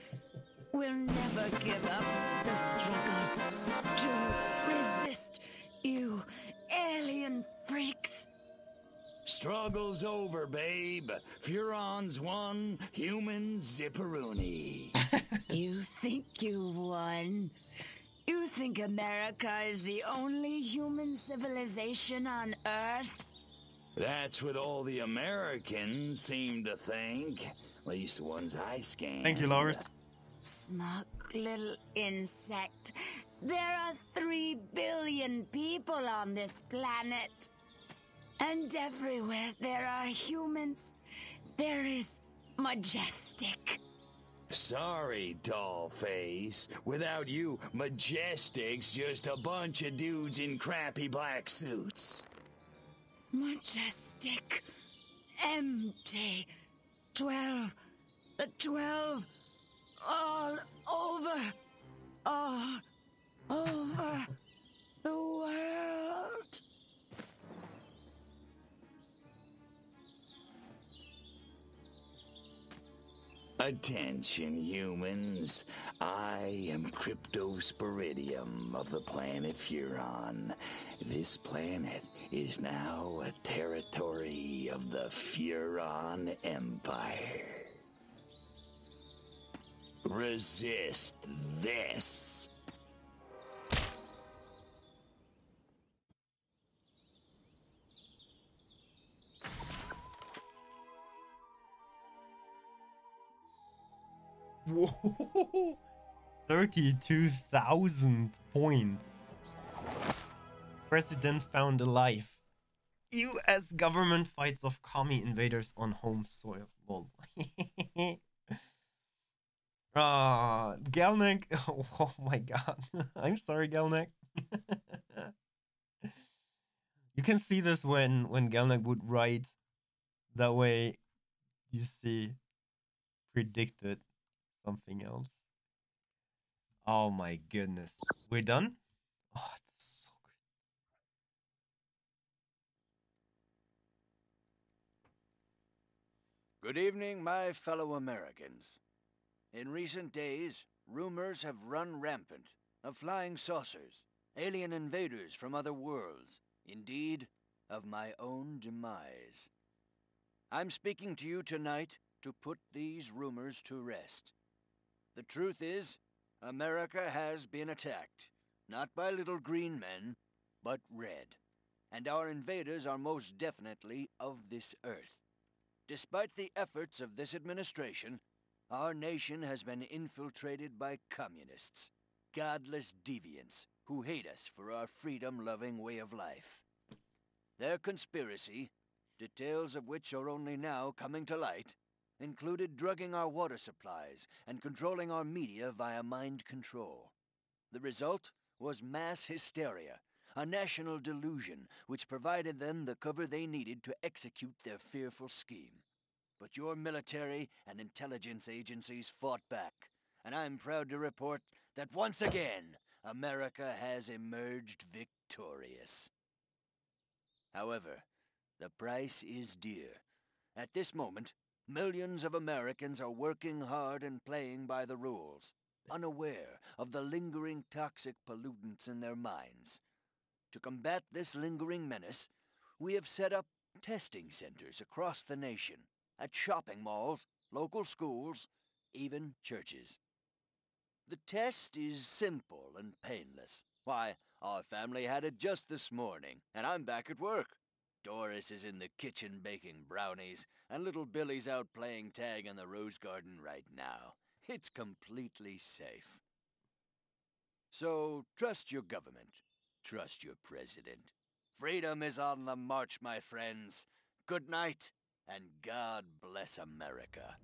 We'll never give up the struggle to resist you, alien freaks. Struggle's over, babe. Furons won, humans zipperoonie. You think you won? You think America is the only human civilization on Earth? That's what all the Americans seem to think. At least the ones I scanned. Thank you, Lars. Smart little insect. There are 3 billion people on this planet. And everywhere there are humans, there is Majestic. Sorry, dollface. Without you, Majestic's just a bunch of dudes in crappy black suits. Majestic. MJ. 12. The 12. All over. All over the world. Attention, humans. I am Cryptosporidium of the planet Furon. This planet is now a territory of the Furon Empire. Resist this. Whoa, 32,000 points. President found alive. U.S. government fights off commie invaders on home soil. Lol. Gelnick. Oh my god. I'm sorry, Gelnick. You can see this when Gelnick would write. That way, you see, predicted something else. Oh my goodness. We're done? Oh, this is so good. Good evening, my fellow Americans. In recent days, rumors have run rampant of flying saucers, alien invaders from other worlds, indeed, of my own demise. I'm speaking to you tonight to put these rumors to rest. The truth is, America has been attacked, not by little green men, but red. And our invaders are most definitely of this earth. Despite the efforts of this administration, our nation has been infiltrated by communists, godless deviants who hate us for our freedom-loving way of life. Their conspiracy, details of which are only now coming to light, included drugging our water supplies and controlling our media via mind control. The result was mass hysteria, a national delusion which provided them the cover they needed to execute their fearful scheme. But your military and intelligence agencies fought back, and I'm proud to report that once again, America has emerged victorious. However, the price is dear. At this moment, millions of Americans are working hard and playing by the rules, unaware of the lingering toxic pollutants in their minds. To combat this lingering menace, we have set up testing centers across the nation, at shopping malls, local schools, even churches. The test is simple and painless. Why, our family had it just this morning, and I'm back at work. Doris is in the kitchen baking brownies, and little Billy's out playing tag in the rose garden right now. It's completely safe. So, trust your government. Trust your president. Freedom is on the march, my friends. Good night, and God bless America.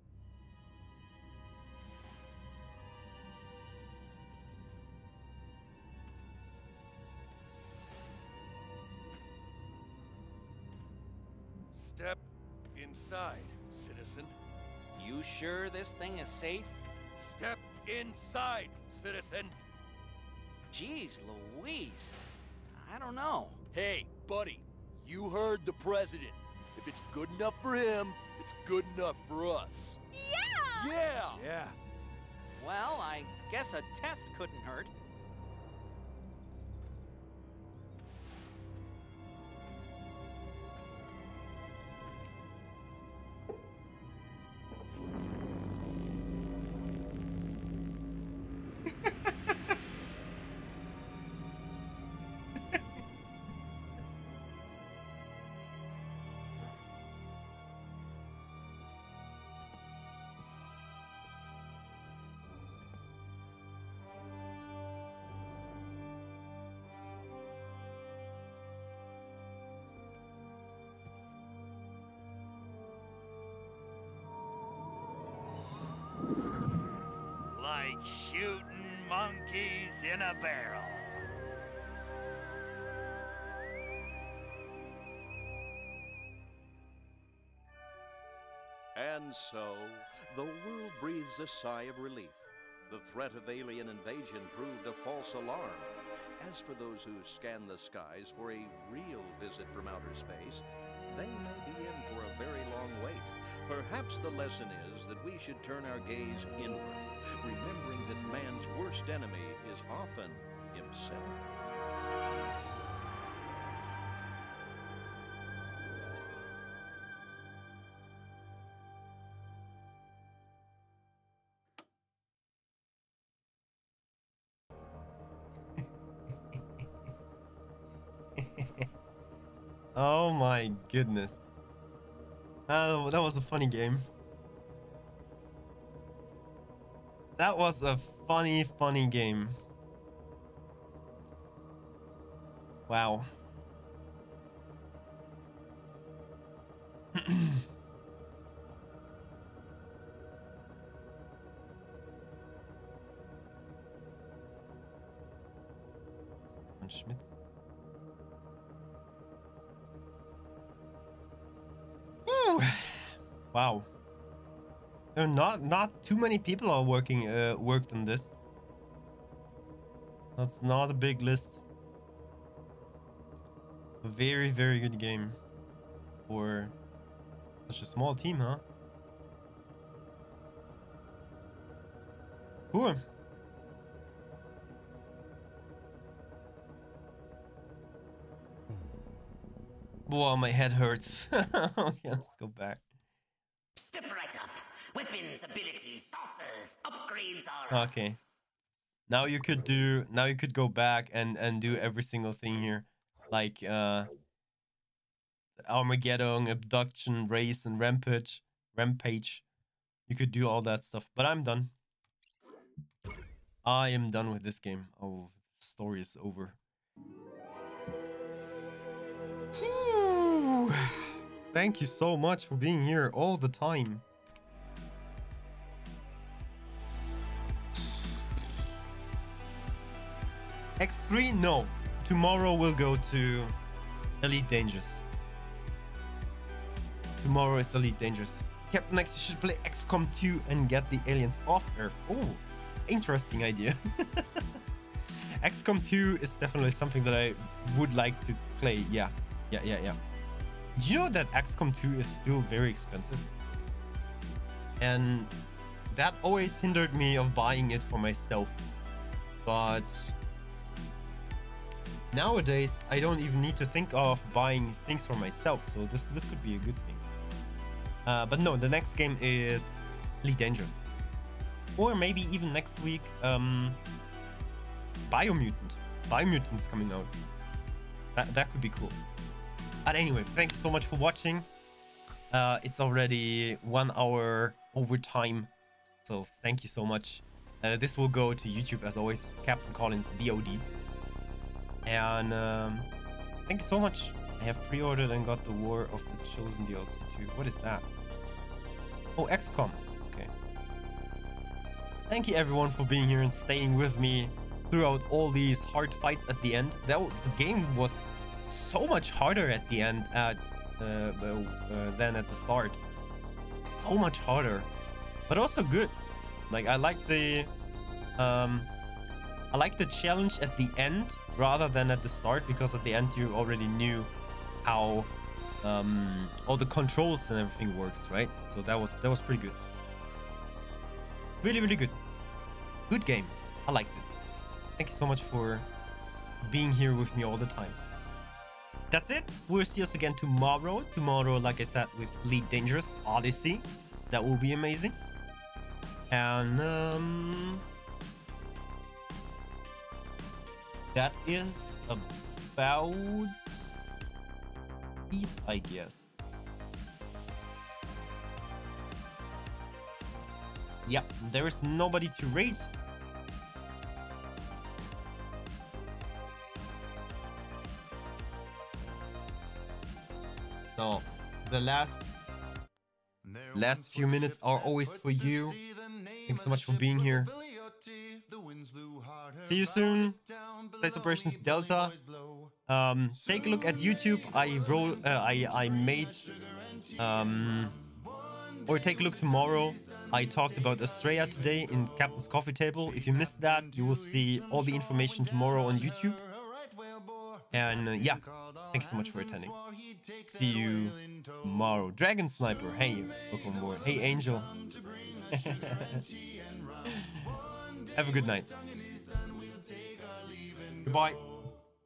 Step inside, citizen. You sure this thing is safe? Step inside, citizen. Jeez Louise, I don't know. Hey, buddy, you heard the president. If it's good enough for him, it's good enough for us. Yeah! Yeah! Yeah. Well, I guess a test couldn't hurt. Like shooting monkeys in a barrel. And so, the world breathes a sigh of relief. The threat of alien invasion proved a false alarm. As for those who scan the skies for a real visit from outer space, they may be in for a very long wait. Perhaps the lesson is that we should turn our gaze inward, remembering that man's worst enemy is often himself. Oh my goodness. That was a funny game. That was a funny game. Wow. Schmitz. Wow, there are not too many people are worked on this. That's not a big list. A very good game for such a small team, huh? Cool. Wow, my head hurts. Okay, let's go back. Step right up. Weapons, abilities, saucers, upgrades are us. Okay. Now you could do. Now you could go back and do every single thing here, like Armageddon, abduction, race, and rampage. You could do all that stuff. But I'm done. I am done with this game. Oh, the story is over. Thank you so much for being here all the time. X3? No. Tomorrow we'll go to Elite Dangerous. Tomorrow is Elite Dangerous. Captain X should play XCOM 2 and get the aliens off Earth. Oh, interesting idea. XCOM 2 is definitely something that I would like to play. Yeah. Do you know that XCOM 2 is still very expensive? And that always hindered me of buying it for myself. But nowadays, I don't even need to think of buying things for myself. So this could be a good thing. But no, the next game is Elite Dangerous. Or maybe even next week, Biomutant. Biomutant's coming out. That could be cool. But anyway, thank you so much for watching. It's already 1 hour over time, so thank you so much. This will go to YouTube as always, Captain Collins VOD. And thank you so much. I have pre-ordered and got the War of the Chosen DLC too. What is that? Oh, XCOM. Okay. Thank you everyone for being here and staying with me throughout all these hard fights at the end. The game was so much harder at the end than at the start. So much harder, but also good. Like I like the challenge at the end rather than at the start, because at the end you already knew how all the controls and everything works, right? So that was pretty good. Really good game. I liked it. Thank you so much for being here with me all the time. That's it. We'll see us again tomorrow. Tomorrow, like I said, with Elite Dangerous Odyssey. That will be amazing. And that is about it, I guess. Yeah, there is nobody to raid. No, the last few minutes are always for you. Thanks so much for being here. See you soon. Space Operations Delta. Take a look at YouTube. I made or take a look tomorrow. I talked about Australia today in Captain's Coffee Table. If you missed that, you will see all the information tomorrow on YouTube. And yeah, thanks so much for attending. See you tomorrow. Dragon Sniper, hey, welcome aboard. Hey, Angel. Have a good night. Goodbye.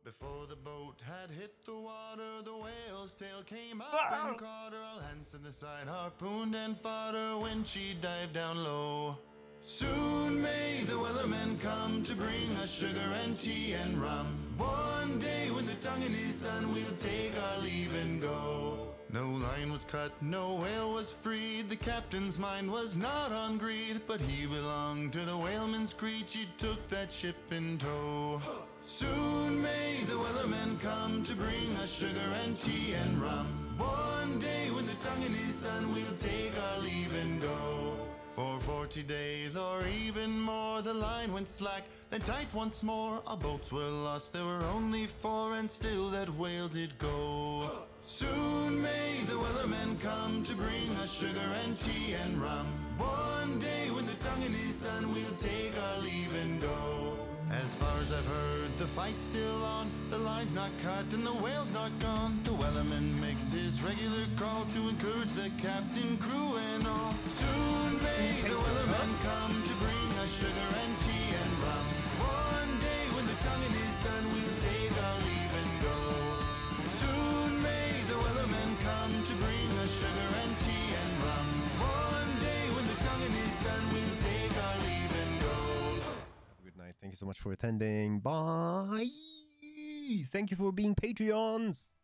Before the boat had hit the water, the whale's tail came up and caught her. All hands to the side, harpooned and fought her when she dived down low. Soon may the Wellerman come to bring us sugar and tea and rum. One day when the tonguing is done, we'll take our leave and go. No line was cut, no whale was freed. The captain's mind was not on greed, but he belonged to the whaleman's creed. He took that ship in tow. Soon may the Wellerman come to bring us sugar and tea and rum. One day when the tonguing is done, we'll take our leave and go. For 40 days or even more, the line went slack, then tight once more. Our boats were lost, there were only four, and still that whale did go. Soon may the Wellerman come to bring us sugar and tea and rum. One day when the tonguing is done, we'll take our leave and go. As far as I've heard, the fight's still on. The line's not cut and the whale's not gone. The Wellerman makes his regular call to encourage the captain, crew and all. Soon may the Wellerman come to bring us sugar and tea and rum. One day when the tonguing is done, we'll take our leave and go. Soon may the Wellerman come to bring us sugar and tea and rum. One day when the tonguing is done, we'll take our leave and go. Good night. Thank you so much for attending. Bye. Thank you for being Patreons.